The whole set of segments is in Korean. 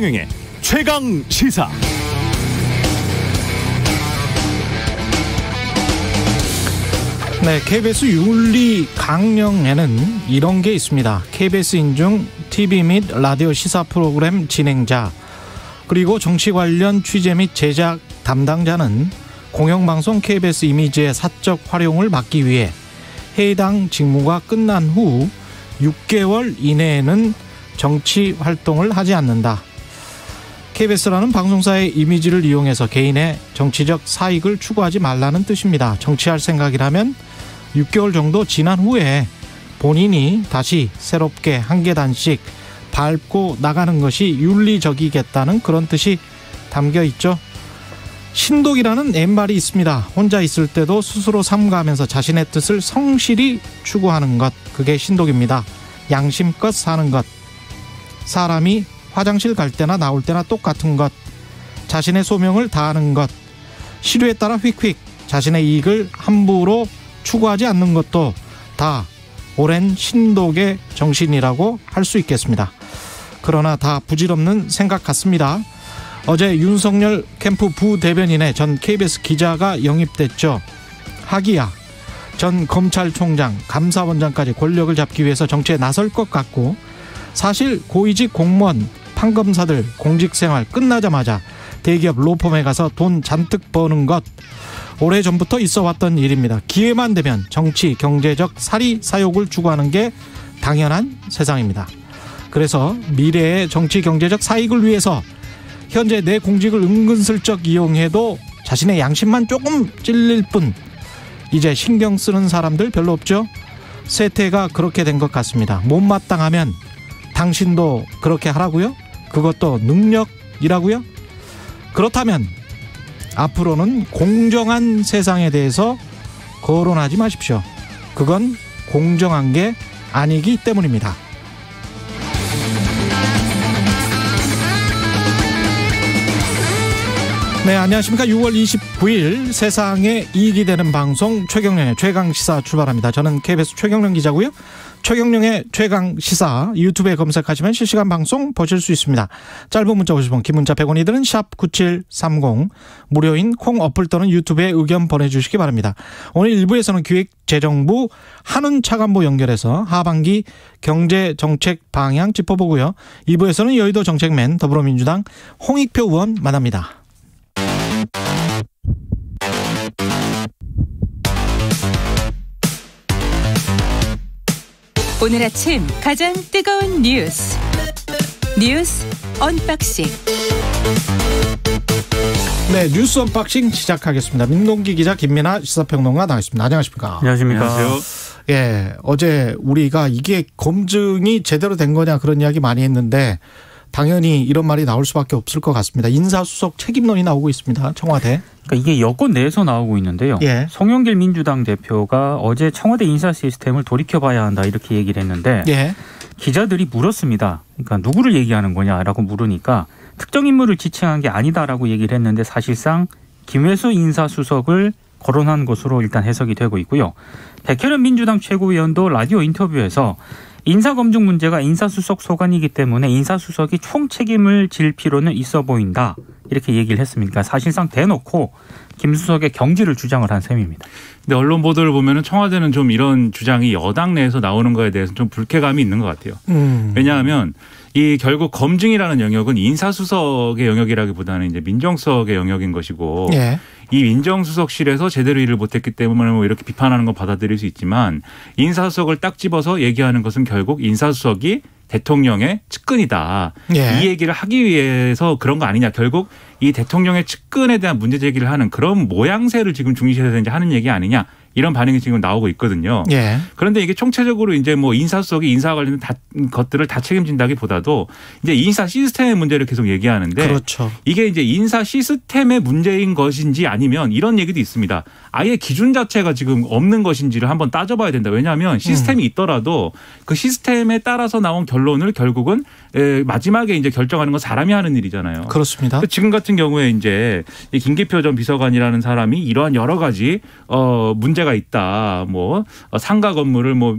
최경영의 최강시사. 네, KBS 윤리 강령에는 이런 게 있습니다. KBS 인증 TV 및 라디오 시사 프로그램 진행자, 그리고 정치 관련 취재 및 제작 담당자는 공영방송 KBS 이미지의 사적 활용을 막기 위해 해당 직무가 끝난 후 6개월 이내에는 정치 활동을 하지 않는다. KBS라는 방송사의 이미지를 이용해서 개인의 정치적 사익을 추구하지 말라는 뜻입니다. 정치할 생각이라면 6개월 정도 지난 후에 본인이 다시 새롭게 한 계단씩 밟고 나가는 것이 윤리적이겠다는 그런 뜻이 담겨 있죠. 신독이라는 옛말이 있습니다. 혼자 있을 때도 스스로 삼가하면서 자신의 뜻을 성실히 추구하는 것, 그게 신독입니다. 양심껏 사는 것, 사람이 화장실 갈 때나 나올 때나 똑같은 것, 자신의 소명을 다하는 것, 시류에 따라 휙휙 자신의 이익을 함부로 추구하지 않는 것도 다 오랜 신독의 정신이라고 할 수 있겠습니다. 그러나 다 부질없는 생각 같습니다. 어제 윤석열 캠프 부대변인의 전 KBS 기자가 영입됐죠. 하기야 전 검찰총장, 감사원장까지 권력을 잡기 위해서 정치에 나설 것 같고, 사실 고위직 공무원, 판검사들 공직생활 끝나자마자 대기업 로펌에 가서 돈 잔뜩 버는 것, 오래전부터 있어왔던 일입니다. 기회만 되면 정치, 경제적 사리, 사욕을 추구하는 게 당연한 세상입니다. 그래서 미래의 정치, 경제적 사익을 위해서 현재 내 공직을 은근슬쩍 이용해도 자신의 양심만 조금 찔릴 뿐 이제 신경 쓰는 사람들 별로 없죠. 세태가 그렇게 된 것 같습니다. 못마땅하면 당신도 그렇게 하라고요? 그것도 능력이라고요? 그렇다면 앞으로는 공정한 세상에 대해서 거론하지 마십시오. 그건 공정한 게 아니기 때문입니다. 네, 안녕하십니까. 6월 29일 세상에 이익이 되는 방송 최경영의 최강시사 출발합니다. 저는 KBS 최경영 기자고요. 최경영의 최강시사 유튜브에 검색하시면 실시간 방송 보실 수 있습니다. 짧은 문자 50원, 긴 문자 100원이 드는 샵9730, 무료인 콩 어플 또는 유튜브에 의견 보내주시기 바랍니다. 오늘 1부에서는 기획재정부 한훈 차관보 연결해서 하반기 경제정책 방향 짚어보고요. 2부에서는 여의도 정책맨 더불어민주당 홍익표 의원 만납니다. 오늘 아침 가장 뜨거운 뉴스 언박싱. 네, 뉴스 언박싱 시작하겠습니다. 민동기 기자, 김민아 시사평론가 나와있습니다. 안녕하십니까? 안녕하십니까? 안녕하세요. 예, 어제 우리가 이게 검증이 제대로 된 거냐 그런 이야기 많이 했는데 당연히 이런 말이 나올 수밖에 없을 것 같습니다. 인사수석 책임론이 나오고 있습니다. 청와대. 그러니까 이게 여권 내에서 나오고 있는데요. 예. 송영길 민주당 대표가 어제 청와대 인사 시스템을 돌이켜봐야 한다 이렇게 얘기를 했는데, 예, 기자들이 물었습니다. 그러니까 누구를 얘기하는 거냐라고 물으니까 특정 인물을 지칭한 게 아니다라고 얘기를 했는데 사실상 김혜수 인사수석을 거론한 것으로 일단 해석이 되고 있고요. 백혜련 민주당 최고위원도 라디오 인터뷰에서 인사검증 문제가 인사수석 소관이기 때문에 인사수석이 총 책임을 질 필요는 있어 보인다 이렇게 얘기를 했습니다. 사실상 대놓고 김수석의 경질을 주장을 한 셈입니다. 근데 언론 보도를 보면 청와대는 좀 이런 주장이 여당 내에서 나오는 거에 대해서 좀 불쾌감이 있는 것 같아요. 왜냐하면 이 결국 검증이라는 영역은 인사수석의 영역이라기보다는 이제 민정수석의 영역인 것이고, 예, 이 민정수석실에서 제대로 일을 못했기 때문에 뭐 이렇게 비판하는 건 받아들일 수 있지만 인사수석을 딱 집어서 얘기하는 것은 결국 인사수석이 대통령의 측근이다, 예, 이 얘기를 하기 위해서 그런 거 아니냐, 결국 이 대통령의 측근에 대한 문제제기를 하는 그런 모양새를 지금 중시해서 이제 하는 얘기 아니냐, 이런 반응이 지금 나오고 있거든요. 예. 그런데 이게 총체적으로 이제 뭐 인사수석이 인사와 관련된 것들을 다 책임진다기보다도 이제 인사 시스템의 문제를 계속 얘기하는데, 그렇죠, 이게 이제 인사 시스템의 문제인 것인지 아니면 이런 얘기도 있습니다. 아예 기준 자체가 지금 없는 것인지를 한번 따져봐야 된다. 왜냐하면 시스템이 있더라도 그 시스템에 따라서 나온 결론을 결국은 마지막에 이제 결정하는 건 사람이 하는 일이잖아요. 그렇습니다. 지금 같은 경우에 이제 김기표 전 비서관이라는 사람이 이러한 여러 가지 문제 문제가 있다. 뭐 상가 건물을 뭐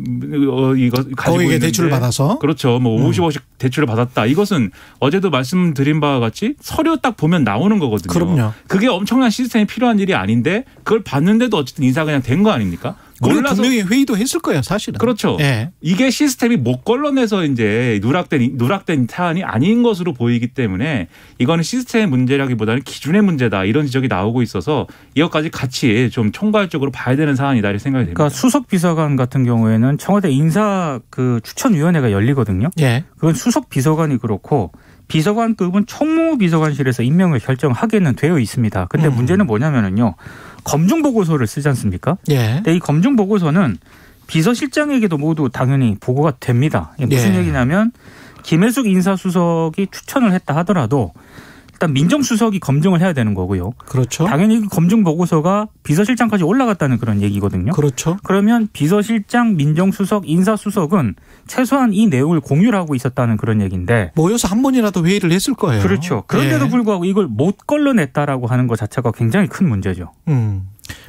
이거 가지고 있는데 대출을 받아서 그렇죠. 뭐 50억씩 대출을 받았다. 이것은 어제도 말씀드린 바와 같이 서류 딱 보면 나오는 거거든요. 그럼요. 그게 엄청난 시스템이 필요한 일이 아닌데 그걸 봤는데도 어쨌든 인사 그냥 된 거 아닙니까? 몰라서 분명히 회의도 했을 거예요, 사실은. 그렇죠. 예. 이게 시스템이 못 걸러내서 이제 누락된 사안이 아닌 것으로 보이기 때문에 이거는 시스템의 문제라기보다는 기준의 문제다 이런 지적이 나오고 있어서 이것까지 같이 좀 총괄적으로 봐야 되는 사안이다 이렇게 생각이 됩니다. 그러니까 수석 비서관 같은 경우에는 청와대 인사 그 추천위원회가 열리거든요. 예. 그건 수석 비서관이 그렇고 비서관급은 총무비서관실에서 임명을 결정하게는 되어 있습니다. 근데 문제는 뭐냐면은요. 검증보고서를 쓰지 않습니까? 예. 근데 이 검증보고서는 비서실장에게도 모두 당연히 보고가 됩니다. 이게 무슨 얘기냐면 김혜숙 인사수석이 추천을 했다 하더라도 일단 민정수석이 검증을 해야 되는 거고요. 그렇죠. 당연히 검증보고서가 비서실장까지 올라갔다는 그런 얘기거든요. 그렇죠. 그러면 비서실장, 민정수석, 인사수석은 최소한 이 내용을 공유를 하고 있었다는 그런 얘기인데. 모여서 한 번이라도 회의를 했을 거예요. 그렇죠. 그런데도 불구하고 이걸 못 걸러냈다라고 하는 것 자체가 굉장히 큰 문제죠.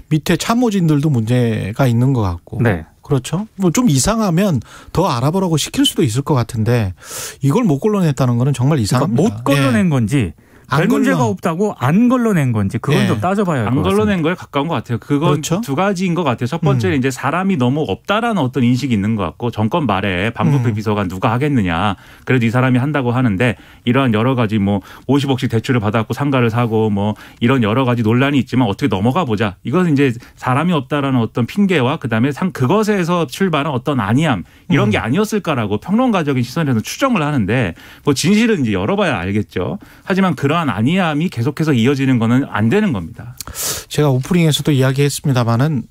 밑에 참모진들도 문제가 있는 것 같고. 네. 그렇죠. 뭐 좀 이상하면 더 알아보라고 시킬 수도 있을 것 같은데 이걸 못 걸러냈다는 건 정말 이상합니다. 그러니까 못 걸러낸 건지. 별 문제가 없다고 안 걸러낸 건지 그건 좀 따져봐야 할 것 같습니다. 안 걸러낸 거에 가까운 것 같아요. 그건 그렇죠? 두 가지인 것 같아요. 첫 번째는 이제 사람이 너무 없다라는 어떤 인식이 있는 것 같고 정권 말에 반부패 비서관 누가 하겠느냐. 그래도 이 사람이 한다고 하는데 이러한 여러 가지 뭐 50억씩 대출을 받았고 상가를 사고 뭐 이런 여러 가지 논란이 있지만 어떻게 넘어가 보자. 이것은 이제 사람이 없다라는 어떤 핑계와 그다음에 그것에서 출발한 어떤 안이함 이런 게 아니었을까라고 평론가적인 시선에서 추정을 하는데 뭐 진실은 이제 열어봐야 알겠죠. 하지만 그러한 아니함이 계속해서 이어지는 것은 안 되는 겁니다. 제가 오프닝에서도 이야기했습니다마는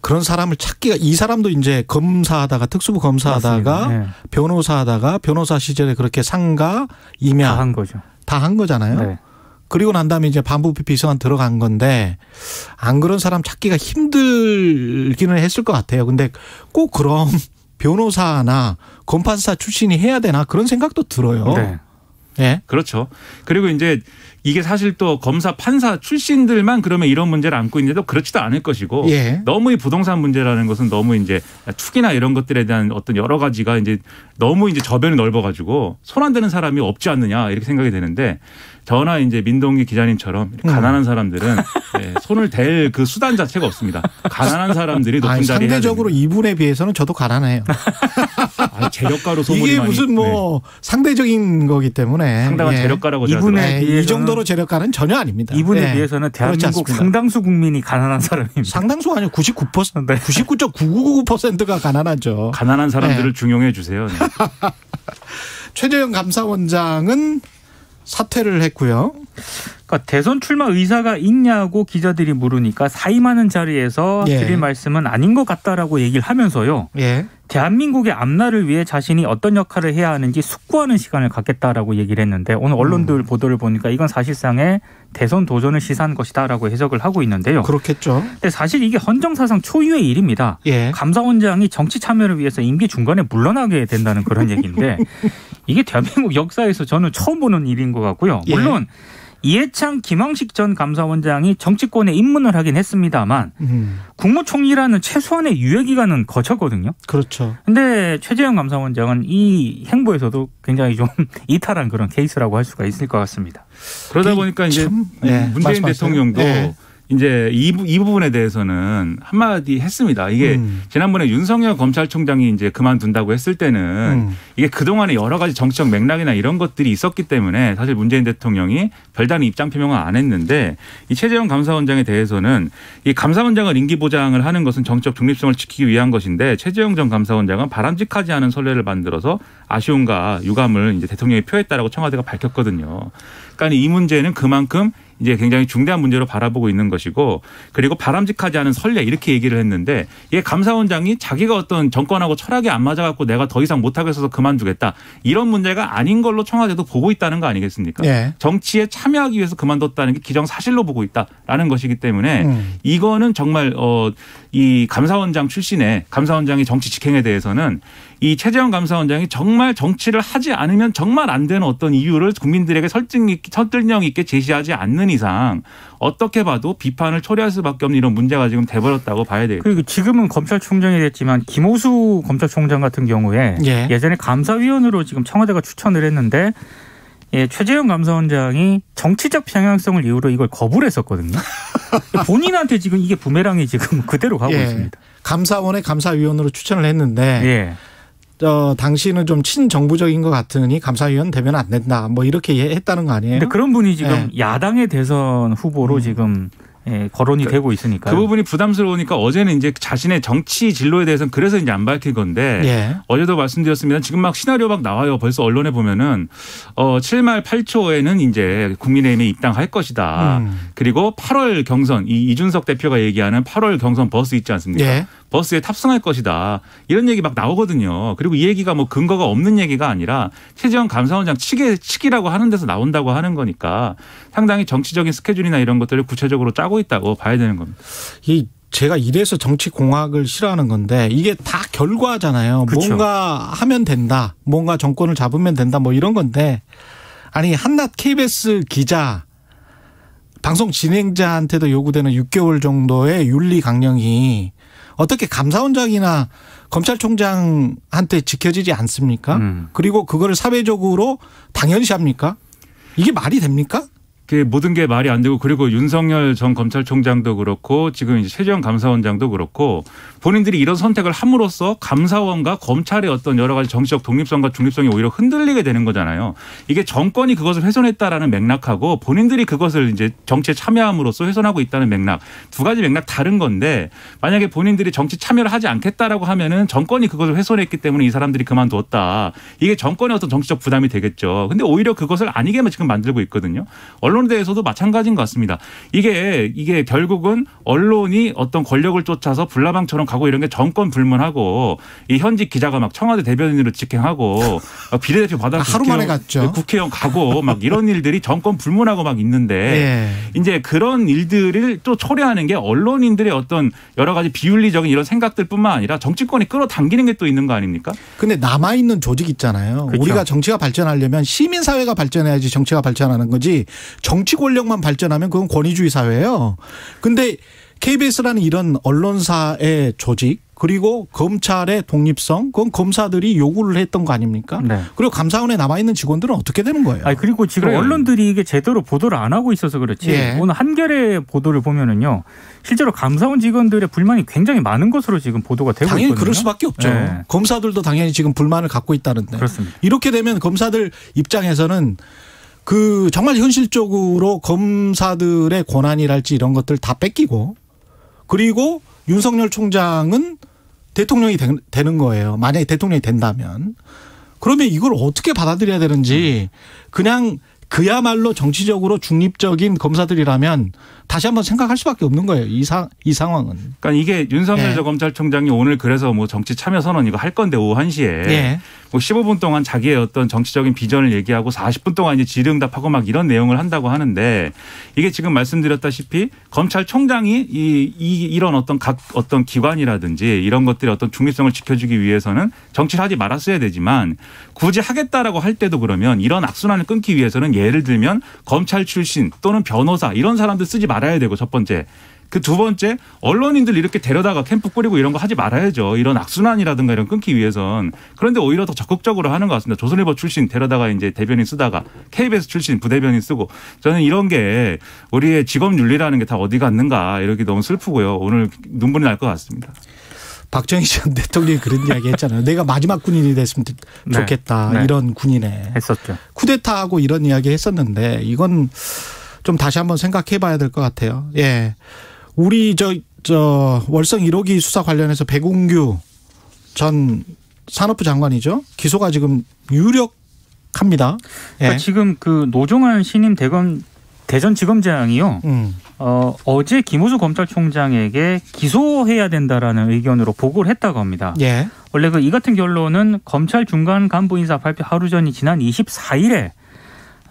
그런 사람을 찾기가 이 사람도 이제 검사하다가 특수부 검사하다가 변호사하다가 변호사 시절에 그렇게 상가, 임야 다 한 거잖아요. 네. 그리고 난 다음에 이제 반부패 비서관 들어간 건데 안 그런 사람 찾기가 힘들기는 했을 것 같아요. 근데 꼭 그럼 변호사나 검판사 출신이 해야 되나 그런 생각도 들어요. 네. 예. 그렇죠. 그리고 이제 이게 사실 또 검사 판사 출신들만 그러면 이런 문제를 안고 있는데도 그렇지도 않을 것이고 너무 이 부동산 문제라는 것은 너무 이제 투기나 이런 것들에 대한 어떤 여러 가지가 이제 너무 이제 저변이 넓어가지고 손 안 대는 사람이 없지 않느냐 이렇게 생각이 되는데 저나 이제 민동기 기자님처럼 가난한 사람들은 손을 댈 그 수단 자체가 없습니다. 가난한 사람들이 높은 자리에 상대적으로 이분에 비해서는 저도 가난해요. 재력가로 소문이 이게 무슨 뭐 상대적인 거기 때문에 상당한 재력가라고 제가 들었어요. 이 정도로 재력가는 전혀 아닙니다. 이분에 비해서는 대한민국 상당수 국민이 가난한 사람입니다. 상당수가 아니고 99%, 99.999%가 가난하죠. 가난한 사람들을 중용해 주세요. 네. 최재형 감사원장은 사퇴를 했고요. 그러니까 대선 출마 의사가 있냐고 기자들이 물으니까 사임하는 자리에서 드릴 말씀은 아닌 것 같다라고 얘기를 하면서요. 대한민국의 앞날을 위해 자신이 어떤 역할을 해야 하는지 숙고하는 시간을 갖겠다라고 얘기를 했는데 오늘 언론들 보도를 보니까 이건 사실상의 대선 도전을 시사한 것이다라고 해석을 하고 있는데요. 그렇겠죠. 근데 사실 이게 헌정사상 초유의 일입니다. 감사원장이 정치 참여를 위해서 임기 중간에 물러나게 된다는 그런 얘기인데 이게 대한민국 역사에서 저는 처음 보는 일인 것 같고요. 물론 이해창, 김황식 전 감사원장이 정치권에 입문을 하긴 했습니다만 국무총리라는 최소한의 유예기간은 거쳤거든요. 그렇죠. 그런데 최재형 감사원장은 이 행보에서도 굉장히 좀 이탈한 그런 케이스라고 할 수가 있을 것 같습니다. 그러다 보니까 이제 문재인 대통령도 이제 이 부분에 대해서는 한마디 했습니다. 이게 지난번에 윤석열 검찰총장이 이제 그만둔다고 했을 때는 이게 그동안에 여러 가지 정치적 맥락이나 이런 것들이 있었기 때문에 사실 문재인 대통령이 별다른 입장 표명을 안 했는데 이 최재형 감사원장에 대해서는 이 감사원장을 임기 보장을 하는 것은 정치적 중립성을 지키기 위한 것인데 최재형 전 감사원장은 바람직하지 않은 선례를 만들어서 아쉬움과 유감을 이제 대통령이 표했다라고 청와대가 밝혔거든요. 그러니까 이 문제는 그만큼 이제 굉장히 중대한 문제로 바라보고 있는 것이고 그리고 바람직하지 않은 선례 이렇게 얘기를 했는데 이게 감사원장이 자기가 어떤 정권하고 철학이 안 맞아갖고 내가 더 이상 못하겠어서 그만두겠다 이런 문제가 아닌 걸로 청와대도 보고 있다는 거 아니겠습니까? 정치에 참여하기 위해서 그만뒀다는 게 기정사실로 보고 있다라는 것이기 때문에 이거는 정말 이 감사원장 출신의 감사원장이 정치 직행에 대해서는 이 최재형 감사원장이 정말 정치를 하지 않으면 정말 안 되는 어떤 이유를 국민들에게 설득력 있게 제시하지 않는 이상 어떻게 봐도 비판을 초래할 수밖에 없는 이런 문제가 지금 돼버렸다고 봐야 되겠죠. 그리고 지금은 검찰총장이 됐지만 김오수 검찰총장 같은 경우에 예. 예전에 감사위원으로 지금 청와대가 추천을 했는데 예, 최재형 감사원장이 정치적 편향성을 이유로 이걸 거부를 했었거든요. 본인한테 지금 이게 부메랑이 지금 그대로 가고 예, 있습니다. 감사원에 감사위원으로 추천을 했는데 예. 당시는 좀 친정부적인 것 같으니 감사위원 되면 안 된다. 뭐 이렇게 했다는 거 아니에요? 근데 그런 분이 지금 예. 야당의 대선 후보로 지금 예, 거론이 되고 있으니까 그 부분이 부담스러우니까 어제는 이제 자신의 정치 진로에 대해서는 그래서 이제 안 밝힐 건데 예. 어제도 말씀드렸습니다. 지금 막 시나리오 막 나와요. 벌써 언론에 보면은 7말 8초에는 이제 국민의힘에 입당할 것이다. 그리고 8월 경선 이 이준석 대표가 얘기하는 8월 경선 버스 있지 않습니까? 예. 버스에 탑승할 것이다. 이런 얘기 막 나오거든요. 그리고 이 얘기가 뭐 근거가 없는 얘기가 아니라 최재형 감사원장 측이라고 하는 데서 나온다고 하는 거니까 상당히 정치적인 스케줄이나 이런 것들을 구체적으로 짜고 있다고 봐야 되는 겁니다. 이 제가 이래서 정치 공학을 싫어하는 건데 이게 다 결과잖아요. 그쵸. 뭔가 하면 된다. 뭔가 정권을 잡으면 된다. 뭐 이런 건데 아니 한낮 KBS 기자 방송 진행자한테도 요구되는 6개월 정도의 윤리 강령이 어떻게 감사원장이나 검찰총장한테 지켜지지 않습니까? 그리고 그거를 사회적으로 당연시합니까? 이게 말이 됩니까? 그 모든 게 말이 안 되고 그리고 윤석열 전 검찰총장도 그렇고 지금 이제 최재형 감사원장도 그렇고 본인들이 이런 선택을 함으로써 감사원과 검찰의 어떤 여러 가지 정치적 독립성과 중립성이 오히려 흔들리게 되는 거잖아요. 이게 정권이 그것을 훼손했다라는 맥락하고 본인들이 그것을 이제 정치에 참여함으로써 훼손하고 있다는 맥락 두 가지 맥락 다른 건데 만약에 본인들이 정치 참여를 하지 않겠다라고 하면은 정권이 그것을 훼손했기 때문에 이 사람들이 그만뒀다. 이게 정권의 어떤 정치적 부담이 되겠죠. 근데 오히려 그것을 아니게만 지금 만들고 있거든요. 언론에 대해서도 마찬가지인 것 같습니다. 이게 결국은 언론이 어떤 권력을 쫓아서 불나방처럼 가고 이런 게 정권 불문하고 이 현직 기자가 막 청와대 대변인으로 직행하고 비례대표 받아서 하루 만에 갔죠. 국회의원 가고 막 이런 일들이 정권 불문하고 막 있는데 예. 이제 그런 일들을 또 초래하는 게 언론인들의 어떤 여러 가지 비윤리적인 이런 생각들뿐만 아니라 정치권이 끌어당기는 게 또 있는 거 아닙니까? 근데 남아 있는 조직 있잖아요. 그렇죠. 우리가 정치가 발전하려면 시민 사회가 발전해야지 정치가 발전하는 거지. 정치 권력만 발전하면 그건 권위주의 사회예요. 근데 KBS라는 이런 언론사의 조직 그리고 검찰의 독립성 그건 검사들이 요구를 했던 거 아닙니까? 네. 그리고 감사원에 남아있는 직원들은 어떻게 되는 거예요? 아니, 그리고 지금 그래. 언론들이 이게 제대로 보도를 안 하고 있어서 그렇지 예. 오늘 한겨레 보도를 보면은요. 실제로 감사원 직원들의 불만이 굉장히 많은 것으로 지금 보도가 되고 당연히 있거든요. 당연히 그럴 수밖에 없죠. 예. 검사들도 당연히 지금 불만을 갖고 있다는데. 그렇습니다. 이렇게 되면 검사들 입장에서는 그 정말 현실적으로 검사들의 권한이랄지 이런 것들 다 뺏기고 그리고 윤석열 총장은 대통령이 되는 거예요. 만약에 대통령이 된다면. 그러면 이걸 어떻게 받아들여야 되는지 그냥 그야말로 정치적으로 중립적인 검사들이라면 다시 한번 생각할 수밖에 없는 거예요. 이 상황은. 그러니까 이게 윤석열 전 예. 검찰총장이 오늘 그래서 뭐 정치 참여 선언 이거 할 건데 오후 1시에 예. 뭐 15분 동안 자기의 어떤 정치적인 비전을 얘기하고 40분 동안 이제 질의응답하고 막 이런 내용을 한다고 하는데 이게 지금 말씀드렸다시피 검찰총장이 이런 어떤 각 어떤 기관이라든지 이런 것들의 어떤 중립성을 지켜주기 위해서는 정치를 하지 말았어야 되지만 굳이 하겠다라고 할 때도 그러면 이런 악순환을 끊기 위해서는 예를 들면 검찰 출신 또는 변호사 이런 사람들 쓰지 말아야 되고 첫 번째. 그 두 번째 언론인들 이렇게 데려다가 캠프 꾸리고 이런 거 하지 말아야죠. 이런 악순환이라든가 이런 끊기 위해선. 그런데 오히려 더 적극적으로 하는 것 같습니다. 조선일보 출신 데려다가 이제 대변인 쓰다가 KBS 출신 부대변인 쓰고 저는 이런 게 우리의 직업 윤리라는 게 다 어디 갔는가 이렇게 너무 슬프고요. 오늘 눈물이 날 것 같습니다. 박정희 전 대통령이 그런 이야기 했잖아요. 내가 마지막 군인이 됐으면 좋겠다. 네. 이런 군인에. 했었죠. 쿠데타하고 이런 이야기 했었는데 이건 좀 다시 한번 생각해 봐야 될 것 같아요. 예. 우리 저 월성1호기 수사 관련해서 백운규 전 산업부 장관이죠. 기소가 지금 유력합니다. 예. 그러니까 지금 그 노종환 신임 대전지검장이요. 어제 김오수 검찰총장에게 기소해야 된다라는 의견으로 보고를 했다고 합니다. 예. 원래 이 같은 결론은 검찰 중간 간부 인사 발표 하루 전인 지난 24일에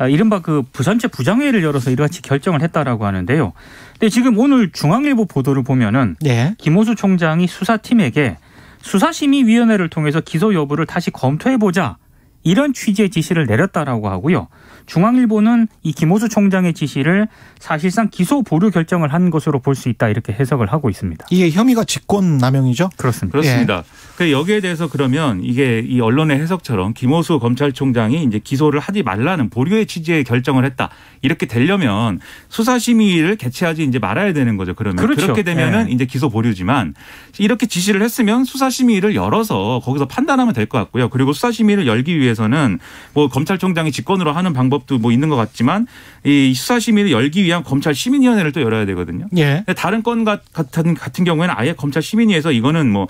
이른바 그 부산체 부장회의를 열어서 이같이 결정을 했다라고 하는데요. 근데 지금 오늘 중앙일보 보도를 보면은 예. 김오수 총장이 수사팀에게 수사심의위원회를 통해서 기소 여부를 다시 검토해보자, 이런 취지의 지시를 내렸다라고 하고요. 중앙일보는 이 김오수 총장의 지시를 사실상 기소 보류 결정을 한 것으로 볼 수 있다, 이렇게 해석을 하고 있습니다. 이게 혐의가 직권남용이죠? 그렇습니다. 그렇습니다. 예. 여기에 대해서 그러면 이게 이 언론의 해석처럼 김오수 검찰총장이 이제 기소를 하지 말라는 보류의 취지의 결정을 했다, 이렇게 되려면 수사심의를 개최하지 이제 말아야 되는 거죠. 그러면 그렇죠. 그렇게 되면은 예. 이제 기소 보류지만 이렇게 지시를 했으면 수사심의를 열어서 거기서 판단하면 될 것 같고요. 그리고 수사심의를 열기 위해서는 뭐 검찰총장이 직권으로 하는 방법도 뭐 있는 것 같지만 이 수사심의를 열기 위한 검찰 시민위원회를 또 열어야 되거든요. 예. 다른 건 같은 경우에는 아예 검찰 시민위에서 이거는 뭐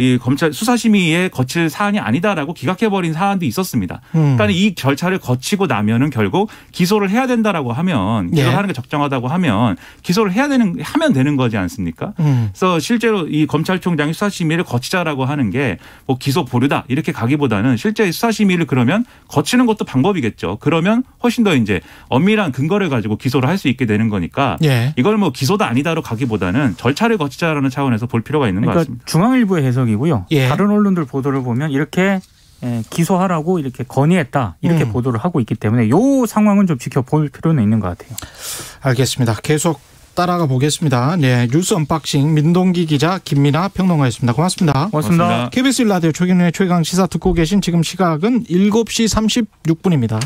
이 검찰 수사심의에 거칠 사안이 아니다라고 기각해버린 사안도 있었습니다. 그러니까 이 절차를 거치고 나면은 결국 기소를 해야 된다라고 하면 기소하는 예. 게 적정하다고 하면 기소를 하면 되는 거지 않습니까? 그래서 실제로 이 검찰총장이 수사심의를 거치자라고 하는 게 뭐 기소 보류다 이렇게 가기보다는 실제 수사심의를 그러면 거치는 것도 방법이겠죠. 그러면 훨씬 더 이제 엄밀한 근거를 가지고 기소를 할 수 있게 되는 거니까 예. 이걸 뭐 기소다 아니다로 가기보다는 절차를 거치자라는 차원에서 볼 필요가 있는 그러니까 것 같습니다. 중앙일보의 해석이고요. 예. 다른 언론들 보도를 보면 이렇게 기소하라고 이렇게 건의했다 이렇게 보도를 하고 있기 때문에 이 상황은 좀 지켜볼 필요는 있는 것 같아요. 알겠습니다. 계속 따라가 보겠습니다. 네, 뉴스 언박싱 민동기 기자, 김민아 평론가였습니다. 고맙습니다. 고맙습니다. KBS 1라디오 최경영의 최강시사 듣고 계신 지금 시각은 7시 36분입니다.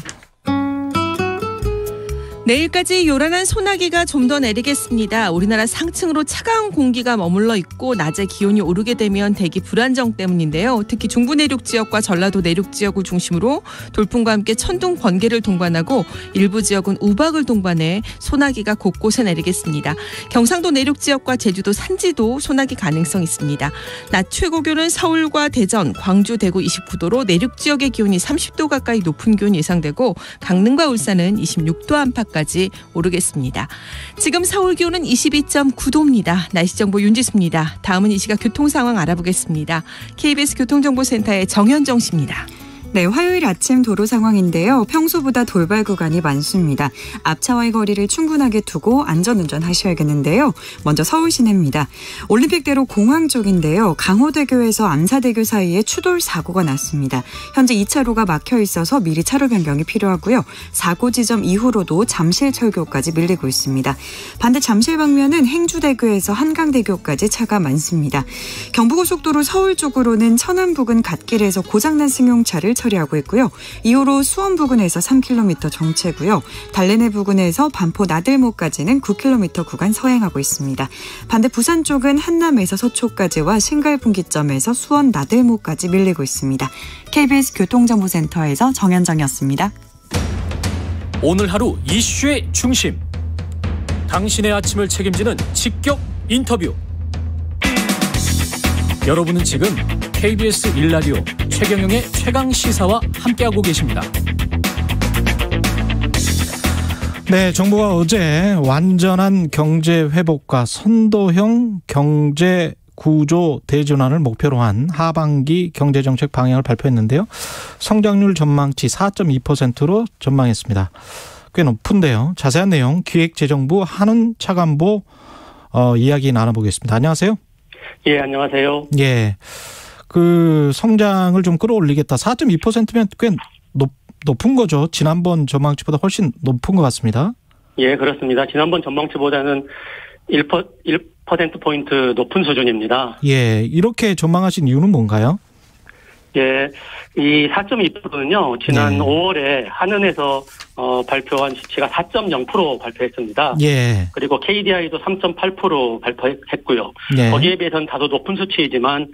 내일까지 요란한 소나기가 좀 더 내리겠습니다. 우리나라 상층으로 차가운 공기가 머물러 있고 낮에 기온이 오르게 되면 대기 불안정 때문인데요. 특히 중부 내륙 지역과 전라도 내륙 지역을 중심으로 돌풍과 함께 천둥 번개를 동반하고 일부 지역은 우박을 동반해 소나기가 곳곳에 내리겠습니다. 경상도 내륙 지역과 제주도 산지도 소나기 가능성 있습니다. 낮 최고 기온은 서울과 대전, 광주, 대구 29도로 내륙 지역의 기온이 30도 가까이 높은 기온 예상되고 강릉과 울산은 26도 안팎 까지 오르겠습니다. 지금 서울 기온은 22.9도입니다. 날씨정보 윤지수입니다. 다음은 이 시각 교통 상황 알아보겠습니다. KBS 교통정보센터의 정현정 씨입니다. 네, 화요일 아침 도로 상황인데요. 평소보다 돌발 구간이 많습니다. 앞차와의 거리를 충분하게 두고 안전운전 하셔야겠는데요. 먼저 서울 시내입니다. 올림픽대로 공항 쪽인데요. 강호대교에서 암사대교 사이에 추돌 사고가 났습니다. 현재 2차로가 막혀 있어서 미리 차로 변경이 필요하고요. 사고 지점 이후로도 잠실철교까지 밀리고 있습니다. 반대 잠실 방면은 행주대교에서 한강대교까지 차가 많습니다. 경부고속도로 서울 쪽으로는 천안 부근 갓길에서 고장난 승용차를 처리하고 있고요. 2호로 수원 부근에서 3km 정체고요. 달래내 부근에서 반포 나들목까지는 9km 구간 서행하고 있습니다. 반대 부산 쪽은 한남에서 서초까지와 신갈분기점에서 수원 나들목까지 밀리고 있습니다. KBS 교통정보센터에서 정현정이었습니다. 오늘 하루 이슈의 중심. 당신의 아침을 책임지는 직격 인터뷰. 여러분은 지금 KBS 1라디오 최경영의 최강시사와 함께하고 계십니다. 네, 정부가 어제 완전한 경제 회복과 선도형 경제 구조 대전환을 목표로 한 하반기 경제정책 방향을 발표했는데요. 성장률 전망치 4.2%로 전망했습니다. 꽤 높은데요. 자세한 내용 기획재정부 한훈 차관보 이야기 나눠보겠습니다. 안녕하세요. 예, 안녕하세요. 예. 그 성장을 좀 끌어올리겠다. 4.2%면 꽤 높은 거죠. 지난번 전망치보다 훨씬 높은 것 같습니다. 예, 그렇습니다. 지난번 전망치보다는 1%포인트 높은 수준입니다. 예, 이렇게 전망하신 이유는 뭔가요? 예, 이 4.2%는요. 지난 5월에 한은에서 발표한 수치가 4.0% 발표했습니다. 예. 그리고 KDI도 3.8% 발표했고요. 예. 거기에 비해서는 다소 높은 수치이지만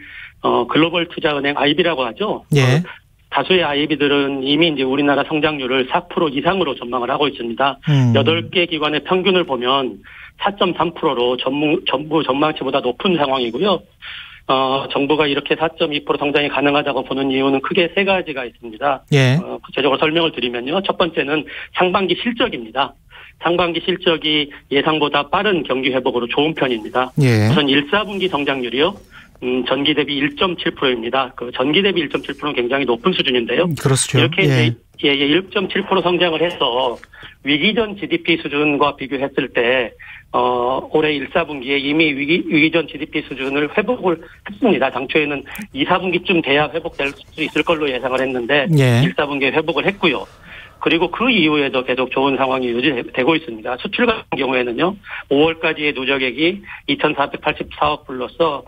글로벌 투자은행 IB라고 하죠. 예. 다수의 IB들은 이미 이제 우리나라 성장률을 4% 이상으로 전망을 하고 있습니다. 8개 기관의 평균을 보면 4.3%로 전부 전망치보다 높은 상황이고요. 정부가 이렇게 4.2% 성장이 가능하다고 보는 이유는 크게 세 가지가 있습니다. 예. 구체적으로 설명을 드리면요. 첫 번째는 상반기 실적입니다. 상반기 실적이 예상보다 빠른 경기 회복으로 좋은 편입니다. 예. 우선 1, 4분기 성장률이요. 전기 대비 1.7%입니다. 그 전기 대비 1.7%는 굉장히 높은 수준인데요. 그렇죠. 이렇게 예. 이제 1.7% 성장을 해서 위기 전 GDP 수준과 비교했을 때 올해 1, 4분기에 이미 위기 전 GDP 수준을 회복을 했습니다. 당초에는 2, 4분기쯤 돼야 회복될 수 있을 걸로 예상을 했는데 예. 1, 4분기에 회복을 했고요. 그리고 그 이후에도 계속 좋은 상황이 유지되고 있습니다. 수출 같은 경우에는요, 5월까지의 누적액이 2,484억 불로서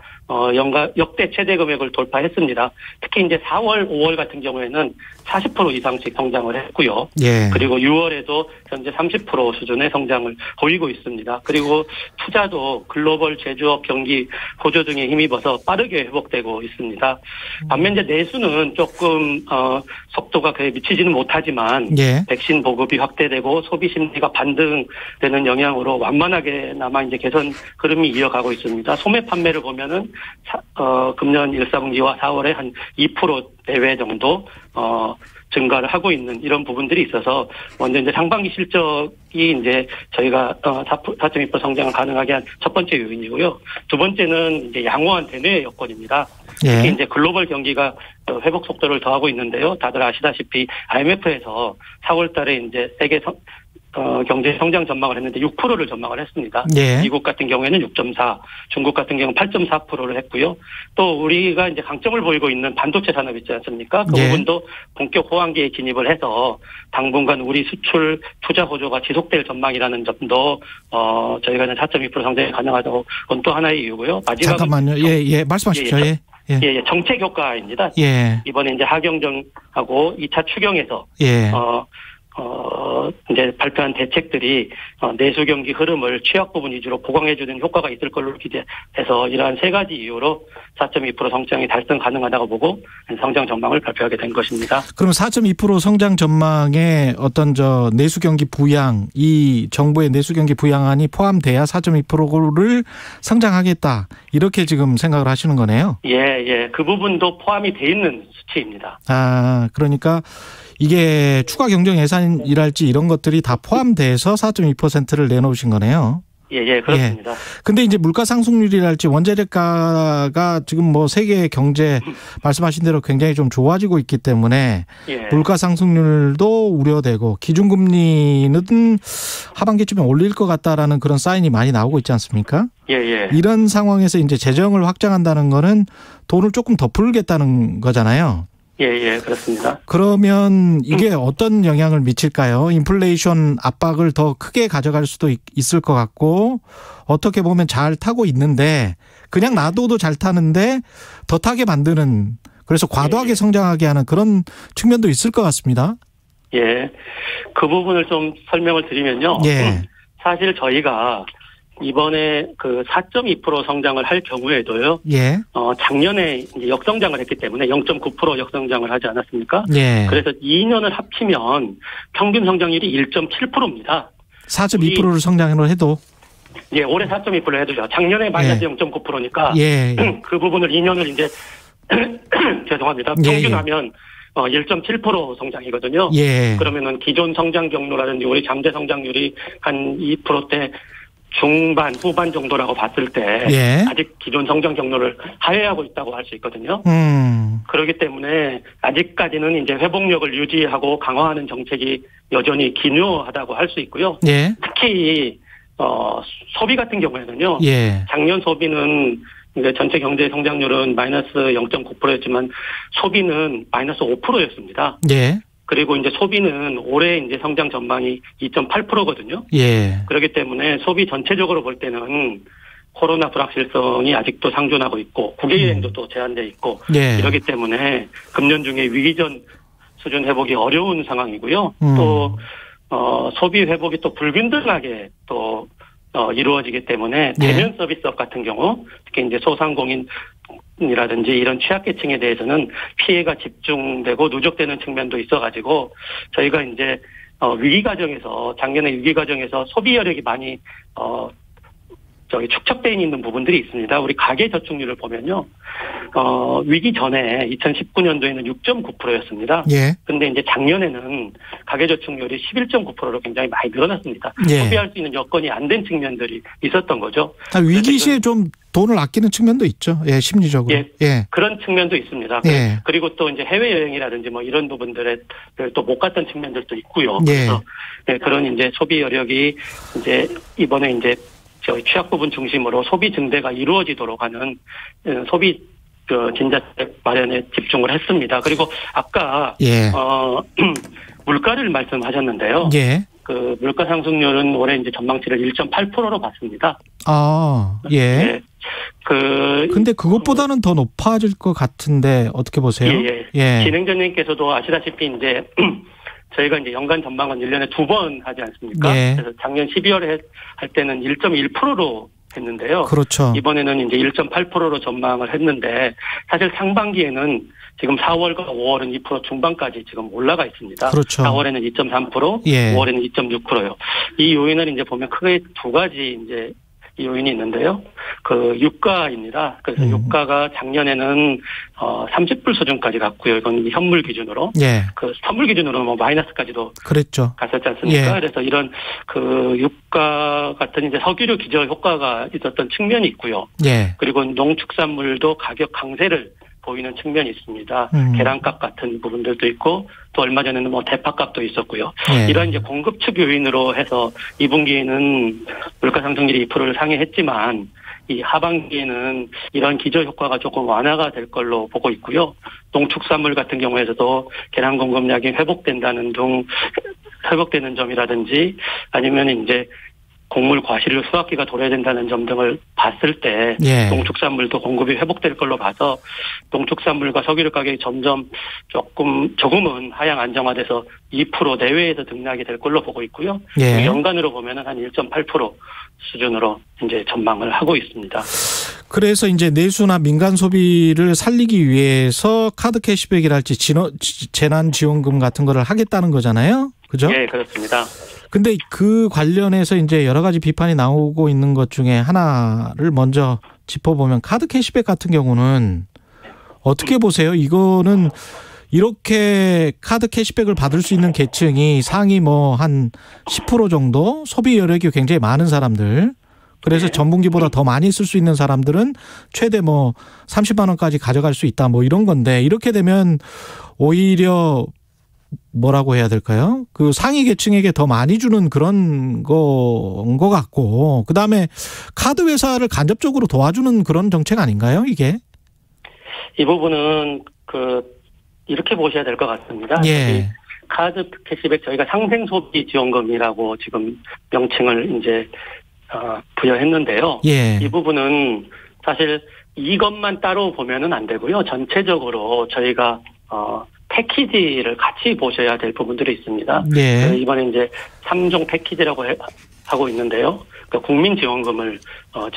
연간 역대 최대 금액을 돌파했습니다. 특히 이제 4월, 5월 같은 경우에는 40% 이상씩 성장을 했고요. 예. 그리고 6월에도 현재 30% 수준의 성장을 보이고 있습니다. 그리고 투자도 글로벌 제조업 경기 호조 등에 힘입어서 빠르게 회복되고 있습니다. 반면 이제 내수는 조금 속도가 그에 미치지는 못하지만 예. 백신 보급이 확대되고 소비 심리가 반등되는 영향으로 완만하게 남아 이제 개선 흐름이 이어가고 있습니다. 소매 판매를 보면은 금년 1, 4분기와 4월에 한 2% 대외 정도 증가를 하고 있는 이런 부분들이 있어서 먼저 이제 상반기 실적이 이제 저희가 4.2% 성장을 가능하게 한 첫 번째 요인이고요. 두 번째는 이제 양호한 대내 여건입니다. 예. 특히 이제 글로벌 경기가 회복 속도를 더하고 있는데요. 다들 아시다시피 IMF에서 4월 달에 이제 세계 경제 성장 전망을 했는데 6%를 전망을 했습니다. 예. 미국 같은 경우에는 6.4, 중국 같은 경우는 8.4%를 했고요. 또 우리가 이제 강점을 보이고 있는 반도체 산업 있지 않습니까? 그 예. 부분도 본격 호황기에 진입을 해서 당분간 우리 수출 투자 호조가 지속될 전망이라는 점도 저희가 4.2% 성장이 가능하다고 그건 또 하나의 이유고요. 마지막은 잠깐만요. 예, 말씀하십시오. 예, 정책 효과입니다. 예. 이번에 이제 하경정하고 2차 추경에서 예. 이제 발표한 대책들이 내수 경기 흐름을 취약 부분 위주로 보강해주는 효과가 있을 걸로 기대해서 이러한 세 가지 이유로 4.2% 성장이 달성 가능하다고 보고 성장 전망을 발표하게 된 것입니다. 그럼 4.2% 성장 전망에 어떤 내수 경기 부양, 이 정부의 내수 경기 부양안이 포함돼야 4.2%를 성장하겠다 이렇게 지금 생각을 하시는 거네요. 예, 그 부분도 포함이 돼 있는 수치입니다. 아, 그러니까. 이게 추가 경정 예산이랄지 이런 것들이 다 포함돼서 4.2%를 내놓으신 거네요. 예, 그렇습니다. 예. 근데 이제 물가 상승률이랄지 원재료가가 지금 세계 경제 말씀하신 대로 굉장히 좀 좋아지고 있기 때문에 예. 물가 상승률도 우려되고 기준금리는 하반기쯤에 올릴 것 같다라는 그런 사인이 많이 나오고 있지 않습니까? 예. 이런 상황에서 이제 재정을 확장한다는 거는 돈을 조금 더 풀겠다는 거잖아요. 예, 그렇습니다. 그러면 이게 어떤 영향을 미칠까요? 인플레이션 압박을 더 크게 가져갈 수도 있을 것 같고 어떻게 보면 잘 타고 있는데 그냥 놔둬도 잘 타는데 더 타게 만드는 그래서 과도하게 예. 성장하게 하는 그런 측면도 있을 것 같습니다. 예, 그 부분을 좀 설명을 드리면요. 예. 사실 저희가 이번에 그 4.2% 성장을 할 경우에도요. 예. 작년에 이제 역성장을 했기 때문에 0.9% 역성장을 하지 않았습니까? 예. 그래서 2년을 합치면 평균 성장률이 1.7%입니다. 4.2%를 성장으로 해도 예, 올해 4.2%로 해도요. 작년에 마이너스 예. 0.9%니까 예. 그 부분을 2년을 이제 죄송합니다. 평균하면 1.7% 성장이거든요. 예. 그러면은 기존 성장 경로라든지 우리 잠재 성장률이 한 2%대 중반, 후반 정도라고 봤을 때 예. 아직 기존 성장 경로를 하회하고 있다고 할 수 있거든요. 그렇기 때문에 아직까지는 이제 회복력을 유지하고 강화하는 정책이 여전히 기묘하다고 할 수 있고요. 예. 특히 소비 같은 경우에는요. 예. 작년 소비는 전체 경제 성장률은 마이너스 0.9%였지만 소비는 마이너스 5%였습니다. 예. 그리고 이제 소비는 올해 이제 성장 전망이 2.8%거든요. 예. 그렇기 때문에 소비 전체적으로 볼 때는 코로나 불확실성이 아직도 상존하고 있고 국외여행도 또 제한돼 있고 예. 이러기 때문에 금년 중에 위기전 수준 회복이 어려운 상황이고요. 또 소비 회복이 또 불균등하게 또 이루어지기 때문에 대면 예. 서비스업 같은 경우 특히 이제 소상공인 이라든지 이런 취약계층에 대해서는 피해가 집중되고 누적되는 측면도 있어가지고 저희가 이제 위기 과정에서 작년에 위기 과정에서 소비 여력이 많이 축적돼 있는 부분들이 있습니다. 우리 가계 저축률을 보면요, 위기 전에 2019년도에는 6.9%였습니다. 예. 근데 이제 작년에는 가계 저축률이 11.9%로 굉장히 많이 늘어났습니다. 예. 소비할 수 있는 여건이 안 된 측면들이 있었던 거죠. 위기 시에 좀 돈을 아끼는 측면도 있죠. 예, 심리적으로. 예, 예. 그런 측면도 있습니다. 예. 그리고 또 이제 해외 여행이라든지 뭐 이런 부분들에 또 못 갔던 측면들도 있고요. 그래서 예. 그런 이제 소비 여력이 이제 이번에 이제 저희 취약 부분 중심으로 소비 증대가 이루어지도록 하는 소비 그 진작책 마련에 집중을 했습니다. 그리고 아까 예. 물가를 말씀하셨는데요. 예. 그 물가 상승률은 올해 이제 전망치를 1.8%로 봤습니다. 아, 예. 네. 근데 그것보다는 더 높아질 것 같은데 어떻게 보세요? 예. 예. 진행자님께서도 아시다시피 이제 저희가 이제 연간 전망은 1년에 2번 하지 않습니까? 예. 그래서 작년 12월에 할 때는 1.1%로 했는데요. 그렇죠. 이번에는 이제 1.8%로 전망을 했는데 사실 상반기에는 지금 4월과 5월은 2% 중반까지 지금 올라가 있습니다. 그렇죠. 4월에는 2.3%, 예. 5월에는 2.6%요. 이 요인을 이제 보면 크게 두 가지 이제 요인이 있는데요. 그 유가입니다. 그래서 유가가 작년에는 30불 수준까지 갔고요. 이건 현물 기준으로. 예. 그 선물 기준으로 뭐 마이너스까지도 그랬죠. 갔었지 않습니까? 예. 그래서 이런 그 유가 같은 이제 석유류 기저 효과가 있었던 측면이 있고요. 예. 그리고 농축산물도 가격 강세를 보이는 측면이 있습니다. 계란값 같은 부분들도 있고 또 얼마 전에는 뭐 대파값도 있었고요. 예. 이런 이제 공급 측 요인으로 해서 2분기에는 물가 상승률이 2%를 상회했지만 이 하반기에는 이런 기저 효과가 조금 완화가 될 걸로 보고 있고요. 농축산물 같은 경우에서도 계란 공급량이 회복된다는 등 회복되는 점이라든지 아니면 이제 곡물 과실로 수확기가 도래된다는 점 등을 봤을 때 예. 농축산물도 공급이 회복될 걸로 봐서 농축산물과 석유류 가격이 점점 조금은 하향 안정화돼서 2% 내외에서 등락이 될 걸로 보고 있고요. 예. 연간으로 보면은 한 1.8% 수준으로 이제 전망을 하고 있습니다. 그래서 이제 내수나 민간 소비를 살리기 위해서 카드 캐시백이랄지 재난지원금 같은 거를 하겠다는 거잖아요. 그죠? 예, 그렇습니다. 근데 그 관련해서 이제 여러 가지 비판이 나오고 있는 것 중에 하나를 먼저 짚어보면 카드 캐시백 같은 경우는 어떻게 보세요? 이거는 이렇게 카드 캐시백을 받을 수 있는 계층이 상위 뭐 한 10% 정도 소비 여력이 굉장히 많은 사람들 그래서 전분기보다 더 많이 쓸 수 있는 사람들은 최대 뭐 30만 원까지 가져갈 수 있다 뭐 이런 건데 이렇게 되면 오히려 뭐라고 해야 될까요? 그 상위 계층에게 더 많이 주는 그런 거인 것 같고 그다음에 카드 회사를 간접적으로 도와주는 그런 정책 아닌가요? 이게? 이 부분은 이렇게 보셔야 될 것 같습니다. 예. 카드 캐시백 저희가 상생소비지원금이라고 지금 명칭을 이제 부여했는데요. 예. 이 부분은 사실 이것만 따로 보면은 안 되고요. 전체적으로 저희가 패키지를 같이 보셔야 될 부분들이 있습니다. 네. 이번에 이제 3종 패키지라고 하고 있는데요. 그러니까 국민지원금을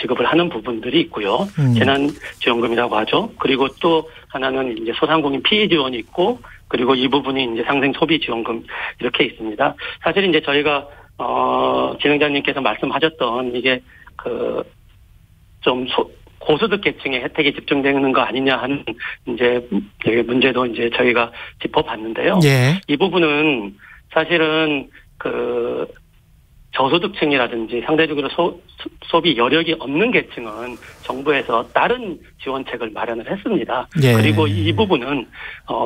지급을 하는 부분들이 있고요. 재난지원금이라고 하죠. 그리고 또 하나는 이제 소상공인 피해 지원이 있고, 그리고 이 부분이 이제 상생소비지원금 이렇게 있습니다. 사실 이제 저희가 진행자님께서 말씀하셨던 이게 고소득 계층의 혜택이 집중되는 거 아니냐 하는 이제 문제도 이제 저희가 짚어봤는데요. 예. 이 부분은 사실은 저소득층이라든지 상대적으로 소비 여력이 없는 계층은 정부에서 다른 지원책을 마련을 했습니다. 예. 그리고 이 부분은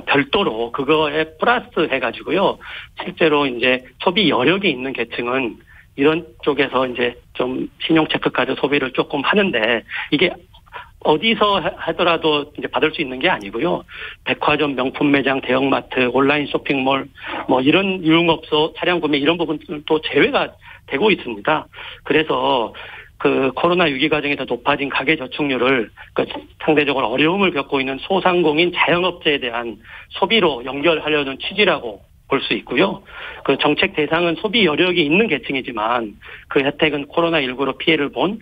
별도로 그거에 플러스 해가지고요. 실제로 이제 소비 여력이 있는 계층은 이런 쪽에서 이제 좀 신용체크카드 소비를 조금 하는데 이게 어디서 하더라도 이제 받을 수 있는 게 아니고요. 백화점, 명품 매장, 대형마트, 온라인 쇼핑몰 뭐 이런 유흥업소, 차량 구매 이런 부분들도 제외가 되고 있습니다. 그래서 코로나 위기 과정에서 높아진 가계 저축률을 상대적으로 어려움을 겪고 있는 소상공인 자영업자에 대한 소비로 연결하려는 취지라고 볼 수 있고요. 그 정책 대상은 소비 여력이 있는 계층이지만 그 혜택은 코로나19로 피해를 본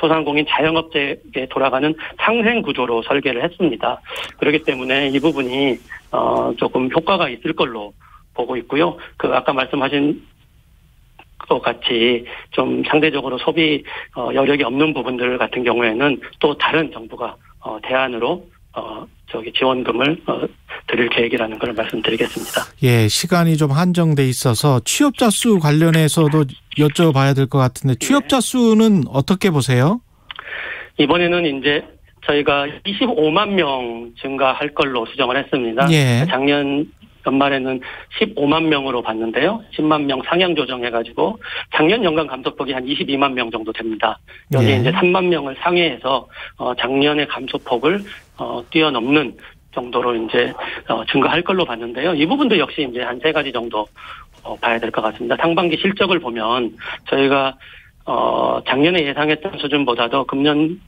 소상공인 자영업자에 돌아가는 상생 구조로 설계를 했습니다. 그렇기 때문에 이 부분이 조금 효과가 있을 걸로 보고 있고요. 아까 말씀하신 것 같이 좀 상대적으로 소비 여력이 없는 부분들 같은 경우에는 또 다른 정부가 대안으로 지원금을 드릴 계획이라는 걸 말씀드리겠습니다. 예, 시간이 좀 한정돼 있어서 취업자 수 관련해서도 여쭤봐야 될 것 같은데 취업자 수는 어떻게 보세요? 이번에는 이제 저희가 25만 명 증가할 걸로 수정을 했습니다. 예. 작년 연말에는 15만 명으로 봤는데요. 10만 명 상향 조정해가지고 작년 연간 감소폭이 한 22만 명 정도 됩니다. 여기에 예. 이제 3만 명을 상회해서 작년의 감소폭을 뛰어넘는 정도로 이제 증가할 걸로 봤는데요. 이 부분도 역시 이제 한 세 가지 정도 봐야 될 것 같습니다. 상반기 실적을 보면 저희가 작년에 예상했던 수준보다도 금년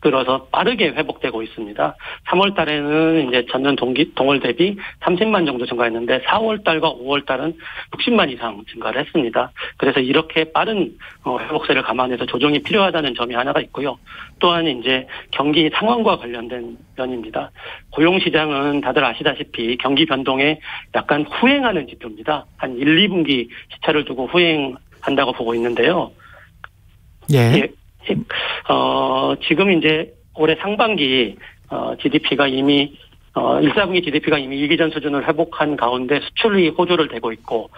들어서 빠르게 회복되고 있습니다. 3월 달에는 이제 전년 동월 대비 30만 정도 증가했는데 4월 달과 5월 달은 60만 이상 증가를 했습니다. 그래서 이렇게 빠른 회복세를 감안해서 조정이 필요하다는 점이 하나가 있고요. 또한 이제 경기 상황과 관련된 면입니다. 고용시장은 다들 아시다시피 경기 변동에 약간 후행하는 지표입니다. 한 1, 2분기 시차를 두고 후행한다고 보고 있는데요. 예. 지금 이제 올해 상반기 GDP가 이미 1, 4분기 GDP가 이미 위기 전 수준을 회복한 가운데 수출이 호조를 대고 있고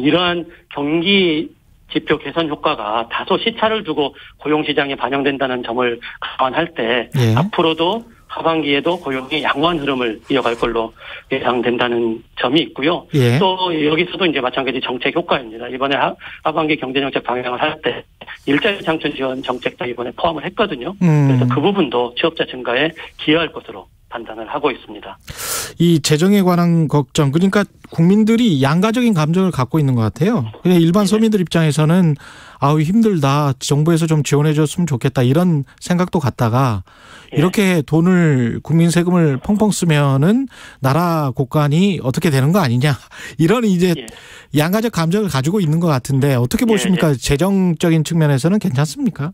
이러한 경기 지표 개선 효과가 다소 시차를 두고 고용시장에 반영된다는 점을 감안할 때 예. 앞으로도 하반기에도 고용의 양호한 흐름을 이어갈 걸로 예상된다는 점이 있고요. 예. 또 여기서도 이제 마찬가지 정책 효과입니다. 이번에 하반기 경제정책 방향을 할 때 일자리 창출 지원 정책도 이번에 포함을 했거든요. 그래서 그 부분도 취업자 증가에 기여할 것으로 판단을 하고 있습니다. 이 재정에 관한 걱정, 그러니까 국민들이 양가적인 감정을 갖고 있는 것 같아요. 그냥 일반 네. 소민들 입장에서는 아우 힘들다, 정부에서 좀 지원해 줬으면 좋겠다 이런 생각도 갖다가 네. 이렇게 돈을 국민 세금을 펑펑 쓰면은 나라 곳간이 어떻게 되는 거 아니냐 이런 이제 네. 양가적 감정을 가지고 있는 것 같은데 어떻게 보십니까? 네. 재정적인 측면에서는 괜찮습니까?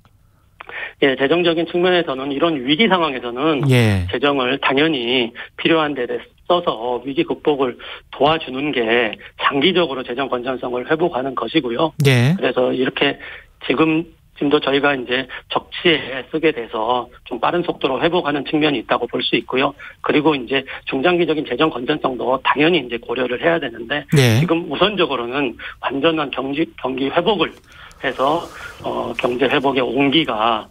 예, 재정적인 측면에서는 이런 위기 상황에서는 예. 재정을 당연히 필요한 데 써서 위기 극복을 도와주는 게 장기적으로 재정 건전성을 회복하는 것이고요. 예. 그래서 이렇게 지금도 저희가 이제 적시에 쓰게 돼서 좀 빠른 속도로 회복하는 측면이 있다고 볼 수 있고요. 그리고 이제 중장기적인 재정 건전성도 당연히 이제 고려를 해야 되는데 예. 지금 우선적으로는 완전한 경기 회복을 해서 경제 회복의 온기가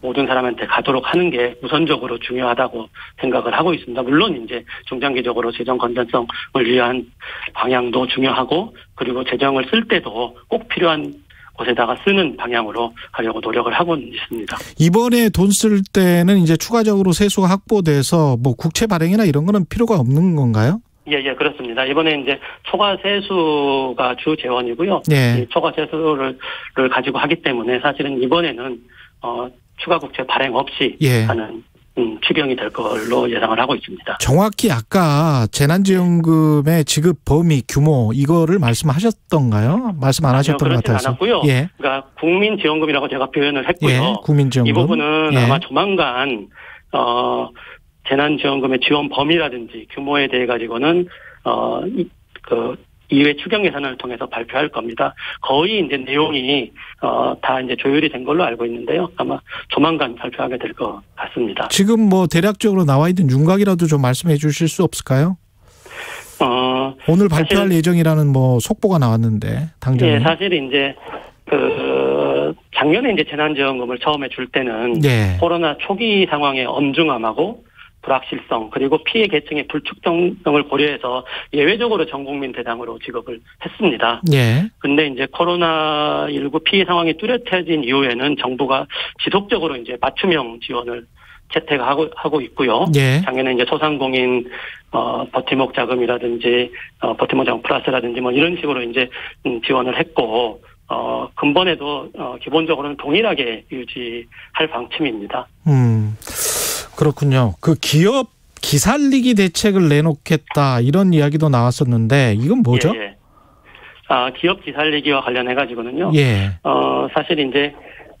모든 사람한테 가도록 하는 게 우선적으로 중요하다고 생각을 하고 있습니다. 물론 이제 중장기적으로 재정 건전성을 위한 방향도 중요하고 그리고 재정을 쓸 때도 꼭 필요한 곳에다가 쓰는 방향으로 하려고 노력을 하고 있습니다. 이번에 돈 쓸 때는 이제 추가적으로 세수가 확보돼서 뭐 국채 발행이나 이런 거는 필요가 없는 건가요? 예, 그렇습니다. 이번에 이제 초과 세수가 주 재원이고요. 네. 이 초과 세수를 가지고 하기 때문에 사실은 이번에는 추가 국채 발행 없이 예. 하는 추경이 될 걸로 예상을 하고 있습니다. 정확히 아까 재난지원금의 지급 범위, 규모 이거를 말씀하셨던가요? 말씀 안 하셨던 것 같아서. 그렇진 않았고요. 예. 그러니까 국민지원금이라고 제가 표현을 했고요. 예. 국민지원금. 이 부분은 예. 아마 조만간 재난지원금의 지원 범위라든지 규모에 대해 가지고는 이외 추경 예산을 통해서 발표할 겁니다. 거의 이제 내용이 다 이제 조율이 된 걸로 알고 있는데요. 아마 조만간 발표하게 될 것 같습니다. 지금 뭐 대략적으로 나와 있는 윤곽이라도 좀 말씀해 주실 수 없을까요? 오늘 발표할 예정이라는 뭐 속보가 나왔는데 당장. 예, 사실 이제 작년에 이제 재난지원금을 처음에 줄 때는 네. 코로나 초기 상황의 엄중함하고 불확실성 그리고 피해 계층의 불특정성을 고려해서 예외적으로 전 국민 대상으로 지급을 했습니다. 그런데 예. 이제 코로나19 피해 상황이 뚜렷해진 이후에는 정부가 지속적으로 이제 맞춤형 지원을 채택하고 있고요. 예. 작년에 이제 소상공인 버팀목 자금이라든지 버팀목 자금 플러스라든지 뭐 이런 식으로 이제 지원을 했고. 근본에도 기본적으로는 동일하게 유지할 방침입니다. 그렇군요. 그 기업 기살리기 대책을 내놓겠다 이런 이야기도 나왔었는데 이건 뭐죠? 예, 예. 기업 기살리기와 관련해 가지고는요. 예. 사실 이제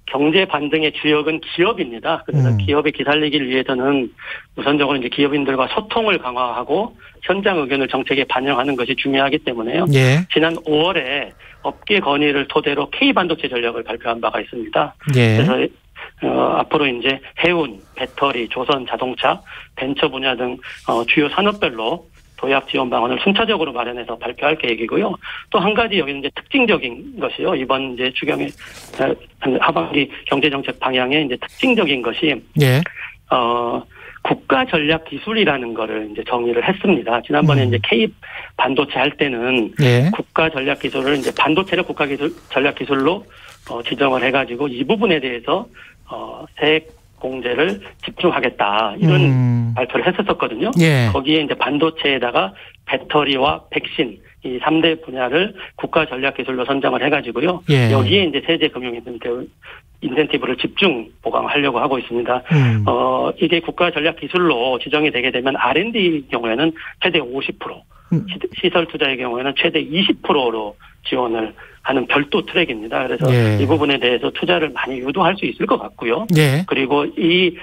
경제 반등의 주역은 기업입니다. 그래서 기업의 기살리기를 위해서는 우선적으로 이제 기업인들과 소통을 강화하고 현장 의견을 정책에 반영하는 것이 중요하기 때문에요. 예. 지난 5월에 업계 건의를 토대로 K반도체 전략을 발표한 바가 있습니다. 예. 그래서 앞으로 이제 해운, 배터리, 조선, 자동차, 벤처 분야 등 주요 산업별로 도약 지원 방안을 순차적으로 마련해서 발표할 계획이고요. 또 한 가지 여기는 이제 특징적인 것이요. 이번 이제 추경의 하반기 경제정책 방향의 이제 특징적인 것이 예. 국가 전략 기술이라는 거를 이제 정의를 했습니다. 지난번에 이제 K 반도체 할 때는 예. 국가 전략 기술을 이제 반도체를 국가 기술 전략 기술로 지정을 해가지고 이 부분에 대해서 세액 공제를 집중하겠다 이런 발표를 했었거든요. 예. 거기에 이제 반도체에다가 배터리와 백신 이 3대 분야를 국가 전략 기술로 선정을 해가지고요. 예. 여기에 이제 세제 금융 인센티브를 집중 보강하려고 하고 있습니다. 이게 국가 전략 기술로 지정이 되게 되면 R&D 경우에는 최대 50%, 시설 투자의 경우에는 최대 20%로 지원을 하는 별도 트랙입니다. 그래서 예. 이 부분에 대해서 투자를 많이 유도할 수 있을 것 같고요. 예. 그리고 이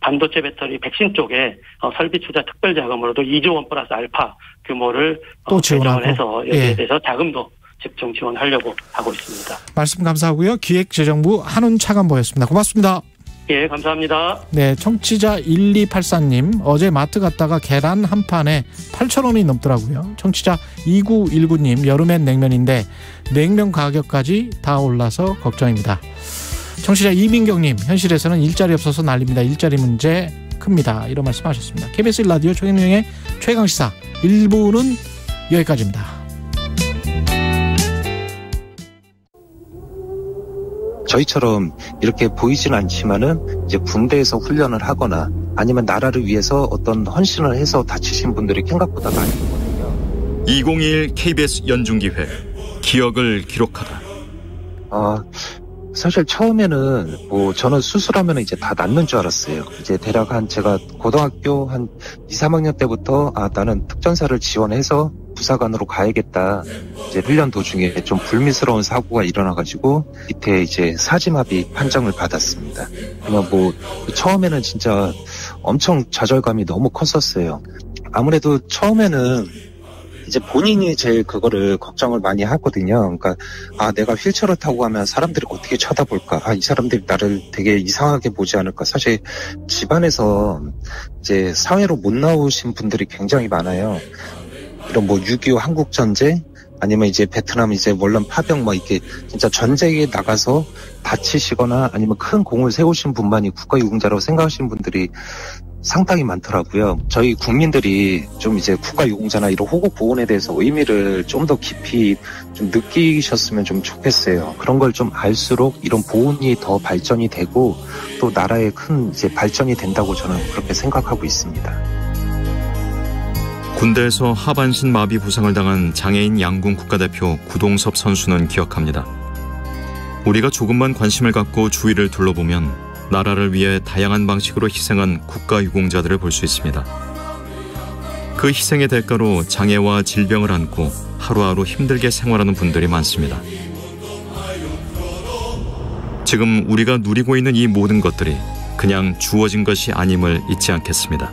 반도체 배터리 백신 쪽에 설비 투자 특별 자금으로도 2조 원 플러스 알파 규모를 또 지원을 해서 여기에 예. 대해서 자금도 집중 지원하려고 하고 있습니다. 말씀 감사하고요. 기획재정부 한훈 차관보였습니다. 고맙습니다. 예, 감사합니다. 네, 청취자 1284님 어제 마트 갔다가 계란 한 판에 8,000원이 넘더라고요. 청취자 2919님 여름엔 냉면인데 냉면 가격까지 다 올라서 걱정입니다. 청취자 이민경님 현실에서는 일자리 없어서 난립니다. 일자리 문제 큽니다. 이런 말씀하셨습니다. KBS 1라디오 최경영의 최강시사 1부는 여기까지입니다. 저희처럼 이렇게 보이진 않지만은 이제 군대에서 훈련을 하거나 아니면 나라를 위해서 어떤 헌신을 해서 다치신 분들이 생각보다 많이 있거든요. 2021 KBS 연중기획 기억을 기록하다. 사실 처음에는 저는 수술하면 이제 다 낫는 줄 알았어요. 이제 대략 제가 고등학교 한 2, 3학년 때부터 나는 특전사를 지원해서 부사관으로 가야겠다. 이제 훈련 도중에 좀 불미스러운 사고가 일어나가지고 밑에 이제 사지마비 판정을 받았습니다. 그냥 처음에는 진짜 엄청 좌절감이 너무 컸었어요. 아무래도 처음에는 이제 본인이 제일 그거를 걱정을 많이 하거든요. 그러니까 내가 휠체어를 타고 가면 사람들이 어떻게 쳐다볼까? 이 사람들이 나를 되게 이상하게 보지 않을까? 사실 집안에서 이제 사회로 못 나오신 분들이 굉장히 많아요. 이런 6.25 한국 전쟁 아니면 이제 베트남 이제 월남 파병 이렇게 진짜 전쟁에 나가서 다치시거나 아니면 큰 공을 세우신 분만이 국가유공자라고 생각하시는 분들이 상당히 많더라고요. 저희 국민들이 좀 이제 국가유공자나 이런 호국보훈에 대해서 의미를 좀 더 깊이 좀 느끼셨으면 좀 좋겠어요. 그런 걸 좀 알수록 이런 보훈이 더 발전이 되고 또 나라의 큰 이제 발전이 된다고 저는 그렇게 생각하고 있습니다. 군대에서 하반신 마비 부상을 당한 장애인 양궁 국가대표 구동섭 선수는 기억합니다. 우리가 조금만 관심을 갖고 주위를 둘러보면 나라를 위해 다양한 방식으로 희생한 국가유공자들을 볼 수 있습니다. 그 희생의 대가로 장애와 질병을 안고 하루하루 힘들게 생활하는 분들이 많습니다. 지금 우리가 누리고 있는 이 모든 것들이 그냥 주어진 것이 아님을 잊지 않겠습니다.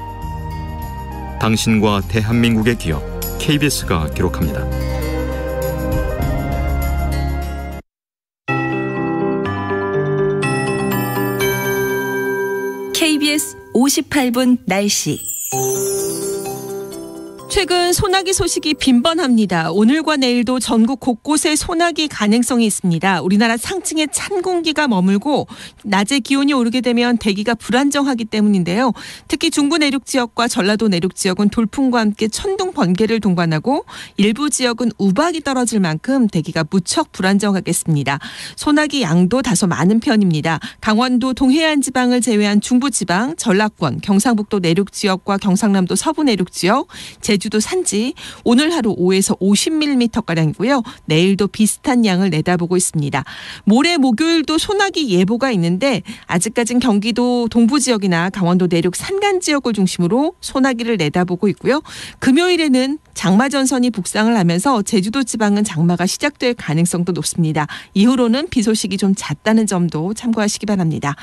당신과 대한민국의 기억, KBS가 기록합니다. KBS 58분 날씨. 최근 소나기 소식이 빈번합니다. 오늘과 내일도 전국 곳곳에 소나기 가능성이 있습니다. 우리나라 상층에 찬 공기가 머물고 낮에 기온이 오르게 되면 대기가 불안정하기 때문인데요. 특히 중부 내륙 지역과 전라도 내륙 지역은 돌풍과 함께 천둥 번개를 동반하고 일부 지역은 우박이 떨어질 만큼 대기가 무척 불안정하겠습니다. 소나기 양도 다소 많은 편입니다. 강원도 동해안 지방을 제외한 중부 지방, 전라권, 경상북도 내륙 지역과 경상남도 서부 내륙 지역, 제주도 산지 오늘 하루 5에서 50mm가량이고요. 내일도 비슷한 양을 내다보고 있습니다. 모레 목요일도 소나기 예보가 있는데 아직까지는 경기도 동부 지역이나 강원도 내륙 산간 지역을 중심으로 소나기를 내다보고 있고요. 금요일에는 장마 전선이 북상을 하면서 제주도 지방은 장마가 시작될 가능성도 높습니다. 이후로는 비 소식이 좀 잦다는 점도 참고하시기 바랍니다.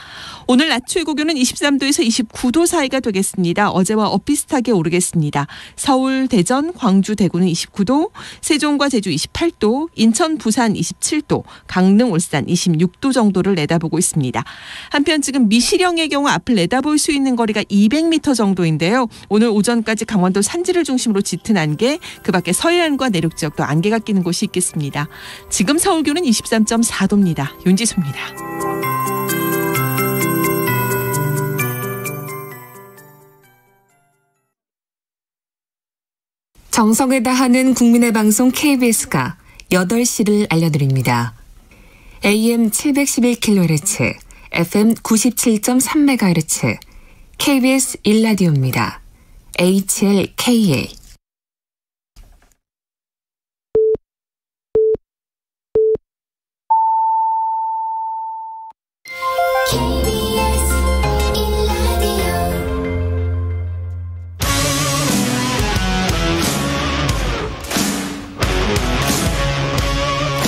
오늘 낮 최고 기온은 23도에서 29도 사이가 되겠습니다. 어제와 엇비슷하게 오르겠습니다. 서울 서울, 대전, 광주, 대구는 29도, 세종과 제주 28도, 인천, 부산 27도, 강릉, 울산 26도 정도를 내다보고 있습니다. 한편 지금 미시령의 경우 앞을 내다볼 수 있는 거리가 200m 정도인데요. 오늘 오전까지 강원도 산지를 중심으로 짙은 안개, 그 밖에 서해안과 내륙 지역도 안개가 끼는 곳이 있겠습니다. 지금 서울 기온은 23.4도입니다. 윤지수입니다. 정성에 다하는 국민의 방송 KBS가 8시를 알려드립니다. AM 711kHz, FM 97.3MHz, KBS 1라디오입니다. HLKA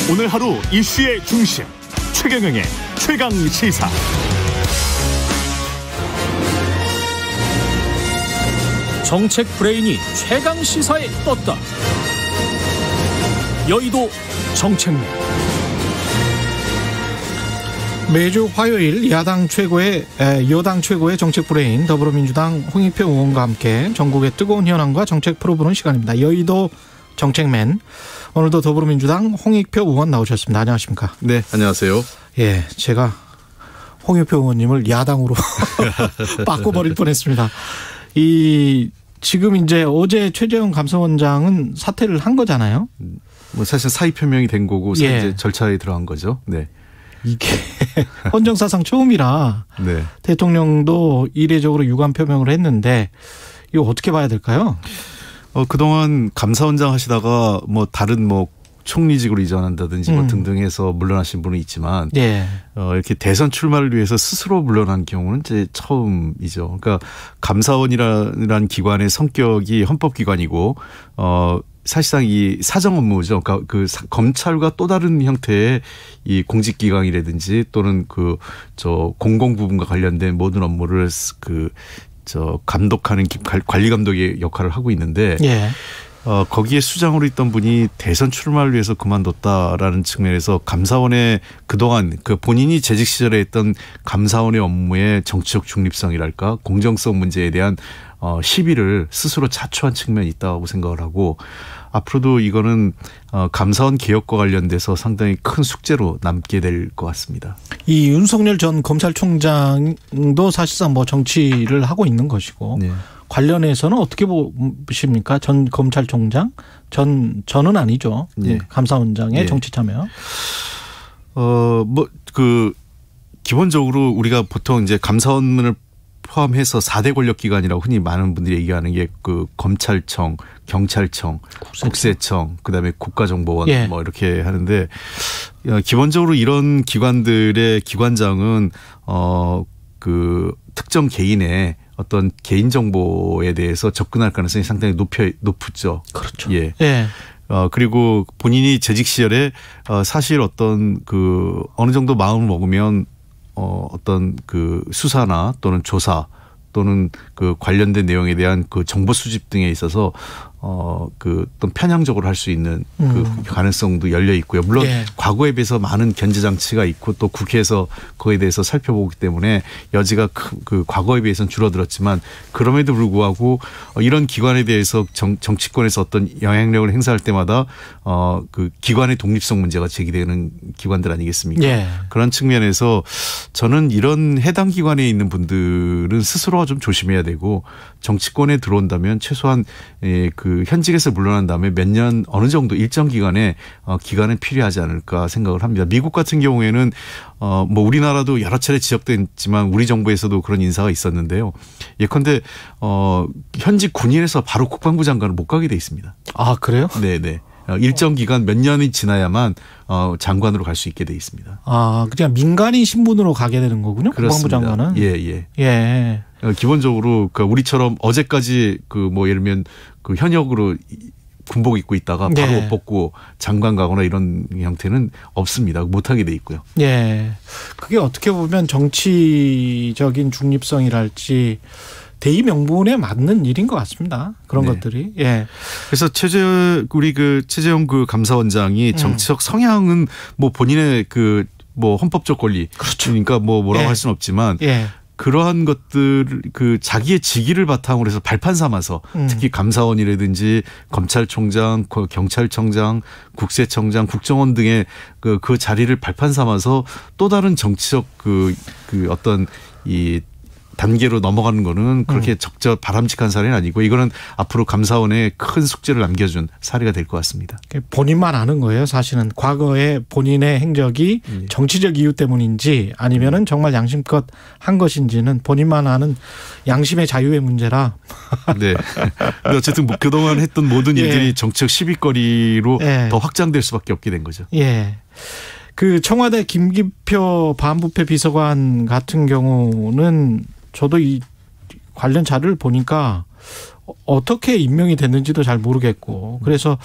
오늘 하루 이슈의 중심, 최경영의 최강시사. 정책 브레인이 최강시사에 떴다. 여의도 정책맨. 매주 화요일 여당 최고의 정책 브레인 더불어민주당 홍익표 의원과 함께 전국의 뜨거운 현안과 정책 풀어보는 시간입니다. 여의도 정책맨. 오늘도 더불어민주당 홍익표 의원 나오셨습니다. 안녕하십니까? 네, 안녕하세요. 예, 제가 홍익표 의원님을 야당으로 바꿔버릴 뻔했습니다. 지금 이제 어제 최재형 감사원장은 사퇴를 한 거잖아요. 뭐 사실 사의 표명이 된 거고 예. 이제 절차에 들어간 거죠. 네. 이게 헌정사상 처음이라 네. 대통령도 이례적으로 유감 표명을 했는데 이거 어떻게 봐야 될까요? 그동안 감사원장 하시다가 뭐 다른 뭐 총리직으로 이전한다든지 뭐 등등 해서 물러나신 분은 있지만 예. 이렇게 대선 출마를 위해서 스스로 물러난 경우는 이제 처음이죠. 그러니까 감사원이라는 기관의 성격이 헌법기관이고 사실상 이 사정 업무죠. 그러니까 그 검찰과 또 다른 형태의 이 공직기강이라든지 또는 그 저 공공 부분과 관련된 모든 업무를 감독하는 관리 감독의 역할을 하고 있는데 예. 거기에 수장으로 있던 분이 대선 출마를 위해서 그만뒀다라는 측면에서 감사원의 그동안 그 본인이 재직 시절에 했던 감사원의 업무의 정치적 중립성이랄까 공정성 문제에 대한 시비를 스스로 자초한 측면이 있다고 생각을 하고 앞으로도 이거는 감사원 개혁과 관련돼서 상당히 큰 숙제로 남게 될 것 같습니다. 이 윤석열 전 검찰총장도 사실상 뭐 정치를 하고 있는 것이고 네. 관련해서는 어떻게 보십니까? 전 검찰총장? 저는 아니죠. 네. 감사원장의 네. 정치 참여. 기본적으로 우리가 보통 이제 감사원문을 포함해서 4대 권력기관이라고 흔히 많은 분들이 얘기하는 게 그 검찰청, 경찰청, 국세청, 그다음에 국가정보원 예. 뭐 이렇게 하는데 기본적으로 이런 기관들의 기관장은 그 특정 개인의 어떤 개인 정보에 대해서 접근할 가능성이 상당히 높죠. 그렇죠. 예. 예. 그리고 본인이 재직 시절에 사실 어떤 그 어느 정도 마음을 먹으면 어떤 그 수사나 또는 조사 또는 그 관련된 내용에 대한 그 정보 수집 등에 있어서 그 어떤 편향적으로 할 수 있는 그 가능성도 열려 있고요. 물론 예. 과거에 비해서 많은 견제 장치가 있고 또 국회에서 그거에 대해서 살펴보기 때문에 여지가 그 과거에 비해서는 줄어들었지만 그럼에도 불구하고 이런 기관에 대해서 정치권에서 어떤 영향력을 행사할 때마다 그 기관의 독립성 문제가 제기되는 기관들 아니겠습니까? 예. 그런 측면에서 저는 이런 해당 기관에 있는 분들은 스스로가 좀 조심해야 되고 정치권에 들어온다면 최소한 그 현직에서 물러난 다음에 몇 년 어느 정도 일정 기간에 기간은 필요하지 않을까 생각을 합니다. 미국 같은 경우에는 뭐 우리나라도 여러 차례 지적됐지만 우리 정부에서도 그런 인사가 있었는데요. 예컨대 현직 군인에서 바로 국방부 장관을 못 가게 돼 있습니다. 아 그래요? 네네. 일정 기간 몇 년이 지나야만 장관으로 갈 수 있게 돼 있습니다. 아 그냥 민간인 신분으로 가게 되는 거군요. 그렇습니다. 국방부 장관은. 예예. 예. 기본적으로 우리처럼 어제까지 그 뭐 예를 들면 그 현역으로 군복 입고 있다가 바로 예. 옷 벗고 장관 가거나 이런 형태는 없습니다. 못하게 돼 있고요. 예. 그게 어떻게 보면 정치적인 중립성이랄지 대의 명분에 맞는 일인 것 같습니다. 그런 네. 것들이. 예. 그래서 최재형 그 감사원장이 정치적 성향은 뭐 본인의 그 뭐 헌법적 권리. 그렇죠. 그러니까 뭐 뭐라고 예. 할 수는 없지만. 예. 그러한 것들 그 자기의 직위를 바탕으로 해서 발판 삼아서 특히 감사원이라든지 검찰총장, 경찰청장, 국세청장, 국정원 등의 그 자리를 발판 삼아서 또 다른 정치적 그 어떤 이 단계로 넘어가는 거는 그렇게 적절 바람직한 사례는 아니고 이거는 앞으로 감사원에 큰 숙제를 남겨준 사례가 될 것 같습니다. 본인만 아는 거예요. 사실은 과거에 본인의 행적이 예. 정치적 이유 때문인지 아니면은 정말 양심껏 한 것인지는 본인만 아는 양심의 자유의 문제라. 네. 근데 어쨌든 그동안 했던 모든 일들이 예. 정치적 시비거리로 예. 더 확장될 수밖에 없게 된 거죠. 예. 그 청와대 김기표 반부패 비서관 같은 경우는 저도 이 관련 자료를 보니까 어떻게 임명이 됐는지도 잘 모르겠고 그래서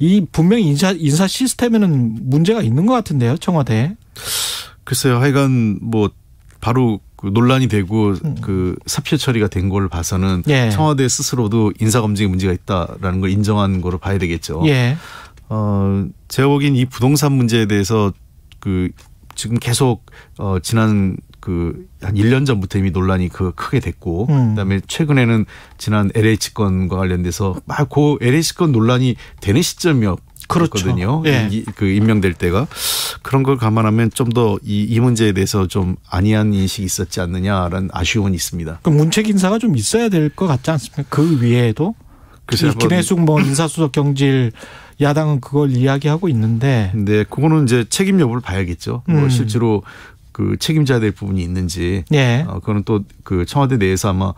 이 분명히 인사 시스템에는 문제가 있는 것 같은데요, 청와대. 글쎄요, 하여간 뭐 바로 논란이 되고 그 사표 처리가 된 걸 봐서는 예. 청와대 스스로도 인사 검증에 문제가 있다라는 걸 인정한 거로 봐야 되겠죠. 예. 제가 보기엔 이 부동산 문제에 대해서 그 지금 계속 지난 그 한 1년 전부터 이미 논란이 크게 됐고 그다음에 최근에는 지난 LH 건과 관련돼서 막 그 LH 건 논란이 되는 시점이었거든요. 그렇죠. 예. 그 임명될 때가 그런 걸 감안하면 좀 더 이 문제에 대해서 좀 안이한 인식이 있었지 않느냐라는 아쉬움은 있습니다. 그럼 문책 인사가 좀 있어야 될 것 같지 않습니까? 그 위에도 김혜수 뭐 인사수석 경질 야당은 그걸 이야기하고 있는데. 네, 그거는 이제 책임 여부를 봐야겠죠. 뭐 실제로 그 책임져야 될 부분이 있는지. 예. 그거는 또 그 청와대 내에서 아마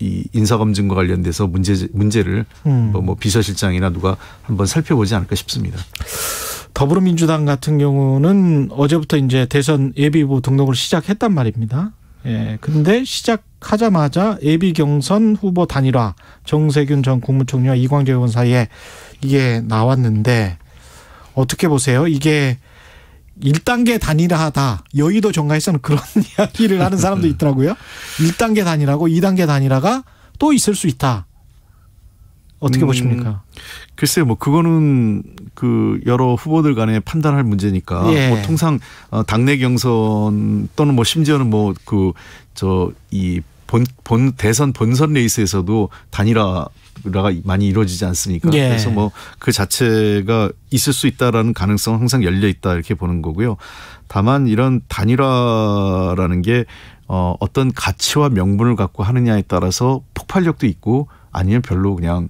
이 인사 검증과 관련돼서 문제를 뭐 비서실장이나 누가 한번 살펴보지 않을까 싶습니다. 더불어민주당 같은 경우는 어제부터 이제 대선 예비후보 등록을 시작했단 말입니다. 예. 근데 시작하자마자 예비 경선 후보 단일화 정세균 전 국무총리와 이광재 의원 사이에 이게 나왔는데 어떻게 보세요? 이게 1단계 단일화하다. 여의도 정가에서는 그런 이야기를 하는 사람도 있더라고요. 1단계 단일화고 2단계 단일화가 또 있을 수 있다. 어떻게 보십니까? 글쎄요, 뭐 그거는 그 여러 후보들 간에 판단할 문제니까 예. 뭐 통상 당내 경선 또는 뭐 심지어는 뭐 그 저 이 본 대선 본선 레이스에서도 단일화가 많이 이루어지지 않습니까? 예. 그래서 뭐 그 자체가 있을 수 있다라는 가능성은 항상 열려 있다 이렇게 보는 거고요. 다만 이런 단일화라는 게 어떤 가치와 명분을 갖고 하느냐에 따라서 폭발력도 있고 아니면 별로 그냥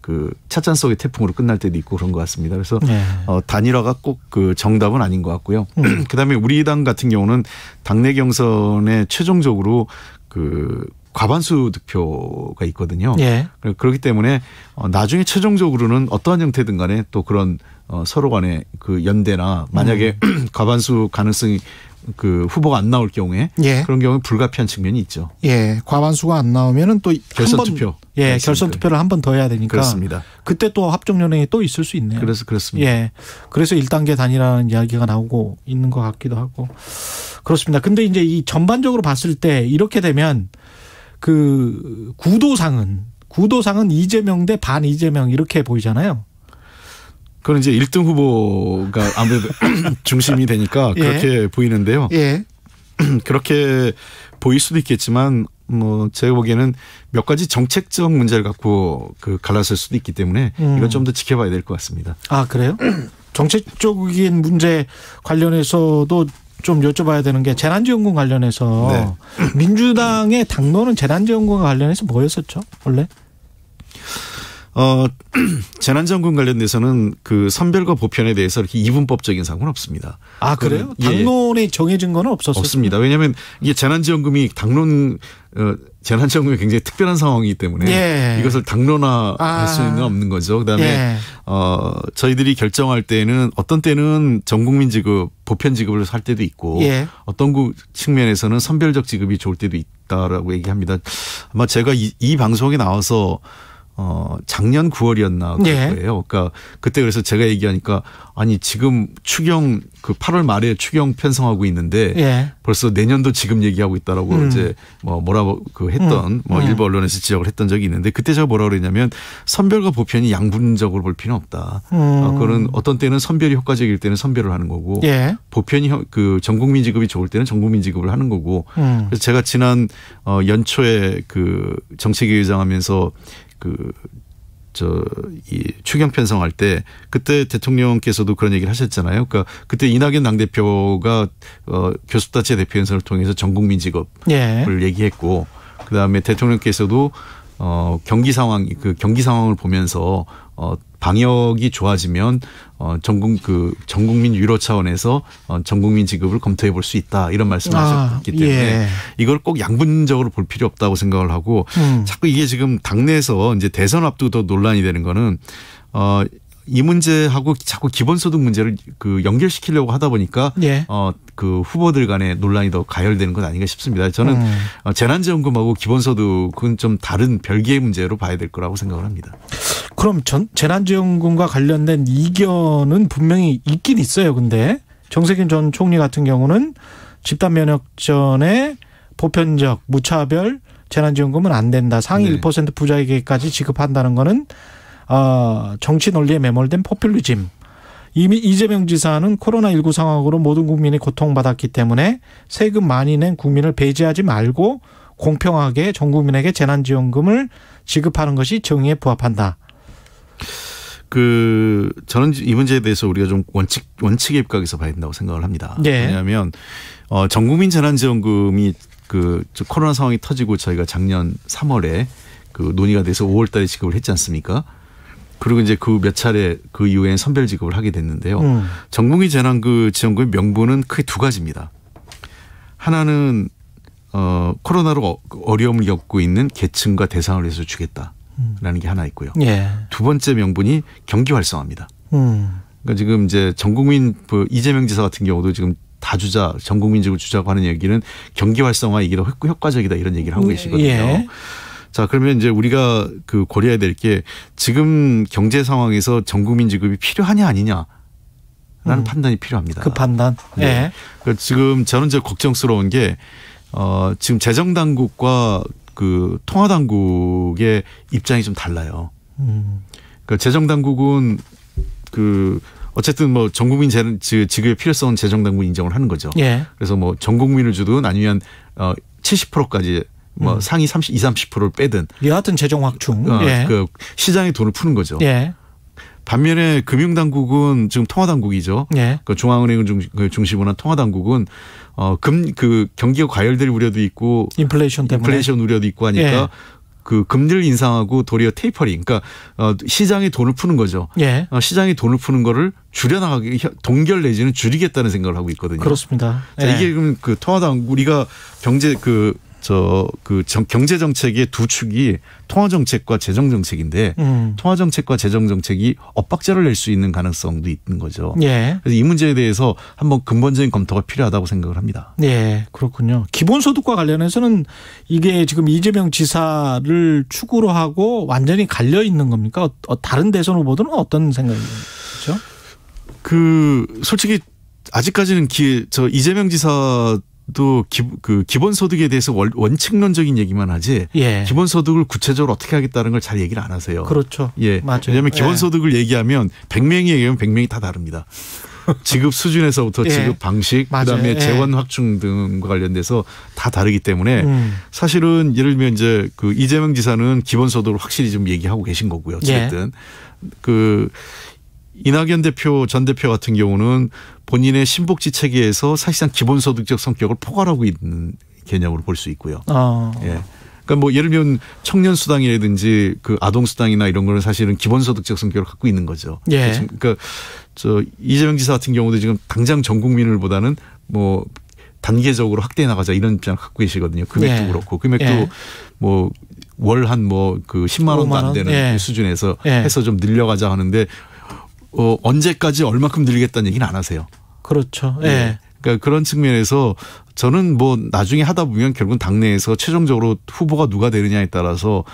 그 찻잔 속의 태풍으로 끝날 때도 있고 그런 것 같습니다. 그래서 네. 단일화가 꼭 그 정답은 아닌 것 같고요. 그다음에 우리 당 같은 경우는 당내 경선에 최종적으로 그 과반수 득표가 있거든요. 네. 그렇기 때문에 나중에 최종적으로는 어떠한 형태든 간에 또 그런 서로 간의 그 연대나 만약에 과반수 가능성이 그 후보가 안 나올 경우에 예. 그런 경우에 불가피한 측면이 있죠. 예, 과반수가 안 나오면은 또 결선 투표. 예, 맞습니다. 결선 투표를 한 번 더 해야 되니까. 그렇습니다. 그때 또 합종 연행이 또 있을 수 있네요. 그래서 그렇습니다. 예, 그래서 1단계 단이라는 이야기가 나오고 있는 것 같기도 하고 그렇습니다. 근데 이제 이 전반적으로 봤을 때 이렇게 되면 그 구도상은 이재명 대 반 이재명 이렇게 보이잖아요. 그건 이제 1등 후보가 아무래도 중심이 되니까 그렇게 예. 보이는데요. 예. 그렇게 보일 수도 있겠지만 뭐 제가 보기에는 몇 가지 정책적 문제를 갖고 그 갈라설 수도 있기 때문에 이건 좀 더 지켜봐야 될 것 같습니다. 아, 그래요? 정책적인 문제 관련해서도 좀 여쭤봐야 되는 게 재난지원금 관련해서 네. 민주당의 당론은 재난지원금과 관련해서 뭐였었죠? 원래? 재난지원금 관련돼서는 그 선별과 보편에 대해서 이렇게 이분법적인 상황은 없습니다. 아, 그래요? 당론에 예. 정해진 건 없었어요? 없습니다. 왜냐하면 이게 재난지원금이 재난지원금이 굉장히 특별한 상황이기 때문에 예. 이것을 당론화할 수는 없는 거죠. 그다음에 예. 저희들이 결정할 때는 어떤 때는 전국민 지급, 보편 지급을 할 때도 있고 예. 어떤 측면에서는 선별적 지급이 좋을 때도 있다라고 얘기합니다. 아마 제가 이 방송에 나와서 작년 9월이었나 그럴 거예요. 그러니까 그때 그래서 제가 얘기하니까 아니 지금 추경 그 8월 말에 추경 편성하고 있는데 벌써 내년도 지금 얘기하고 있다라고 이제 뭐라고 그 했던 뭐 일부 언론에서 지적을 했던 적이 있는데 그때 제가 뭐라 그랬냐면 선별과 보편이 양분적으로 볼 필요는 없다. 그런 어떤 때는 선별이 효과적일 때는 선별을 하는 거고 보편이 그 전국민 지급이 좋을 때는 전국민 지급을 하는 거고 그래서 제가 지난 연초에 그 정책위 의장하면서 이 추경 편성할 때 그때 대통령께서도 그런 얘기를 하셨잖아요. 그러니까 그때 이낙연 당대표가 교섭단체 대표연설을 통해서 전국민 직업을 얘기했고 그다음에 대통령께서도 경기 상황을 보면서 방역이 좋아지면 전국민 유로 차원에서 전국민 지급을 검토해 볼 수 있다 이런 말씀을 하셨기 때문에 이걸 꼭 양분적으로 볼 필요 없다고 생각을 하고 자꾸 이게 지금 당내에서 이제 대선 앞두고 더 논란이 되는 거는 이 문제하고 자꾸 기본소득 문제를 그 연결시키려고 하다 보니까 그 후보들 간의 논란이 더 가열되는 건 아닌가 싶습니다. 저는 재난지원금하고 기본소득은 좀 다른 별개의 문제로 봐야 될 거라고 생각을 합니다. 그럼 재난지원금과 관련된 이견은 분명히 있긴 있어요. 근데 정세균 전 총리 같은 경우는 집단 면역전에 보편적 무차별 재난지원금은 안 된다. 상위 1% 부자에게까지 지급한다는 거는 정치 논리에 매몰된 포퓰리즘. 이미 이재명 지사는 코로나19 상황으로 모든 국민이 고통받았기 때문에 세금 많이 낸 국민을 배제하지 말고 공평하게 전 국민에게 재난지원금을 지급하는 것이 정의에 부합한다. 저는 이 문제에 대해서 우리가 좀 원칙의 입각에서 봐야 된다고 생각을 합니다. 왜냐하면 전 국민 재난지원금이 그 코로나 상황이 터지고 저희가 작년 3월에 그 논의가 돼서 5월 달에 지급을 했지 않습니까? 그리고 이제 그 몇 차례 그 이후에 선별 지급을 하게 됐는데요. 전국민 재난지원금의 명분은 크게 두 가지입니다. 하나는 코로나로 어려움을 겪고 있는 계층과 대상을 위해서 주겠다라는 게 하나 있고요. 두 번째 명분이 경기 활성화입니다. 그러니까 지금 이제 전국민 이재명 지사 같은 경우도 지금 다 주자, 전국민적으로 주자고 하는 얘기는 경기 활성화 이게 더 효과적이다 이런 얘기를 하고 계시거든요. 자, 그러면 이제 우리가 그 고려해야 될 게 지금 경제 상황에서 전 국민 지급이 필요하냐 아니냐라는 판단이 필요합니다. 그 판단. 그러니까 지금 저는 이제 걱정스러운 게 지금 재정 당국과 그 통화 당국의 입장이 좀 달라요. 그러니까 재정 당국은 그 어쨌든 뭐 전 국민 지급의 필요성은 재정 당국이 인정을 하는 거죠. 그래서 뭐 전 국민을 주든 아니면 70%까지 뭐 상위 30%를 빼든 여하튼 재정 확충 그 시장에 돈을 푸는 거죠. 반면에 금융당국은 지금 통화당국이죠. 그 중앙은행을 중심으로 한 통화당국은 그 경기가 과열될 우려도 있고 인플레이션 때문에 인플레이션 우려도 있고 하니까 그 금리를 인상하고 도리어 테이퍼링, 그러니까 시장에 돈을 푸는 거죠. 시장에 돈을 푸는 거를 줄여나가기, 동결 내지는 줄이겠다는 생각을 하고 있거든요. 그렇습니다. 자, 이게 그럼 그 통화당국 우리가 경제 정책의 두 축이 통화 정책과 재정 정책인데 통화 정책과 재정 정책이 엇박자를 낼 수 있는 가능성도 있는 거죠. 그래서 이 문제에 대해서 한번 근본적인 검토가 필요하다고 생각을 합니다. 그렇군요. 기본소득과 관련해서는 이게 지금 이재명 지사를 축으로 하고 완전히 갈려 있는 겁니까? 다른 대선 후보들은 어떤 생각이죠? 솔직히 아직까지는 이재명 지사 또 기본소득에 대해서 원칙론적인 얘기만 하지 기본소득을 구체적으로 어떻게 하겠다는 걸 잘 얘기를 안 하세요. 그렇죠. 맞아요. 왜냐하면 기본소득을 얘기하면 100명이 얘기하면 100명이 다 다릅니다. 지급 수준에서부터 지급 방식 그다음에 재원 확충 등과 관련돼서 다 다르기 때문에 사실은 예를 들면 이제 그 이재명 지사는 기본소득을 확실히 좀 얘기하고 계신 거고요. 어쨌든 이낙연 전 대표 같은 경우는 본인의 신복지 체계에서 사실상 기본소득적 성격을 포괄하고 있는 개념으로 볼 수 있고요. 그러니까 뭐 예를 들면 청년수당이라든지 그 아동수당이나 이런 거는 사실은 기본소득적 성격을 갖고 있는 거죠. 그러니까 이재명 지사 같은 경우도 지금 당장 전 국민을 보다는 뭐 단계적으로 확대해 나가자 이런 입장을 갖고 계시거든요. 금액도 그렇고 금액도 뭐 월 한 뭐 그 10만 원도 안 되는 그 수준에서 해서 좀 늘려가자 하는데 언제까지 얼마큼 늘리겠다는 얘기는 안 하세요. 그렇죠. 그러니까 그런 측면에서 저는 뭐 나중에 하다 보면 결국은 당내에서 최종적으로 후보가 누가 되느냐에 따라서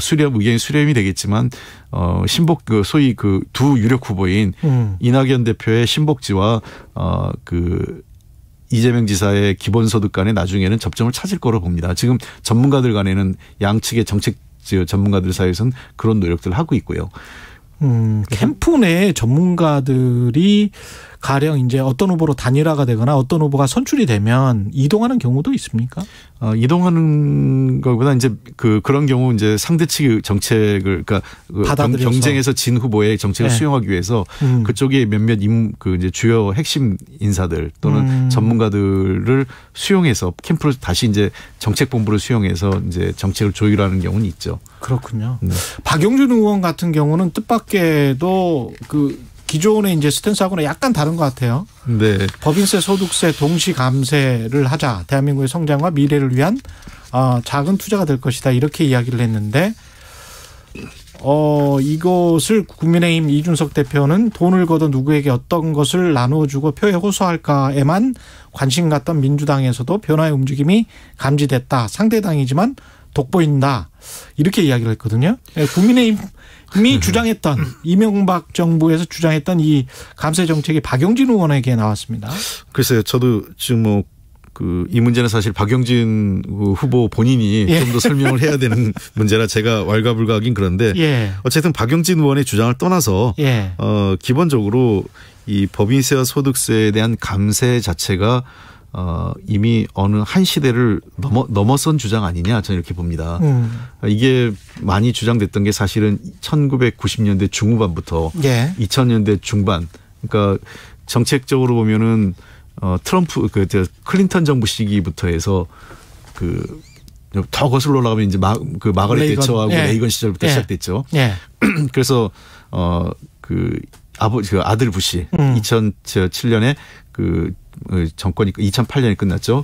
의견이 수렴이 되겠지만 신복 소위 그 두 유력 후보인 이낙연 대표의 신복지와 이재명 지사의 기본소득 간에 나중에는 접점을 찾을 거로 봅니다. 지금 전문가들 간에는 양측의 정책 전문가들 사이에서는 그런 노력들을 하고 있고요. 캠프 내 전문가들이 가령 이제 어떤 후보로 단일화가 되거나 어떤 후보가 선출이 되면 이동하는 경우도 있습니까? 이동하는 것보다 이제 그런 경우 이제 상대 측의 정책을 받아들여서 경쟁에서 진 후보의 정책을 수용하기 위해서 그쪽에 몇몇 이제 주요 핵심 인사들 또는 전문가들을 수용해서 캠프를 다시 이제 정책본부를 수용해서 이제 정책을 조율하는 경우는 있죠. 그렇군요. 네. 박용진 의원 같은 경우는 뜻밖에도 기존의 이제 스탠스하고는 약간 다른 것 같아요. 네. 법인세, 소득세, 동시 감세를 하자. 대한민국의 성장과 미래를 위한 작은 투자가 될 것이다. 이렇게 이야기를 했는데 이것을 국민의힘 이준석 대표는 돈을 걷어 누구에게 어떤 것을 나눠주고 표에 호소할까에만 관심 갔던 민주당에서도 변화의 움직임이 감지됐다. 상대당이지만 돋보인다. 이렇게 이야기를 했거든요. 국민의힘이 주장했던 이명박 정부에서 주장했던 이 감세 정책이 박용진 의원에게 나왔습니다. 글쎄요. 저도 지금 이 문제는 사실 박용진 후보 본인이 좀 더 설명을 해야 되는 문제라 제가 왈가불가하긴 그런데 어쨌든 박용진 의원의 주장을 떠나서 기본적으로 이 법인세와 소득세에 대한 감세 자체가 이미 어느 한 시대를 넘어선 주장 아니냐 저는 이렇게 봅니다. 이게 많이 주장됐던 게 사실은 1990년대 중후반부터 2000년대 중반, 그러니까 정책적으로 보면은 클린턴 정부 시기부터 해서 더 거슬러 올라가면 이제 마가렛 대처하고 레이건 시절부터 시작됐죠. 그래서 아들 부시 2007년에 정권이 2008년에 끝났죠.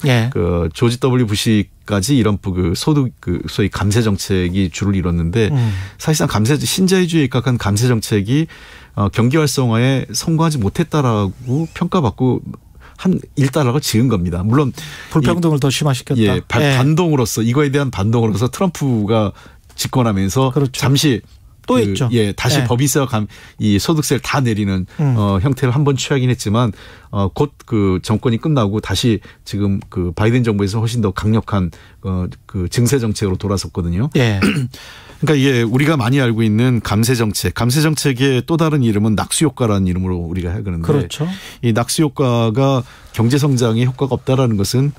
조지 W. 부시까지 이런 소득 소위 감세 정책이 주를 이뤘는데 사실상 신자유주의에 입각한 감세 정책이 경기 활성화에 성공하지 못했다라고 평가받고 한 일단락을 지은 겁니다. 물론 불평등을 더 심화시켰다. 반동으로서 이거에 대한 반동으로서 트럼프가 집권하면서 그렇죠. 잠시 또 했죠. 다시 법인세와 소득세를 다 내리는 형태를 한번 취하긴 했지만 곧 정권이 끝나고 다시 지금 바이든 정부에서 훨씬 더 강력한 증세 정책으로 돌아섰거든요. 그러니까 이게 우리가 많이 알고 있는 감세 정책, 감세 정책의 또 다른 이름은 낙수 효과라는 이름으로 우리가 하는데 그렇죠. 이 낙수 효과가 경제 성장에 효과가 없다라는 것은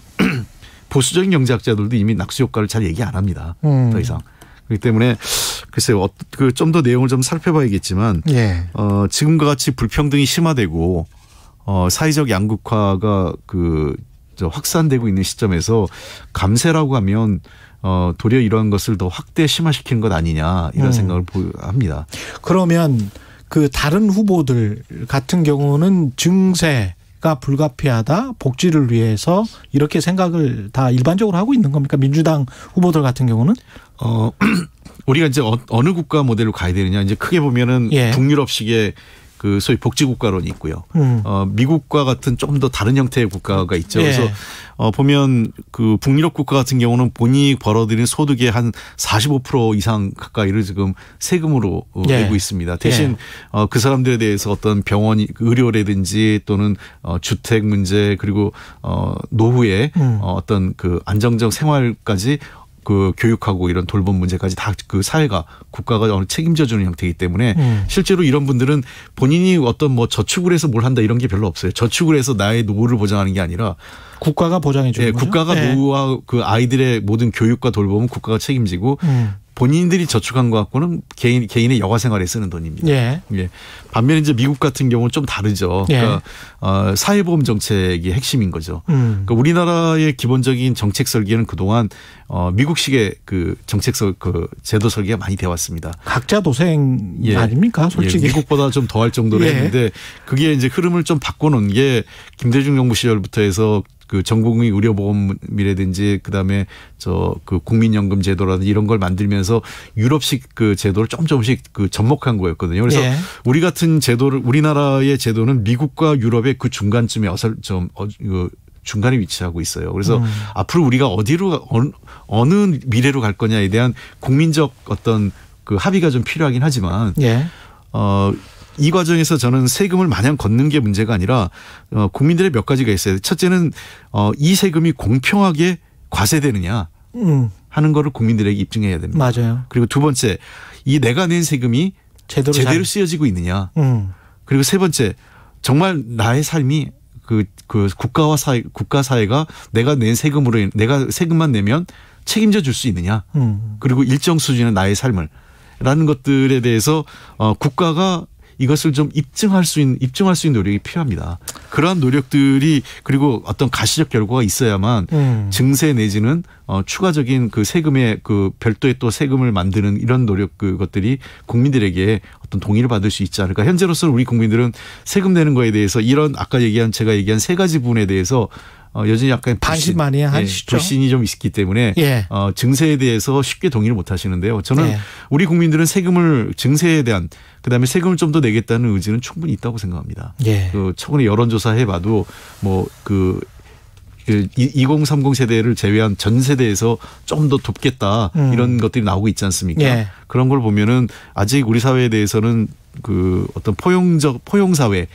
보수적인 경제학자들도 이미 낙수 효과를 잘 얘기 안 합니다. 더 이상. 그렇기 때문에 글쎄요, 좀 더 내용을 좀 살펴봐야겠지만 지금과 같이 불평등이 심화되고 사회적 양극화가 확산되고 있는 시점에서 감세라고 하면 도리어 이러한 것을 더 확대 심화시키는 것 아니냐 이런 생각을 합니다. 그러면 다른 후보들 같은 경우는 증세가 불가피하다, 복지를 위해서 이렇게 생각을 다 일반적으로 하고 있는 겁니까? 민주당 후보들 같은 경우는? 우리가 이제 어느 국가 모델로 가야 되느냐 이제 크게 보면은 북유럽식의 소위 복지국가론이 있고요. 미국과 같은 조금 더 다른 형태의 국가가 있죠. 그래서 보면 북유럽 국가 같은 경우는 본인이 벌어들인 소득의 한 45% 이상 가까이를 지금 세금으로 내고 있습니다. 대신 그 사람들에 대해서 어떤 병원 의료라든지 또는 주택 문제 그리고 노후에 어떤 안정적 생활까지 교육하고 이런 돌봄 문제까지 다 사회가 국가가 어느 책임져주는 형태이기 때문에 실제로 이런 분들은 본인이 어떤 저축을 해서 뭘 한다 이런 게 별로 없어요. 저축을 해서 나의 노후를 보장하는 게 아니라 국가가 보장해 주는 거죠. 국가가 노후와 아이들의 모든 교육과 돌봄은 국가가 책임지고 본인들이 저축한 것 갖고는 개인의 여가 생활에 쓰는 돈입니다. 반면에 이제 미국 같은 경우는 좀 다르죠. 그러니까 사회보험 정책이 핵심인 거죠. 그러니까 우리나라의 기본적인 정책 설계는 그동안 미국식의 제도 설계가 많이 되어 왔습니다. 각자 도생 아닙니까? 솔직히 미국보다 좀 더할 정도로 했는데 그게 이제 흐름을 좀 바꿔놓은 게 김대중 정부 시절부터 해서 그 전국민 의료보험이라든지 그다음에 저 그 국민연금 제도라든지 이런 걸 만들면서 유럽식 그 제도를 조금씩 그 접목한 거였거든요. 그래서 예. 우리 같은 제도를 우리나라의 제도는 미국과 유럽의 그 중간쯤에 중간에 위치하고 있어요. 그래서 앞으로 우리가 어디로 어느 미래로 갈 거냐에 대한 국민적 어떤 그 합의가 좀 필요하긴 하지만 예. 이 과정에서 저는 세금을 마냥 걷는 게 문제가 아니라 국민들의 몇 가지가 있어요. 첫째는 이 세금이 공평하게 과세되느냐 하는 거를 국민들에게 입증해야 됩니다. 맞아요. 그리고 두 번째, 이 내가 낸 세금이 제대로 쓰여지고 있느냐. 그리고 세 번째, 정말 나의 삶이 그 국가와 사회, 국가 사회가 내가 낸 세금으로 내가 세금만 내면 책임져 줄 수 있느냐. 그리고 일정 수준의 나의 삶을 라는 것들에 대해서 국가가 이것을 좀 입증할 수 있는 노력이 필요합니다. 그러한 노력들이 그리고 어떤 가시적 결과가 있어야만 증세 내지는 추가적인 그 세금의 그 별도의 또 세금을 만드는 이런 노력 그것들이 국민들에게 어떤 동의를 받을 수 있지 않을까. 현재로서는 우리 국민들은 세금 내는 거에 대해서 이런 아까 제가 얘기한 세 가지 부분에 대해서 여전히 약간 불신이 좀 있기 때문에 예. 증세에 대해서 쉽게 동의를 못 하시는데요. 저는 예. 우리 국민들은 세금을 증세에 대한 그다음에 세금을 좀 더 내겠다는 의지는 충분히 있다고 생각합니다. 예. 그 최근에 여론조사 해봐도 뭐 그 2030 세대를 제외한 전 세대에서 좀 더 돕겠다 이런 것들이 나오고 있지 않습니까? 예. 그런 걸 보면은 아직 우리 사회에 대해서는 그 어떤 포용 사회,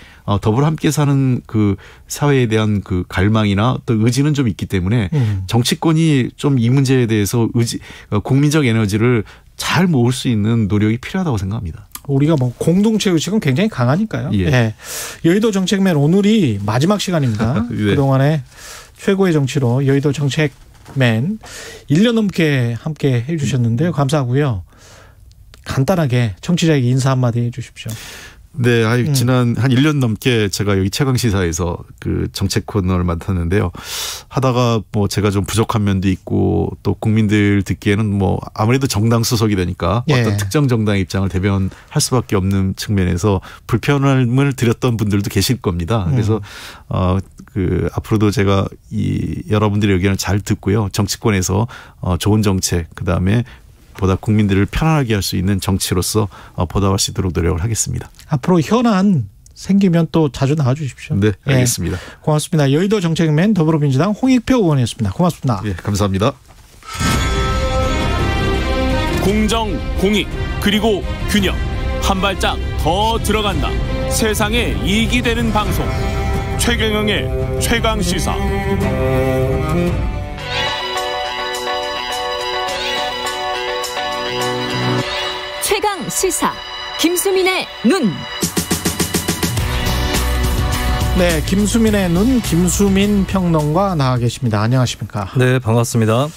더불어 함께 사는 그 사회에 대한 그 갈망이나 어떤 의지는 좀 있기 때문에 정치권이 좀 이 문제에 대해서 국민적 에너지를 잘 모을 수 있는 노력이 필요하다고 생각합니다. 우리가 뭐 공동체 의식은 굉장히 강하니까요. 예. 예. 여의도 정책맨 오늘이 마지막 시간입니다. 네. 그동안에 최고의 정치로 여의도 정책맨 1년 넘게 함께 해 주셨는데요. 감사하고요. 간단하게 청취자에게 인사 한마디 해 주십시오. 네. 지난 한 1년 넘게 제가 여기 최강시사에서 그 정책 코너를 맡았는데요. 하다가 뭐 제가 좀 부족한 면도 있고 또 국민들 듣기에는 뭐 아무래도 정당 소속이 되니까 예. 어떤 특정 정당의 입장을 대변할 수밖에 없는 측면에서 불편함을 드렸던 분들도 계실 겁니다. 그래서 그 앞으로도 제가 이 여러분들의 의견을 잘 듣고요. 정치권에서 좋은 정책 그다음에 보다 국민들을 편안하게 할 수 있는 정치로서 보답할 수 있도록 노력을 하겠습니다. 앞으로 현안 생기면 또 자주 나와주십시오. 네, 알겠습니다. 예, 고맙습니다. 여의도 정책맨 더불어민주당 홍익표 의원이었습니다. 고맙습니다. 예, 감사합니다. 공정, 공익, 그리고 균형. 한 발짝 더 들어간다. 세상에 이익이 되는 방송. 최경영의 최강시사. 최강 시사 김수민의 눈. 네, 김수민의 눈 김수민 평론가 나와 계십니다. 안녕하십니까? 네, 반갑습니다.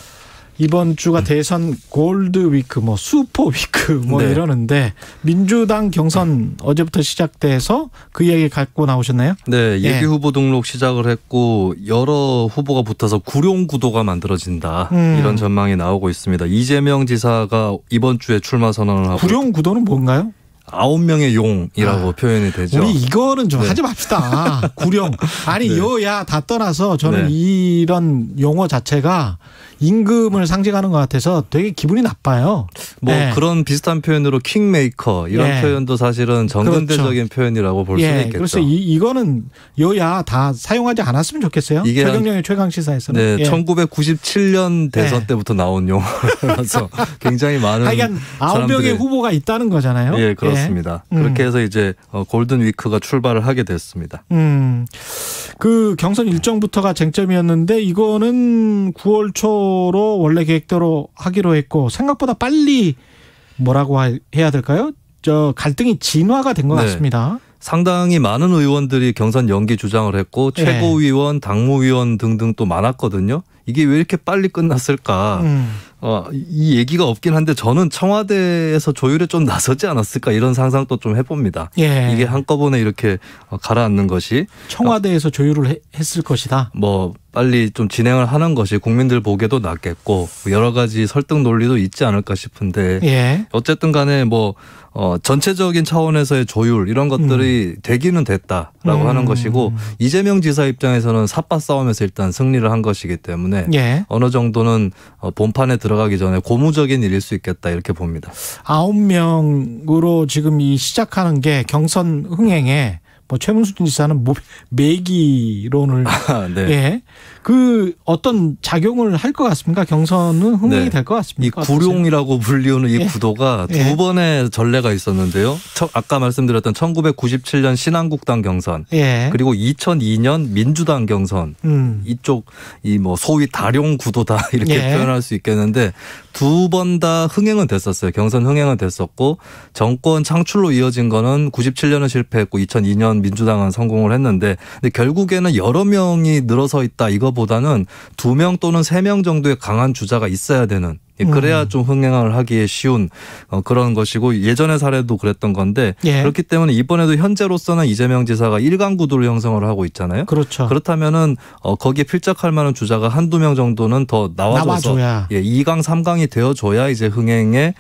이번 주가 대선 골드 위크, 뭐 슈퍼 위크, 뭐 네. 이러는데 민주당 경선 어제부터 시작돼서 그 얘기 갖고 나오셨나요? 네, 예비 후보 등록 시작을 했고 여러 후보가 붙어서 구룡 구도가 만들어진다 이런 전망이 나오고 있습니다. 이재명 지사가 이번 주에 출마 선언을 하고. 구룡 구도는 뭔가요? 9명의 용이라고 표현이 되죠. 우리 이거는 좀 네. 하지 맙시다. 구령. 아니 네. 여야 다 떠나서 저는 네. 이런 용어 자체가 임금을 상징하는 것 같아서 되게 기분이 나빠요. 뭐 네. 그런 비슷한 표현으로 킹메이커 이런 네. 표현도 사실은 정근대적인 그렇죠. 표현이라고 볼 수 네. 있겠죠. 그래서 이거는 여야 다 사용하지 않았으면 좋겠어요. 최경영의 최강시사에서는. 네. 예. 1997년 대선 네. 때부터 나온 용어라서 굉장히 많은 하여간 9명의 후보가 있다는 거잖아요. 예, 그렇습니다. 맞습니다. 그렇게 해서 이제 골든 위크가 출발을 하게 됐습니다. 그 경선 일정부터가 쟁점이었는데 이거는 9월 초로 원래 계획대로 하기로 했고 생각보다 빨리 뭐라고 해야 될까요? 저 갈등이 진화가 된 것 네. 같습니다. 상당히 많은 의원들이 경선 연기 주장을 했고 최고위원, 네. 당무위원 등등 또 많았거든요. 이게 왜 이렇게 빨리 끝났을까? 이 얘기가 없긴 한데 저는 청와대에서 조율에 좀 나서지 않았을까 이런 상상도 좀 해봅니다. 예. 이게 한꺼번에 이렇게 가라앉는 것이 청와대에서 조율을 했을 것이다. 뭐 빨리 좀 진행을 하는 것이 국민들 보기에도 낫겠고 여러 가지 설득 논리도 있지 않을까 싶은데 예. 어쨌든 간에 뭐 전체적인 차원에서의 조율 이런 것들이 되기는 됐다라고 하는 것이고 이재명 지사 입장에서는 삿바 싸움에서 일단 승리를 한 것이기 때문에 예. 어느 정도는 본판에 들어가기 전에 고무적인 일일 수 있겠다 이렇게 봅니다. 9명으로 지금 이 시작하는 게 경선 흥행에 뭐 최문순 지사는 매기론을 네. 예. 그 어떤 작용을 할 것 같습니까? 경선은 흥행이 네. 될 것 같습니까? 이 구룡이라고 불리우는 이 예. 구도가 예. 두 번의 전례가 있었는데요. 아까 말씀드렸던 1997년 신한국당 경선 예. 그리고 2002년 민주당 경선 이쪽 이 뭐 소위 다룡 구도다 이렇게 예. 표현할 수 있겠는데 두 번 다 흥행은 됐었어요. 경선 흥행은 됐었고 정권 창출로 이어진 거는 97년은 실패했고 2002년 민주당은 성공을 했는데 근데 결국에는 여러 명이 늘어서 있다 이거보다는 2명 또는 3명 정도의 강한 주자가 있어야 되는 그래야 좀 흥행을 하기에 쉬운 그런 것이고 예전의 사례도 그랬던 건데 예. 그렇기 때문에 이번에도 현재로서는 이재명 지사가 1강 구도를 형성을 하고 있잖아요. 그렇죠. 그렇다면은 거기에 필적할 만한 주자가 한두 명 정도는 더 나와줘서 예, 2강, 3강이 되어줘야 이제 흥행에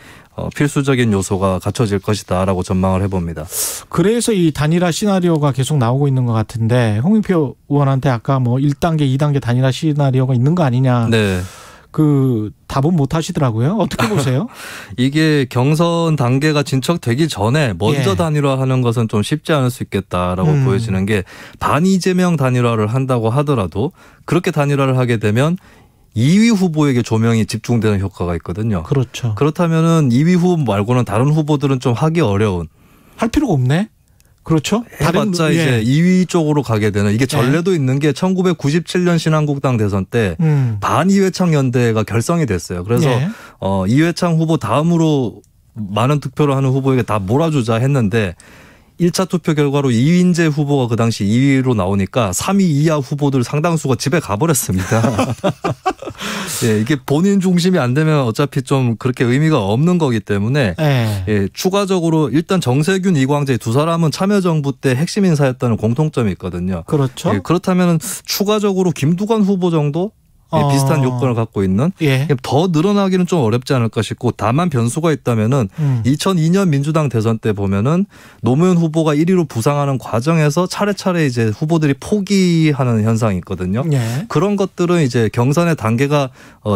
필수적인 요소가 갖춰질 것이다라고 전망을 해봅니다. 그래서 이 단일화 시나리오가 계속 나오고 있는 것 같은데 홍익표 의원한테 아까 뭐 1단계, 2단계 단일화 시나리오가 있는 거 아니냐. 네. 그 답은 못 하시더라고요. 어떻게 보세요? 이게 경선 단계가 진척되기 전에 먼저 예. 단일화하는 것은 좀 쉽지 않을 수 있겠다라고 보여지는 게 반이재명 단일화를 한다고 하더라도 그렇게 단일화를 하게 되면 2위 후보에게 조명이 집중되는 효과가 있거든요. 그렇죠. 그렇다면은 2위 후보 말고는 다른 후보들은 좀 하기 어려운. 할 필요가 없네. 그렇죠. 해봤자 이제 예. 2위 쪽으로 가게 되는 이게 전례도 예. 있는 게 1997년 신한국당 대선 때 반 이회창 연대가 결성이 됐어요. 그래서 예. 이회창 후보 다음으로 많은 득표를 하는 후보에게 다 몰아주자 했는데 1차 투표 결과로 이인재 후보가 그 당시 2위로 나오니까 3위 이하 후보들 상당수가 집에 가버렸습니다. 예, 이게 본인 중심이 안 되면 어차피 좀 그렇게 의미가 없는 거기 때문에 예, 추가적으로 일단 정세균, 이광재 두 사람은 참여정부 때 핵심 인사였다는 공통점이 있거든요. 그렇죠. 예, 그렇다면 추가적으로 김두관 후보 정도? 예, 비슷한 요건을 갖고 있는 예. 더 늘어나기는 좀 어렵지 않을까 싶고 다만 변수가 있다면은 2002년 민주당 대선 때 보면은 노무현 후보가 1위로 부상하는 과정에서 차례차례 이제 후보들이 포기하는 현상이 있거든요. 예. 그런 것들은 이제 경선의 단계가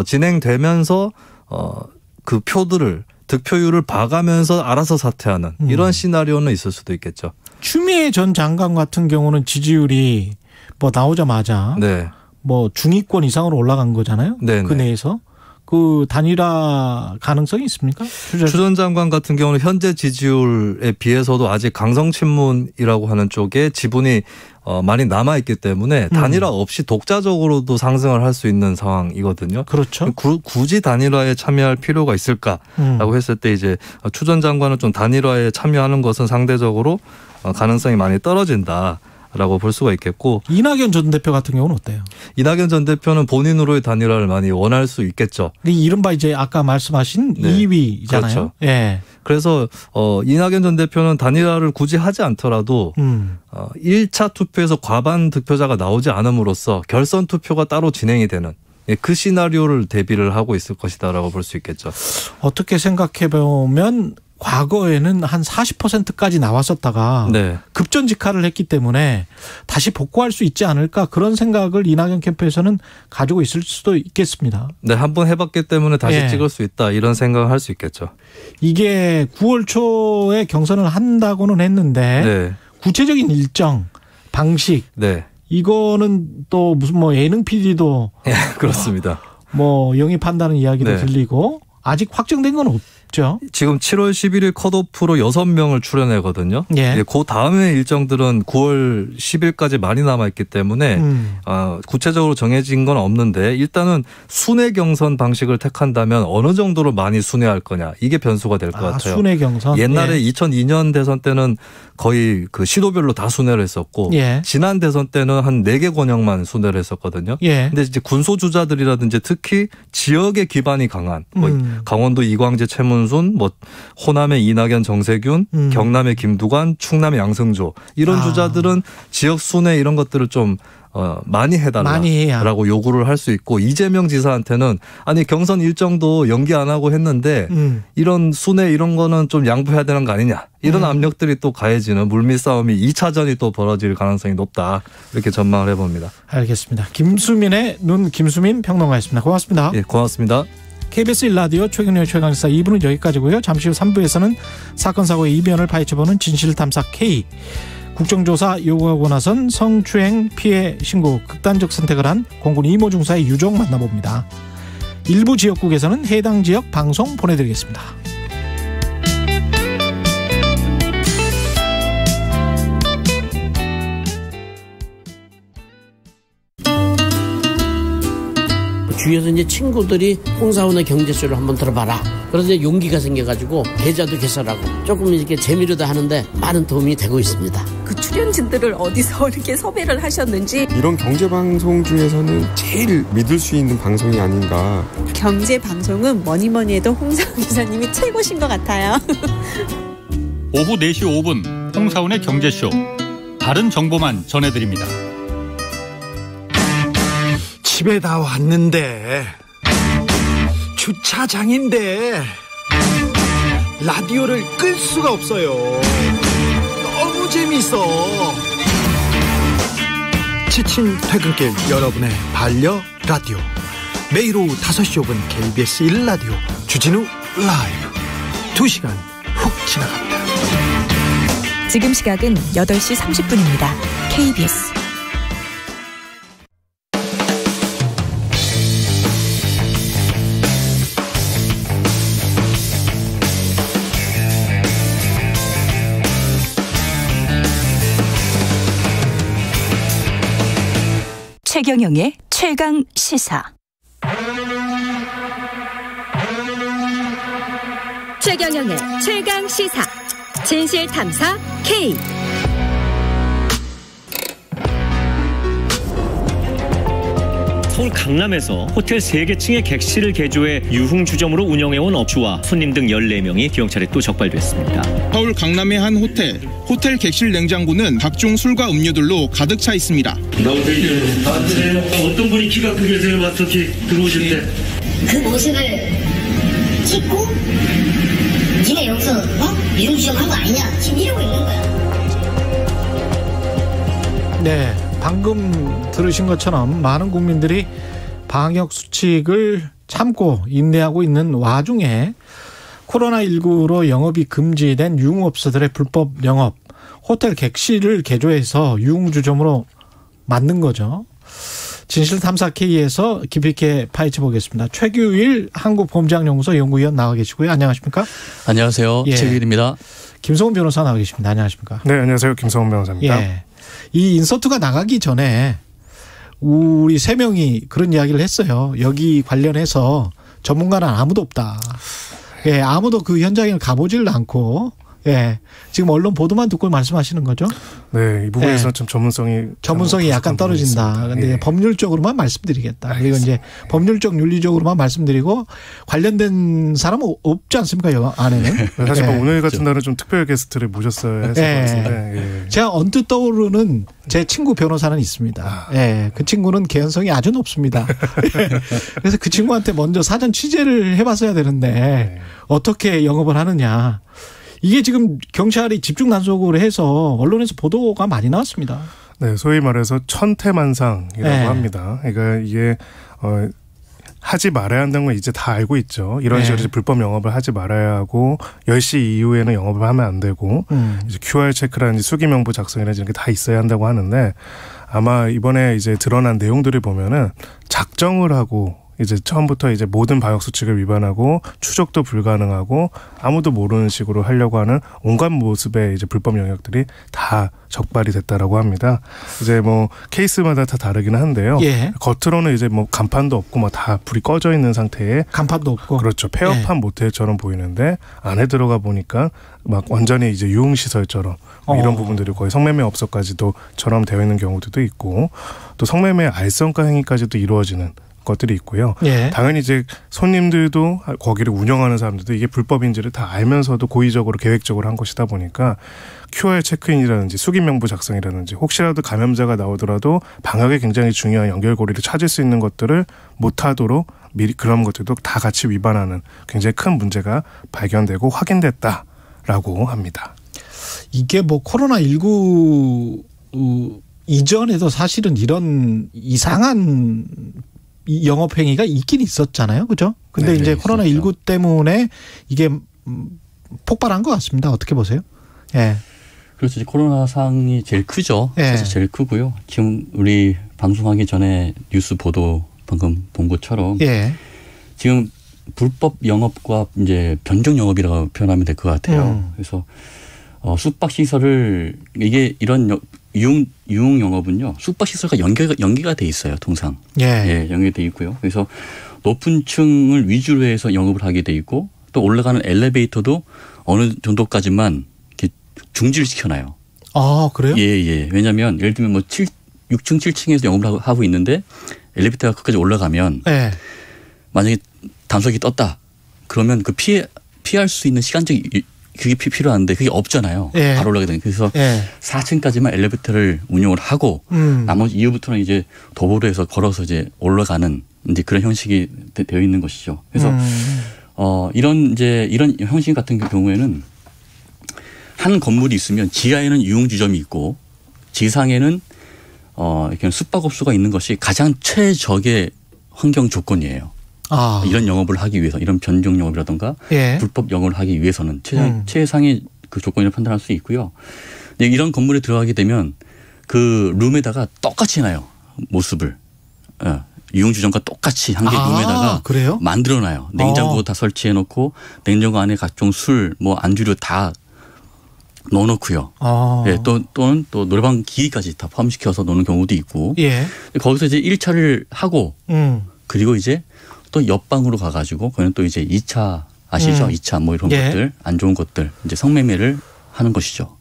진행되면서 그 표들을 득표율을 봐가면서 알아서 사퇴하는 이런 시나리오는 있을 수도 있겠죠. 추미애 전 장관 같은 경우는 지지율이 뭐 나오자마자 네. 뭐 중위권 이상으로 올라간 거잖아요. 네네. 그 내에서 그 단일화 가능성이 있습니까? 추 전 장관 같은 경우는 현재 지지율에 비해서도 아직 강성친문이라고 하는 쪽에 지분이 많이 남아있기 때문에 단일화 없이 독자적으로도 상승을 할 수 있는 상황이거든요. 그렇죠. 굳이 단일화에 참여할 필요가 있을까라고 했을 때 이제 추 전 장관은 좀 단일화에 참여하는 것은 상대적으로 가능성이 많이 떨어진다. 라고 볼 수가 있겠고 이낙연 전 대표 같은 경우는 어때요? 이낙연 전 대표는 본인으로의 단일화를 많이 원할 수 있겠죠. 근데 이른바 이제 아까 말씀하신 네. 2위잖아요. 그렇죠. 예. 그래서 이낙연 전 대표는 단일화를 굳이 하지 않더라도 1차 투표에서 과반 득표자가 나오지 않음으로써 결선 투표가 따로 진행이 되는 예, 그 시나리오를 대비를 하고 있을 것이다라고 볼 수 있겠죠. 어떻게 생각해보면 과거에는 한 40%까지 나왔었다가 네. 급전직하를 했기 때문에 다시 복구할 수 있지 않을까 그런 생각을 이낙연 캠프에서는 가지고 있을 수도 있겠습니다. 네, 한번 해봤기 때문에 다시 예. 찍을 수 있다 이런 생각을 할 수 있겠죠. 이게 9월 초에 경선을 한다고는 했는데 네. 구체적인 일정, 방식 네. 이거는 또 무슨 뭐 예능 PD도 예, 그렇습니다. 뭐 영입한다는 이야기도 네. 들리고 아직 확정된 건 없죠. 지금 7월 11일 컷오프로 6명을 출연하거든요. 예. 예, 그 다음에 일정들은 9월 10일까지 많이 남아있기 때문에 구체적으로 정해진 건 없는데 일단은 순회 경선 방식을 택한다면 어느 정도로 많이 순회할 거냐. 이게 변수가 될 것 같아요. 순회 경선. 옛날에 예. 2002년 대선 때는 거의 그 시도별로 다 순회를 했었고 예. 지난 대선 때는 한 4개 권역만 순회를 했었거든요. 그런데 예. 이제 군소주자들이라든지 특히 지역의 기반이 강한 강원도 이광재, 최문순 뭐 호남의 이낙연, 정세균, 경남의 김두관, 충남의 양승조 이런 주자들은 지역 순회 이런 것들을 좀 많이 해달라고 요구를 할 수 있고, 이재명 지사한테는 아니 경선 일정도 연기 안 하고 했는데 이런 순회 이런 거는 좀 양보해야 되는 거 아니냐, 이런 압력들이 또 가해지는 물밑 싸움이 2차전이 또 벌어질 가능성이 높다, 이렇게 전망을 해봅니다. 알겠습니다. 김수민의 눈, 김수민 평론가였습니다. 고맙습니다. 예, 고맙습니다. KBS 1라디오 최경영의 최강시사 2부는 여기까지고요. 잠시 후 3부에서는 사건 사고의 이변을 파헤쳐보는 진실탐사 K, 국정조사 요구하고 나선 성추행 피해 신고 극단적 선택을 한 공군 이모 중사의 유족 만나봅니다. 일부 지역국에서는 해당 지역 방송 보내드리겠습니다. 주위에서 이제 친구들이 홍사원의 경제쇼를 한번 들어봐라. 그래서 이제 용기가 생겨가지고 계좌도 개설하고 조금 이렇게 재미로도 하는데 많은 도움이 되고 있습니다. 그 출연진들을 어디서 이렇게 섭외를 하셨는지. 이런 경제방송 중에서는 제일 믿을 수 있는 방송이 아닌가. 경제방송은 뭐니뭐니 해도 홍사원 기사님이 최고신 것 같아요. 오후 4시 5분 홍사원의 경제쇼. 다른 정보만 전해드립니다. 집에 다 왔는데, 주차장인데 라디오를 끌 수가 없어요. 너무 재밌어. 지친 퇴근길 여러분의 반려라디오, 매일 오후 5시 5분 KBS 1라디오 주진우 라이브. 2시간 훅 지나갑니다. 지금 시각은 8시 30분입니다 KBS 최경영의 최강시사. 최경영의 최강시사 진실탐사 K. 서울 강남에서 호텔 3개층의 객실을 개조해 유흥주점으로 운영해온 업주와 손님 등 14명이 경찰에 또 적발됐습니다. 서울 강남의 한 호텔 객실 냉장고는 각종 술과 음료들로 가득 차 있습니다. 나오세요. 어떤 분이 키가 크게 제일 맞춰서 들어오실 때 그 모습을 찍고 니네 여기서 유흥주점 한 거 아니냐 지금 이러고 있는 거야. 네. 방금 들으신 것처럼 많은 국민들이 방역 수칙을 참고 인내하고 있는 와중에 코로나19로 영업이 금지된 유흥업소들의 불법 영업, 호텔 객실을 개조해서 유흥주점으로 만든 거죠. 진실탐사K에서 깊이 있게 파헤쳐보겠습니다. 최규일 한국범죄학연구소 연구위원 나와 계시고요. 안녕하십니까? 안녕하세요. 예. 최규일입니다. 김성훈 변호사 나와 계십니다. 안녕하십니까? 네. 안녕하세요. 김성훈 변호사입니다. 예. 이 인서트가 나가기 전에 우리 3명이 그런 이야기를 했어요. 여기 관련해서 전문가는 아무도 없다. 예, 아무도 그 현장에 가보질 않고, 예, 지금 언론 보도만 듣고 말씀하시는 거죠? 네, 이 부분에서 예, 좀 전문성이 약간 떨어진다. 그런데 예, 법률적으로만 말씀드리겠다. 알겠습니다. 그리고 이제 법률적 윤리적으로만 말씀드리고 관련된 사람은 없지 않습니까, 여 안에는? 네, 사실 예, 오늘 같은 날은 좀 특별 게스트를 모셨어야 해서 예, 예, 제가 언뜻 떠오르는 제 친구 변호사는 있습니다. 예, 그 친구는 개연성이 아주 높습니다. 그래서 그 친구한테 먼저 사전 취재를 해봤어야 되는데 어떻게 영업을 하느냐. 이게 지금 경찰이 집중 단속을 해서 언론에서 보도가 많이 나왔습니다. 네, 소위 말해서 천태만상이라고 네, 합니다. 그러니까 이게 하지 말아야 한다는 건 이제 다 알고 있죠. 이런 네, 식으로 불법 영업을 하지 말아야 하고 10시 이후에는 영업을 하면 안 되고 이제 QR 체크라든지 수기명부 작성이라든지 이런 게 다 있어야 한다고 하는데, 아마 이번에 이제 드러난 내용들을 보면은 작정을 하고 이제 처음부터 이제 모든 방역 수칙을 위반하고 추적도 불가능하고 아무도 모르는 식으로 하려고 하는 온갖 모습의 이제 불법 영역들이 다 적발이 됐다라고 합니다. 이제 뭐 케이스마다 다 다르긴 한데요. 예. 겉으로는 이제 뭐 간판도 없고 막 다 불이 꺼져 있는 상태에 간판도 없고 그렇죠. 폐업한 예, 모텔처럼 보이는데 안에 들어가 보니까 막 완전히 이제 유흥시설처럼 이런 부분들이 거의 성매매 업소까지도처럼 되어 있는 경우도 있고, 또 성매매 알선가 행위까지도 이루어지는 것들이 있고요. 예. 당연히 이제 손님들도 거기를 운영하는 사람들도 이게 불법인지를 다 알면서도 고의적으로 계획적으로 한 것이다 보니까 QR 체크인이라든지 숙인명부 작성이라든지 혹시라도 감염자가 나오더라도 방역에 굉장히 중요한 연결고리를 찾을 수 있는 것들을 못하도록 미리 그런 것들도 다 같이 위반하는 굉장히 큰 문제가 발견되고 확인됐다라고 합니다. 이게 뭐 코로나19 이전에도 사실은 이런 이상한 영업 행위가 있긴 있었잖아요. 그죠? 근데 네네, 이제 코로나19 때문에 이게 폭발한 것 같습니다. 어떻게 보세요? 예. 그렇죠. 코로나 상이 제일 크죠. 사실 예. 제일 크고요. 지금 우리 방송하기 전에 뉴스 보도 방금 본 것처럼 예. 지금 불법 영업과 이제 변종 영업이라고 표현하면 될 것 같아요. 그래서 숙박시설을 이게 이런 유흥 영업은요 숙박시설과 연계가 돼 있어요 통상. 예. 예, 연계돼 있고요. 그래서 높은 층을 위주로 해서 영업을 하게 돼 있고 또 올라가는 엘리베이터도 어느 정도까지만 이렇게 중지를 시켜놔요. 아 그래요? 예예. 왜냐하면 예를 들면 뭐 6층 7층에서 영업을 하고 있는데 엘리베이터가 끝까지 올라가면 예. 만약에 담석이 떴다 그러면 그 피할 수 있는 시간적 그게 필요한데 그게 없잖아요. 예. 바로 올라가게 되는. 그래서 예. 4층까지만 엘리베이터를 운영을 하고 나머지 이후부터는 이제 도보로 해서 걸어서 이제 올라가는 이제 그런 형식이 되어 있는 것이죠. 그래서 이런 형식 같은 경우에는 한 건물이 있으면 지하에는 유흥주점이 있고 지상에는 이렇게 숙박업소가 있는 것이 가장 최적의 환경 조건이에요. 아. 이런 영업을 하기 위해서 이런 변종 영업이라든가 예. 불법 영업을 하기 위해서는 최상의 그 조건을 판단할 수 있고요. 근데 이런 건물에 들어가게 되면 그 룸에다가 똑같이 놔요 모습을 예. 유흥주점과 똑같이 한 개 룸에다가 그래요? 만들어놔요. 냉장고 다 설치해놓고 냉장고 안에 각종 술, 뭐 안주류 다 넣어놓고요. 예. 또는 노래방 기기까지 다 포함시켜서 노는 경우도 있고. 예. 거기서 이제 1차를 하고 그리고 이제 또 옆방으로 가가지고 그는 또 이제 2차 아시죠? 2차 뭐 이런 예. 것들 안 좋은 것들 이제 성매매를 하는 것이죠.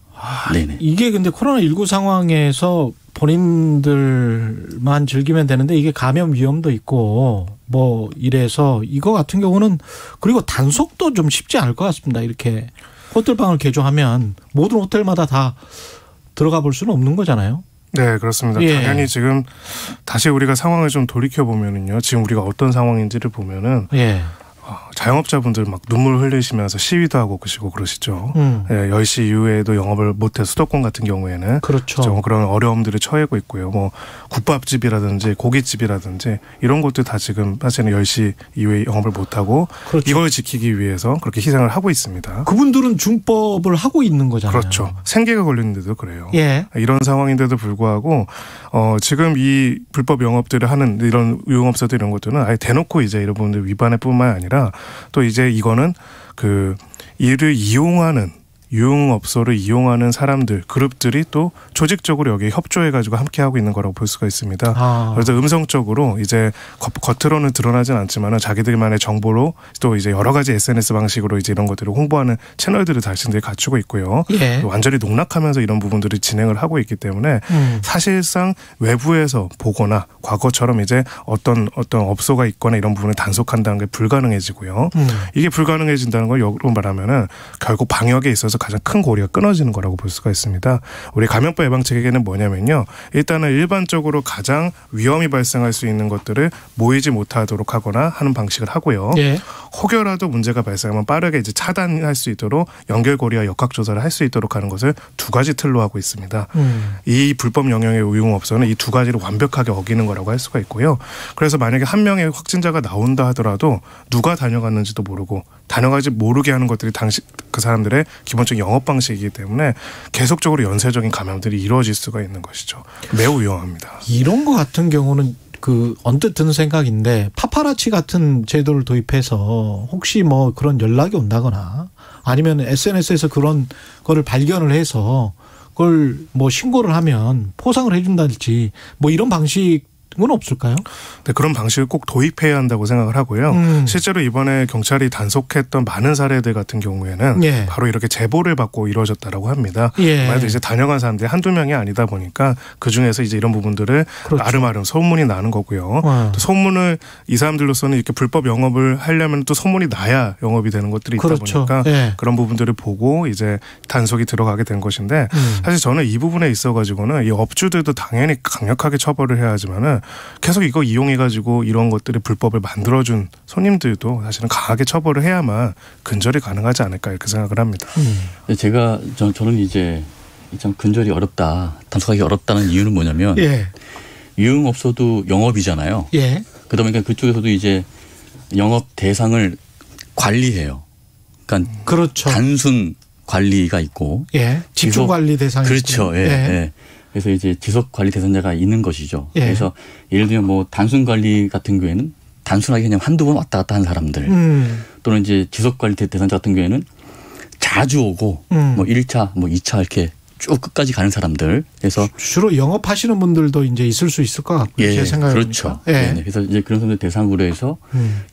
네네. 이게 근데 코로나19 상황에서 본인들만 즐기면 되는데 이게 감염 위험도 있고 뭐 이래서 이거 같은 경우는 그리고 단속도 좀 쉽지 않을 것 같습니다. 이렇게 호텔방을 개조하면 모든 호텔마다 다 들어가 볼 수는 없는 거잖아요. 네, 그렇습니다. 예. 당연히 지금 다시 우리가 상황을 좀 돌이켜보면은요. 지금 우리가 어떤 상황인지를 보면은 예. 자영업자분들 막 눈물 흘리시면서 시위도 하고 그러시고 그러시죠. 예, 10시 이후에도 영업을 못해 수도권 같은 경우에는. 그렇죠. 그런 어려움들을 처해고 있고요. 뭐 국밥집이라든지 고깃집이라든지 이런 것도 다 지금 사실은 10시 이후에 영업을 못하고 그렇죠. 이걸 지키기 위해서 그렇게 희생을 하고 있습니다. 그분들은 중법을 하고 있는 거잖아요. 그렇죠. 생계가 걸리는데도 그래요. 예. 이런 상황인데도 불구하고 지금 이 불법 영업들을 하는 이런 유흥업소들 이런 것들은 아예 대놓고 이제 이런 분들 위반에 뿐만 아니라 또 이제 이거는 그 이를 이용하는 유흥업소를 이용하는 사람들 그룹들이 또 조직적으로 여기에 협조해가지고 함께하고 있는 거라고 볼 수가 있습니다. 그래서 음성적으로 이제 겉으로는 드러나진 않지만 자기들만의 정보로 또 이제 여러 가지 SNS 방식으로 이제 이런 것들을 홍보하는 채널들을 자신들이 갖추고 있고요. 예. 완전히 농락하면서 이런 부분들을 진행을 하고 있기 때문에 사실상 외부에서 보거나 과거처럼 이제 어떤 업소가 있거나 이런 부분을 단속한다는 게 불가능해지고요. 이게 불가능해진다는 걸 역으로 말하면은 결국 방역에 있어서 가장 큰 고리가 끊어지는 거라고 볼 수가 있습니다. 우리 감염병 예방책에는 뭐냐면요. 일단은 일반적으로 가장 위험이 발생할 수 있는 것들을 모이지 못하도록 하거나 하는 방식을 하고요. 예. 혹여라도 문제가 발생하면 빠르게 이제 차단할 수 있도록 연결고리와 역학조사를 할 수 있도록 하는 것을 두 가지 틀로 하고 있습니다. 이 불법 영역의 유흥업소는 이 두 가지를 완벽하게 어기는 거라고 할 수가 있고요. 그래서 만약에 한 명의 확진자가 나온다 하더라도 누가 다녀갔는지도 모르고 다녀가지 모르게 하는 것들이 그 사람들의 기본적인 영업 방식이기 때문에 계속적으로 연쇄적인 감염들이 이루어질 수가 있는 것이죠. 매우 위험합니다. 이런 거 같은 경우는 그 언뜻 드는 생각인데 파파라치 같은 제도를 도입해서 혹시 뭐 그런 연락이 온다거나 아니면 SNS에서 그런 거를 발견을 해서 그걸 뭐 신고를 하면 포상을 해준다든지 뭐 이런 방식 건 없을까요? 네, 그런 방식을 꼭 도입해야 한다고 생각을 하고요. 실제로 이번에 경찰이 단속했던 많은 사례들 같은 경우에는 예. 바로 이렇게 제보를 받고 이루어졌다라고 합니다. 예. 만약에 이제 다녀간 사람들이 한두 명이 아니다 보니까 그중에서 이제 이런 부분들을 그렇죠. 아름아름 소문이 나는 거고요. 또 소문을 이 사람들로서는 이렇게 불법 영업을 하려면 또 소문이 나야 영업이 되는 것들이 있다 그렇죠. 보니까 예. 그런 부분들을 보고 이제 단속이 들어가게 된 것인데 사실 저는 이 부분에 있어가지고는 이 업주들도 당연히 강력하게 처벌을 해야 하지만은 계속 이거 이용해가지고 이런 것들이 불법을 만들어준 손님들도 사실은 강하게 처벌을 해야만 근절이 가능하지 않을까 이렇게 생각을 합니다. 제가 저는 이제 참 근절이 어렵다, 단속하기 어렵다는 이유는 뭐냐면 예. 유흥업소도 영업이잖아요. 예. 그러다 보니까 그쪽에서도 이제 영업 대상을 관리해요. 그러니까 그렇죠. 단순 관리가 있고 예. 집중 관리 대상이 그렇죠. 있고. 예. 예. 예. 그래서 이제 지속 관리 대상자가 있는 것이죠. 예. 그래서 예를 들면 뭐 단순 관리 같은 경우에는 단순하게 그냥 한두 번 왔다 갔다 한 사람들 또는 이제 지속 관리 대상자 같은 경우에는 자주 오고 뭐 1차, 뭐 2차 이렇게 쭉 끝까지 가는 사람들. 그래서 주로 영업하시는 분들도 이제 있을 수 있을 것 같고 예, 제 생각에 그렇죠. 예. 그래서 이제 그런 사람들 대상으로 해서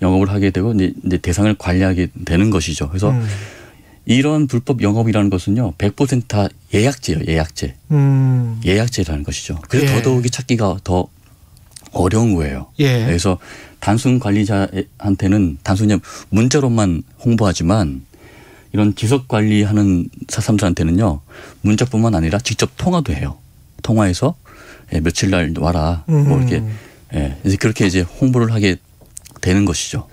영업을 하게 되고 이제 대상을 관리하게 되는 것이죠. 그래서 이런 불법 영업이라는 것은요. 100% 다 예약제예요. 예약제. 예약제라는 것이죠. 그래서 예. 더더욱이 찾기가 더 어려운 거예요. 예. 그래서 단순 관리자한테는 단순히 문자로만 홍보하지만 이런 지속 관리하는 사람들한테는요. 문자뿐만 아니라 직접 통화도 해요. 통화해서 예, 며칠 날 와라. 뭐 이렇게 예, 이제 그렇게 이제 홍보를 하게 되는 것이죠.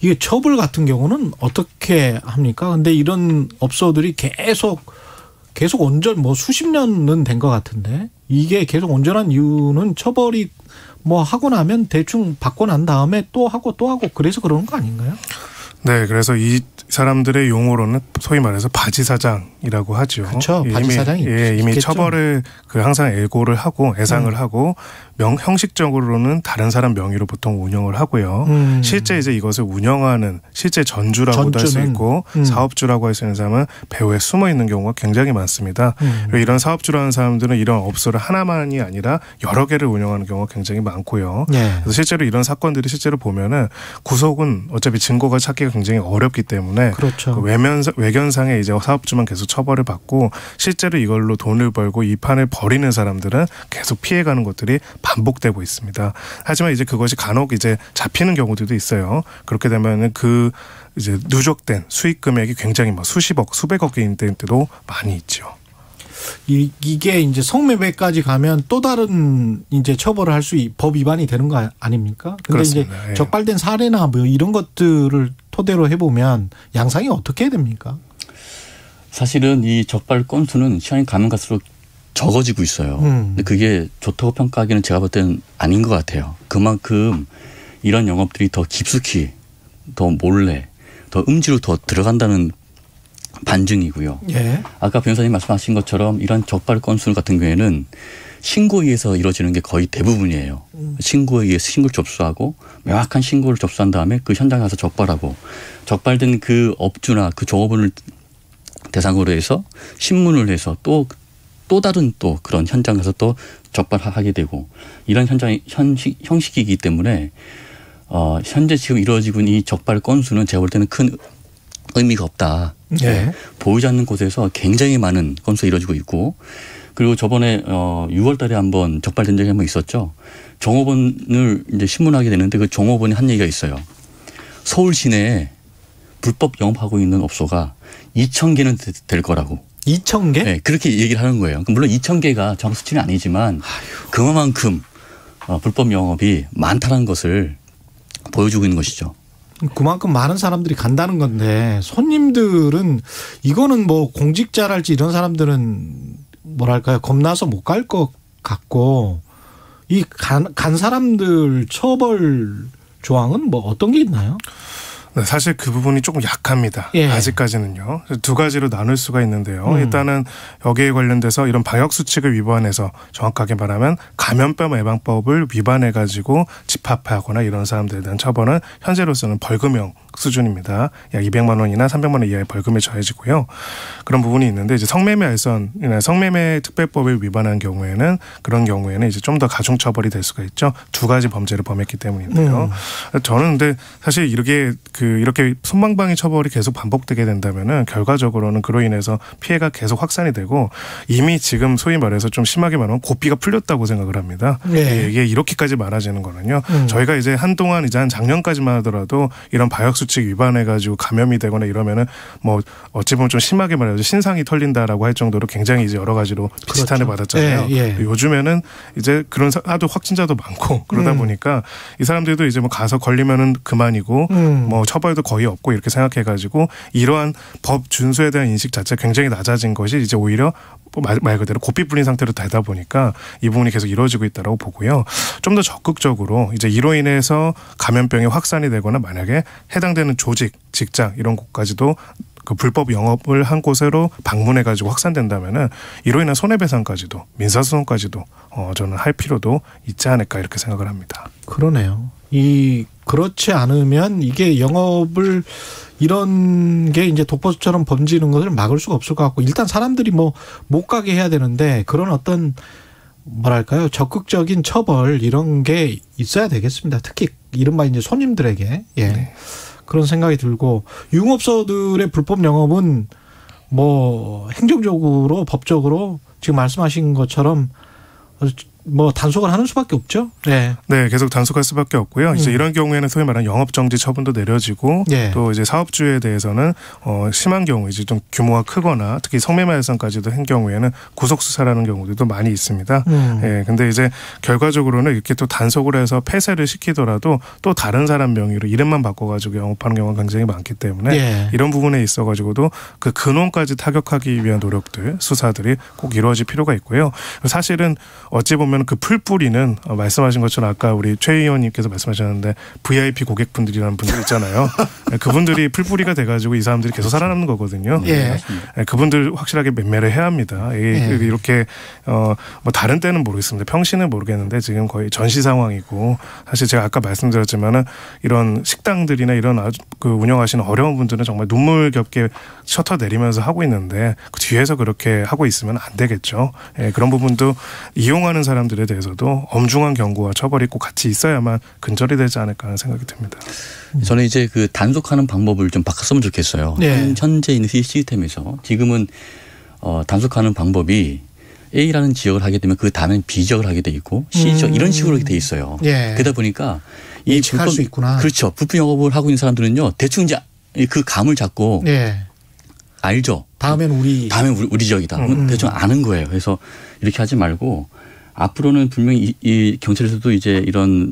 이게 처벌 같은 경우는 어떻게 합니까? 근데 이런 업소들이 계속 온전 뭐 수십 년은 된 것 같은데 이게 계속 온전한 이유는 처벌이 뭐 하고 나면 대충 받고 난 다음에 또 하고 그래서 그러는 거 아닌가요? 네, 그래서 이 사람들의 용어로는 소위 말해서 바지사장이라고 하죠. 그렇죠. 바지사장이 예, 이미 처벌을 항상 예고를 하고 예상을 하고 형식적으로는 다른 사람 명의로 보통 운영을 하고요. 실제 이제 이것을 운영하는 실제 전주라고도 할 수 있고 사업주라고 할 수 있는 사람은 배후에 숨어 있는 경우가 굉장히 많습니다. 그리고 이런 사업주라는 사람들은 이런 업소를 하나만이 아니라 여러 개를 운영하는 경우가 굉장히 많고요. 예. 그래서 실제로 이런 사건들이 실제로 보면은 구속은 어차피 증거가 찾기가 굉장히 어렵기 때문에 그렇죠. 그 외견상에 이제 사업주만 계속 처벌을 받고 실제로 이걸로 돈을 벌고 이 판을 벌이는 사람들은 계속 피해가는 것들이 반복되고 있습니다. 하지만 이제 그것이 간혹 이제 잡히는 경우들도 있어요. 그렇게 되면은 그 이제 누적된 수익 금액이 굉장히 막 수십억, 수백억인 때도 많이 있죠. 이게 이제 성매매까지 가면 또 다른 이제 처벌을 할 수 법 위반이 되는 거 아닙니까? 근데 그렇습니다. 이제 예. 적발된 사례나 뭐 이런 것들을 토대로 해보면 양상이 어떻게 됩니까? 사실은 이 적발 건수는 시간이 가면 갈수록 적어지고 있어요. 근데 그게 좋다고 평가하기는 제가 볼 때는 아닌 것 같아요. 그만큼 이런 영업들이 더 깊숙이, 더 몰래, 더 음지로 더 들어간다는 반증이고요. 예. 아까 변호사님 말씀하신 것처럼 이런 적발 건수 같은 경우에는 신고에 의해서 이루어지는 게 거의 대부분이에요. 신고에 의해서 신고를 접수하고 명확한 신고를 접수한 다음에 그 현장에 가서 적발하고 적발된 그 업주나 그 종업원을 대상으로 해서 신문을 해서 또 다른 또 그런 현장 가서 또 적발하게 되고 이런 현장의 형식이기 때문에 현재 지금 이루어지고 있는 이 적발 건수는 제가 볼 때는 큰 의미가 없다. 네. 보이지 않는 곳에서 굉장히 많은 건수가 이루어지고 있고 그리고 저번에 6월 달에 한번 적발된 적이 한번 있었죠. 종업원을 이제 신문하게 되는데 그 종업원이 한 얘기가 있어요. 서울 시내에 불법 영업하고 있는 업소가 2,000개는 될 거라고. 2,000개? 네, 그렇게 얘기를 하는 거예요. 물론 2,000개가 정확한 수치는 아니지만 그만큼 불법 영업이 많다는 것을 보여주고 있는 것이죠. 그만큼 많은 사람들이 간다는 건데 손님들은 이거는 뭐 공직자랄지 이런 사람들은 뭐랄까요. 겁나서 못 갈 것 같고 이 간 사람들 처벌 조항은 뭐 어떤 게 있나요? 사실 그 부분이 조금 약합니다. 예. 아직까지는요. 두 가지로 나눌 수가 있는데요. 일단은 여기에 관련돼서 이런 방역수칙을 위반해서 정확하게 말하면 감염병 예방법을 위반해가지고 집합하거나 이런 사람들에 대한 처벌은 현재로서는 벌금형 수준입니다. 약 200만 원이나 300만 원 이하의 벌금에 처해지고요. 그런 부분이 있는데 이제 성매매 알선이나 성매매 특별법을 위반한 경우에는 그런 경우에는 이제 좀 더 가중 처벌이 될 수가 있죠. 두 가지 범죄를 범했기 때문인데요. 저는 근데 사실 이렇게 이렇게 솜방망이 처벌이 계속 반복되게 된다면은 결과적으로는 그로 인해서 피해가 계속 확산이 되고 이미 지금 소위 말해서 좀 심하게 말하면 고삐가 풀렸다고 생각을 합니다. 네. 이게 이렇게까지 많아지는 거는요. 저희가 이제 한동안 이제 한 작년까지만 하더라도 이런 방역수 수칙 위반해가지고 감염이 되거나 이러면은 뭐 어찌 보면 좀 심하게 말해서 신상이 털린다라고 할 정도로 굉장히 이제 여러 가지로 비슷한 애 받았잖아요. 예, 예. 요즘에는 이제 그런 하도 확진자도 많고 그러다 보니까 이 사람들도 이제 뭐 가서 걸리면은 그만이고 뭐 처벌도 거의 없고 이렇게 생각해가지고 이러한 법 준수에 대한 인식 자체가 굉장히 낮아진 것이 이제 오히려 말 그대로 고삐 풀린 상태로 되다 보니까 이 부분이 계속 이루어지고 있다고 보고요. 좀 더 적극적으로 이제 이로 인해서 감염병이 확산이 되거나 만약에 해당되는 조직, 직장 이런 곳까지도 그 불법 영업을 한 곳으로 방문해가지고 확산된다면은 이로 인한 손해배상까지도 민사소송까지도 저는 할 필요도 있지 않을까 이렇게 생각을 합니다. 그러네요. 그렇지 않으면 이게 영업을 이런 게 이제 독버섯처럼 번지는 것을 막을 수가 없을 것 같고 일단 사람들이 뭐 못 가게 해야 되는데 그런 어떤 뭐랄까요 적극적인 처벌 이런 게 있어야 되겠습니다. 특히 이른바 이제 손님들에게 예. 네. 그런 생각이 들고 유흥업소들의 불법 영업은 뭐 행정적으로 법적으로 지금 말씀하신 것처럼 뭐 단속을 하는 수밖에 없죠. 네, 네, 계속 단속할 수밖에 없고요. 이제 이런 경우에는 소위 말하는 영업정지 처분도 내려지고 네. 또 이제 사업주에 대해서는 심한 경우 이제 좀 규모가 크거나 특히 성매매 알선까지도 한 경우에는 구속 수사라는 경우들도 많이 있습니다. 네, 근데 이제 결과적으로는 이렇게 또 단속을 해서 폐쇄를 시키더라도 또 다른 사람 명의로 이름만 바꿔가지고 영업하는 경우가 굉장히 많기 때문에 네. 이런 부분에 있어가지고도 그 근원까지 타격하기 위한 노력들 수사들이 꼭 이루어질 필요가 있고요. 사실은 어찌 보면 그 풀뿌리는 말씀하신 것처럼 아까 우리 최 의원님께서 말씀하셨는데 VIP 고객분들이라는 분들 있잖아요. 그분들이 풀뿌리가 돼가지고 이 사람들이 계속 살아남는 거거든요. 예. 그분들 확실하게 맴매를 해야 합니다. 예. 이렇게 뭐 다른 때는 모르겠습니다. 평시는 모르겠는데 지금 거의 전시 상황이고 사실 제가 아까 말씀드렸지만은 이런 식당들이나 이런 아주 그 운영하시는 어려운 분들은 정말 눈물겹게 셔터 내리면서 하고 있는데 그 뒤에서 그렇게 하고 있으면 안 되겠죠. 예. 그런 부분도 이용하는 사람 들에 대해서도 엄중한 경고와 처벌이 꼭 같이 있어야만 근절이 되지 않을까 하는 생각이 듭니다. 저는 이제 그 단속하는 방법을 좀 바꿨으면 좋겠어요. 네. 현재 있는 시스템에서 지금은 단속하는 방법이 A라는 지역을 하게 되면 그 다음엔 B 지역을 하게 돼 있고 C 지역 이런 식으로 돼 있어요. 네. 그러다 보니까 이 불법 수 있구나. 그렇죠. 불법 영업을 하고 있는 사람들은요 대충 이제 그 감을 잡고 네. 알죠. 다음엔 우리 지역이다. 대충 아는 거예요. 그래서 이렇게 하지 말고. 앞으로는 분명히 이 경찰에서도 이제 이런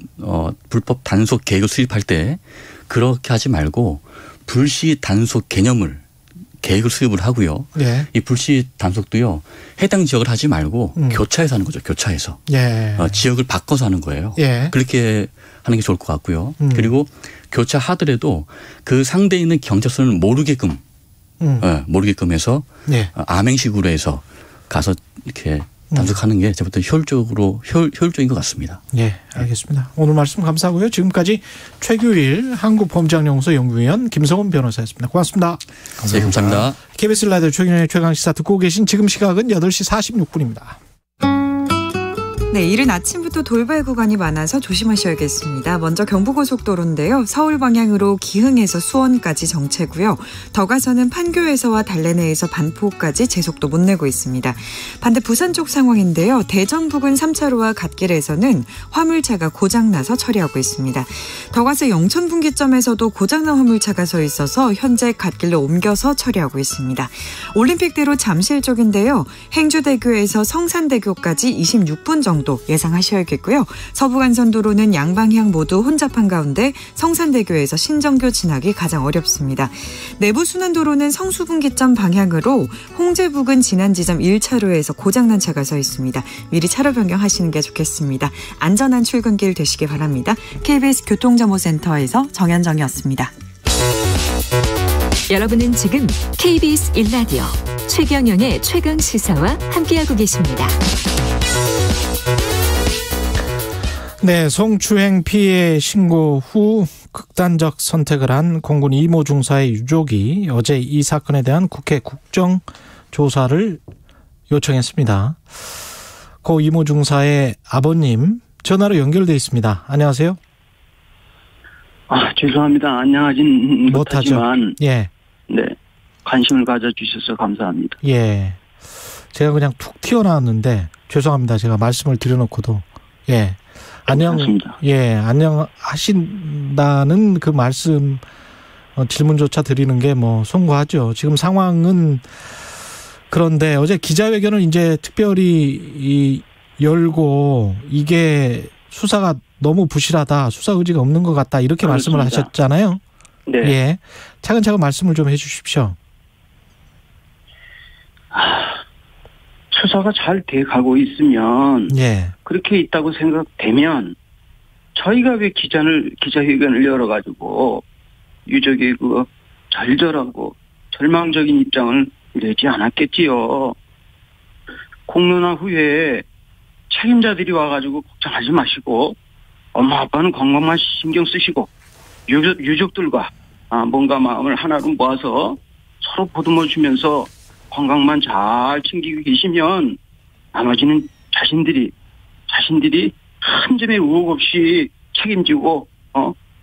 불법 단속 계획을 수립할 때 그렇게 하지 말고 불시 단속 개념을 계획을 수립을 하고요. 예. 이 불시 단속도요. 해당 지역을 하지 말고 교차해서 하는 거죠. 교차해서. 예. 지역을 바꿔서 하는 거예요. 예. 그렇게 하는 게 좋을 것 같고요. 그리고 교차하더라도 그 상대에 있는 경찰서는 모르게끔 모르게끔 해서 예. 암행식으로 해서 가서 이렇게 단속하는 게 저부터 효율적인 것 같습니다. 네, 알겠습니다. 오늘 말씀 감사하고요. 지금까지 최규일 한국범죄학연구소 연구위원 김성훈 변호사였습니다. 고맙습니다. 감사합니다. 네, 감사합니다. KBS 라디오 최경영의 최강시사 듣고 계신 지금 시각은 8시 46분입니다. 네, 이른 아침부터 돌발 구간이 많아서 조심하셔야겠습니다. 먼저 경부고속도로인데요. 서울 방향으로 기흥에서 수원까지 정체고요. 더 가서는 판교에서와 달래내에서 반포까지 제속도 못 내고 있습니다. 반대 부산 쪽 상황인데요. 대전 부근 3차로와 갓길에서는 화물차가 고장나서 처리하고 있습니다. 더 가서 영천 분기점에서도 고장난 화물차가 서 있어서 현재 갓길로 옮겨서 처리하고 있습니다. 올림픽대로 잠실 쪽인데요. 행주대교에서 성산대교까지 26분 정도 예상하셔야겠고요. 서부간선도로는 양방향 모두 혼잡한 가운데 성산대교에서 신정교 진학이 가장 어렵습니다. 내부순환도로는 성수분기점 방향으로 홍제 부근 진안지점 1차로에서 고장난 차가 서 있습니다. 미리 차로 변경하시는 게 좋겠습니다. 안전한 출근길 되시기 바랍니다. KBS 교통정보센터에서 정현정이었습니다. 여러분은 지금 KBS 1라디오 최경영의 최강시사와 함께하고 계십니다. 네, 성추행 피해 신고 후 극단적 선택을 한 공군 이모 중사의 유족이 어제 이 사건에 대한 국회 국정조사를 요청했습니다. 고 이모 중사의 아버님 전화로 연결돼 있습니다. 안녕하세요. 죄송합니다. 안녕하진 못하지만 예. 네, 관심을 가져주셔서 감사합니다. 예, 제가 그냥 툭 튀어나왔는데 죄송합니다. 제가 말씀을 드려놓고도 예 안녕 괜찮습니다. 예 안녕하신다는 그 말씀 질문조차 드리는 게 뭐 송구하죠. 지금 상황은 그런데 어제 기자회견을 이제 특별히 열고 이게 수사가 너무 부실하다. 수사 의지가 없는 것 같다. 이렇게 그렇습니다. 말씀을 하셨잖아요. 네. 예. 차근차근 말씀을 좀 해 주십시오. 수사가 잘 돼가고 있으면 예. 그렇게 있다고 생각되면 저희가 왜 기자회견을 열어가지고 유족의 그 절절하고 절망적인 입장을 내지 않았겠지요. 공론화 후에 책임자들이 와가지고 걱정하지 마시고 엄마 아빠는 건강만 신경 쓰시고 유족들과 뭔가 마음을 하나로 모아서 서로 보듬어 주면서 건강만 잘 챙기고 계시면 나머지는 자신들이 한 점의 의혹 없이 책임지고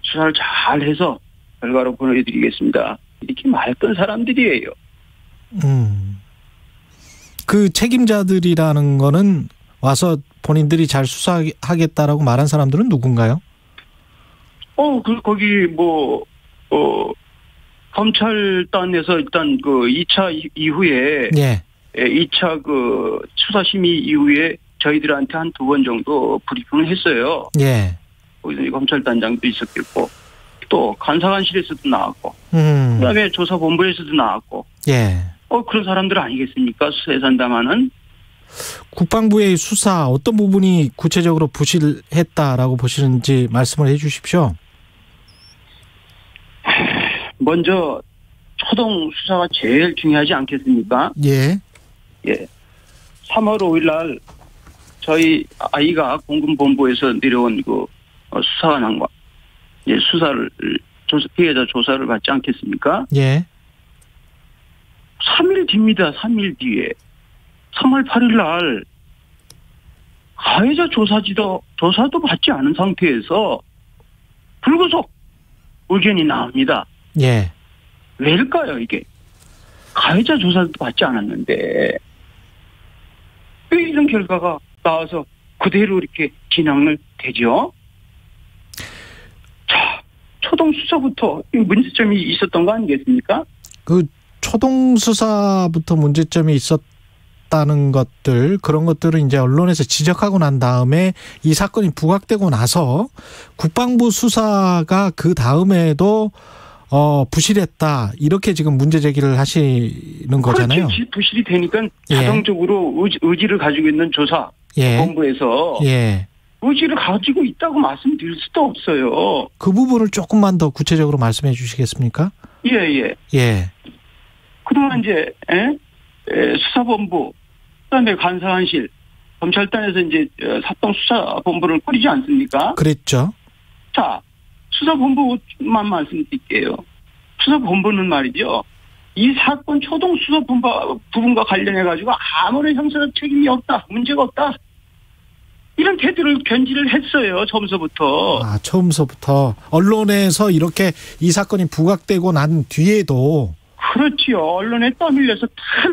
수사를 잘 해서 결과로 보내드리겠습니다. 이렇게 말했던 사람들이에요. 그 책임자들이라는 거는 와서 본인들이 잘 수사하겠다라고 말한 사람들은 누군가요? 거기 검찰단에서 일단 그 2차 이후에 예. 2차 그 수사 심의 이후에 저희들한테 한 두 번 정도 브리핑을 했어요. 예. 거기서 검찰단장도 있었겠고 또 간사관실에서도 나왔고 그다음에 조사본부에서도 나왔고 예. 그런 사람들 아니겠습니까? 수사에 산다마는. 국방부의 수사 어떤 부분이 구체적으로 부실했다라고 보시는지 말씀을 해 주십시오. 먼저 초동 수사가 제일 중요하지 않겠습니까? 예. 예. 3월 5일 날 저희 아이가 공군본부에서 내려온 그 수사관과 예, 피해자 조사를 받지 않겠습니까? 예. 3일 뒤입니다. 3일 뒤에. 3월 8일 날 가해자 조사도 받지 않은 상태에서 불구속 의견이 나옵니다. 예. 왜일까요 이게? 가해자 조사도 받지 않았는데 왜 이런 결과가 나와서 그대로 이렇게 진행을 되죠? 자, 초동 수사부터 문제점이 있었던 거 아니겠습니까? 그 초동 수사부터 문제점이 있었다는 것들, 그런 것들을 이제 언론에서 지적하고 난 다음에 이 사건이 부각되고 나서 국방부 수사가 그 다음에도 부실했다. 이렇게 지금 문제 제기를 하시는 거잖아요. 그렇지. 부실이 되니까 예. 자동적으로 의지를 가지고 있는 조사 예. 본부에서 예. 의지를 가지고 있다고 말씀드릴 수도 없어요. 그 부분을 조금만 더 구체적으로 말씀해 주시겠습니까? 예예. 예. 예. 그동안 이제 수사본부, 그다음에 간사관실, 검찰단에서 이제 사법 수사본부를 꾸리지 않습니까? 그랬죠. 자. 수사본부만 말씀드릴게요. 수사본부는 말이죠. 이 사건 초동 수사본부 부분과 관련해가지고 아무런 형사적 책임이 없다. 문제가 없다. 이런 태도를 견지를 했어요. 처음서부터. 처음서부터. 언론에서 이렇게 이 사건이 부각되고 난 뒤에도. 그렇지요. 언론에 떠밀려서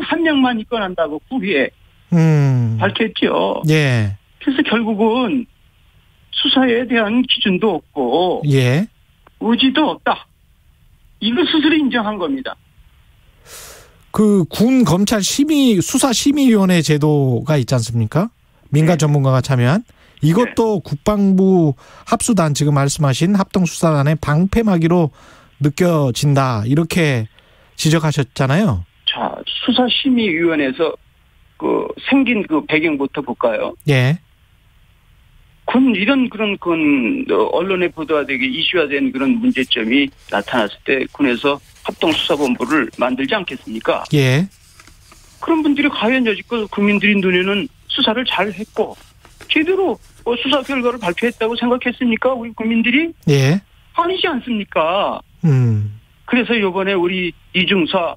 한 명만 입건한다고 후에 밝혔죠. 예. 그래서 결국은 수사에 대한 기준도 없고 예. 의지도 없다. 이거 스스로 인정한 겁니다. 그 군 검찰 수사심의위원회 제도가 있지 않습니까? 민간 네. 전문가가 참여한. 이것도 네. 국방부 합수단 지금 말씀하신 합동수사단의 방패막이로 느껴진다. 이렇게 지적하셨잖아요. 자, 수사심의위원회에서 그 생긴 그 배경부터 볼까요? 예. 그런 언론에 보도가 되게 이슈화된 그런 문제점이 나타났을 때 군에서 합동수사본부를 만들지 않겠습니까? 예. 그런 분들이 과연 여지껏 국민들이 눈에는 수사를 잘 했고 제대로 수사 결과를 발표했다고 생각했습니까? 우리 국민들이? 예. 아니지 않습니까? 그래서 이번에 우리 이중사,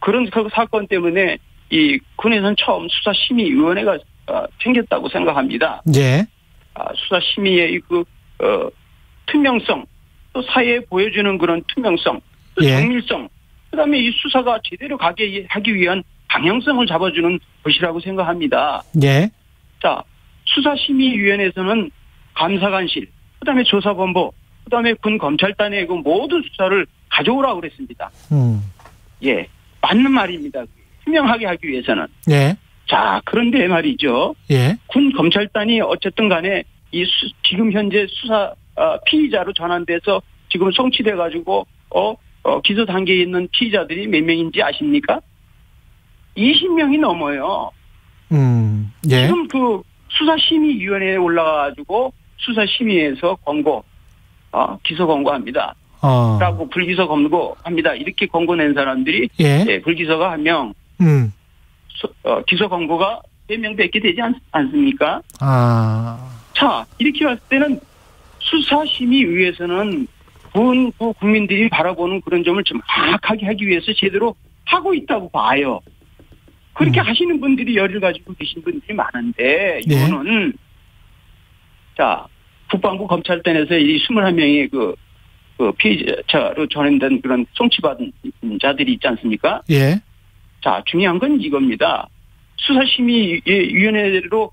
그런 그 사건 때문에 이 군에서는 처음 수사심의위원회가 생겼다고 생각합니다. 예. 수사심의의 그, 투명성, 또 사회에 보여주는 그런 투명성, 또 정밀성, 예. 그 다음에 이 수사가 제대로 가게 하기 위한 방향성을 잡아주는 것이라고 생각합니다. 예. 자, 수사심의위원회에서는 감사관실, 그 다음에 조사본부, 그 다음에 군검찰단의 그 모든 수사를 가져오라고 그랬습니다. 예. 맞는 말입니다. 투명하게 하기 위해서는. 예. 자, 그런데 말이죠. 예. 군검찰단이 어쨌든 간에 이 지금 현재 수사, 피의자로 전환돼서 지금 송치돼가지고, 기소 단계에 있는 피의자들이 몇 명인지 아십니까? 20명이 넘어요. 예. 지금 그 수사심의위원회에 올라가가지고 수사심의에서 권고, 기소 권고합니다. 라고 불기소 권고합니다. 이렇게 권고 낸 사람들이, 예. 예, 불기소가 1명, 기소 권고가 4명밖에 되지 않습니까? 아. 자, 이렇게 봤을 때는 수사심의위에서는 국민들이 바라보는 그런 점을 정확하게 하기 위해서 제대로 하고 있다고 봐요. 그렇게 하시는 분들이 열을 가지고 계신 분들이 많은데, 이거는, 자, 국방부 검찰단에서 이 21명의 그 피의자로 전환된 그런 송치받은 자들이 있지 않습니까? 예. 자, 중요한 건 이겁니다. 수사심의위원회로,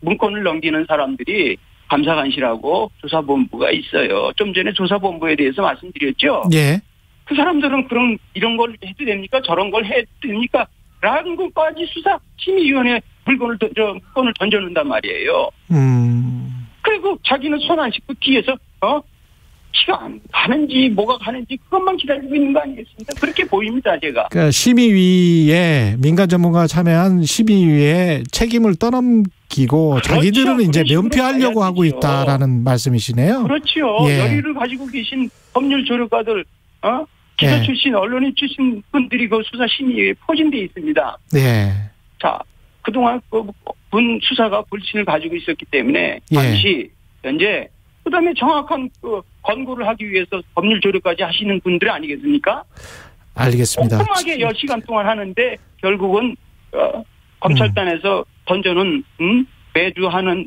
문건을 넘기는 사람들이 감사관실하고 조사본부가 있어요. 좀 전에 조사본부에 대해서 말씀드렸죠? 예. 그 사람들은 이런 걸 해도 됩니까? 저런 걸 해도 됩니까? 라는 것까지 수사심의위원회에 물건을 던져놓는단 말이에요. 그리고 자기는 손 안 씻고 뒤에서, 키가 안 가는지, 뭐가 가는지, 그것만 기다리고 있는 거 아니겠습니까? 그렇게 보입니다, 제가. 그러니까 심의위에, 민간 전문가가 참여한 심의위에 책임을 떠넘기고, 그렇죠. 자기들은 이제 면피하려고 하고 있다라는 말씀이시네요. 그렇죠. 예. 열의를 가지고 계신 법률 조력가들, 기자 출신, 언론인 출신 분들이 그 수사심의위에 포진되어 있습니다. 네. 자, 그동안 군 수사가 불신을 가지고 있었기 때문에, 당시, 현재, 그 다음에 정확한 그 권고를 하기 위해서 법률 조력까지 하시는 분들 아니겠습니까? 알겠습니다. 꼼꼼하게 10시간 동안 하는데, 결국은, 검찰단에서 던져놓은, 매주 하는,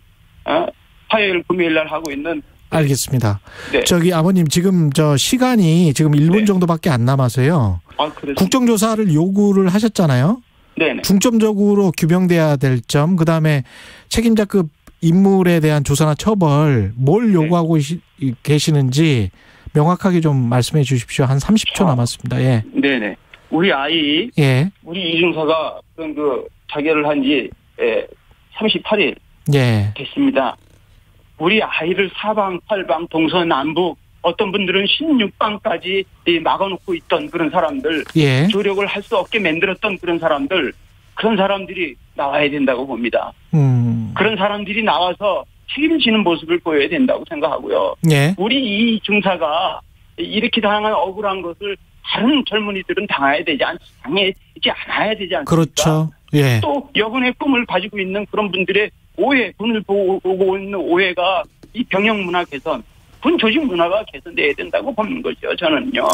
화요일, 금요일 날 하고 있는, 알겠습니다. 네. 저기 아버님 지금 저 시간이 지금 1분 정도밖에 안 남아서요. 아, 그래요? 국정조사를 요구를 하셨잖아요. 네네. 중점적으로 규명돼야 될 점, 그다음에 책임자급 인물에 대한 조사나 처벌 뭘 요구하고 계시는지 명확하게 좀 말씀해 주십시오. 한 30초 남았습니다. 예. 네네. 우리 아이, 우리 이중사가 그런 자결을 한 지 38일 됐습니다. 우리 아이를 사방, 팔방, 동서, 남북, 어떤 분들은 16방까지 막아놓고 있던 그런 사람들, 조력을 할 수 없게 만들었던 그런 사람들, 그런 사람들이 나와야 된다고 봅니다. 그런 사람들이 나와서 책임지는 모습을 보여야 된다고 생각하고요. 우리 이 중사가 이렇게 당한 억울한 것을 다른 젊은이들은 당하지 않아야 되지 않습니까? 그렇죠. 예. 또 여군의 꿈을 가지고 있는 그런 분들의 오해, 군을 보고 있는 오해가 이 병영 문화 개선, 군 조직 문화가 개선돼야 된다고 보는 거죠. 저는요.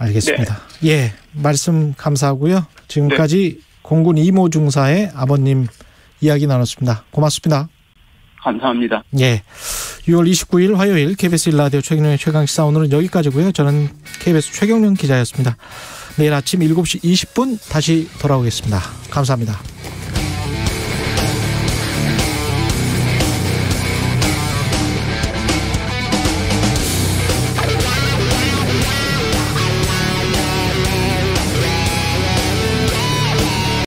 알겠습니다. 네. 예, 말씀 감사하고요. 지금까지 공군 이모 중사의 아버님 이야기 나눴습니다. 고맙습니다. 감사합니다. 예, 6월 29일 화요일 KBS 1라디오 최경영의 최강시사 오늘은 여기까지고요. 저는 KBS 최경영 기자였습니다. 내일 아침 7시 20분 다시 돌아오겠습니다. 감사합니다.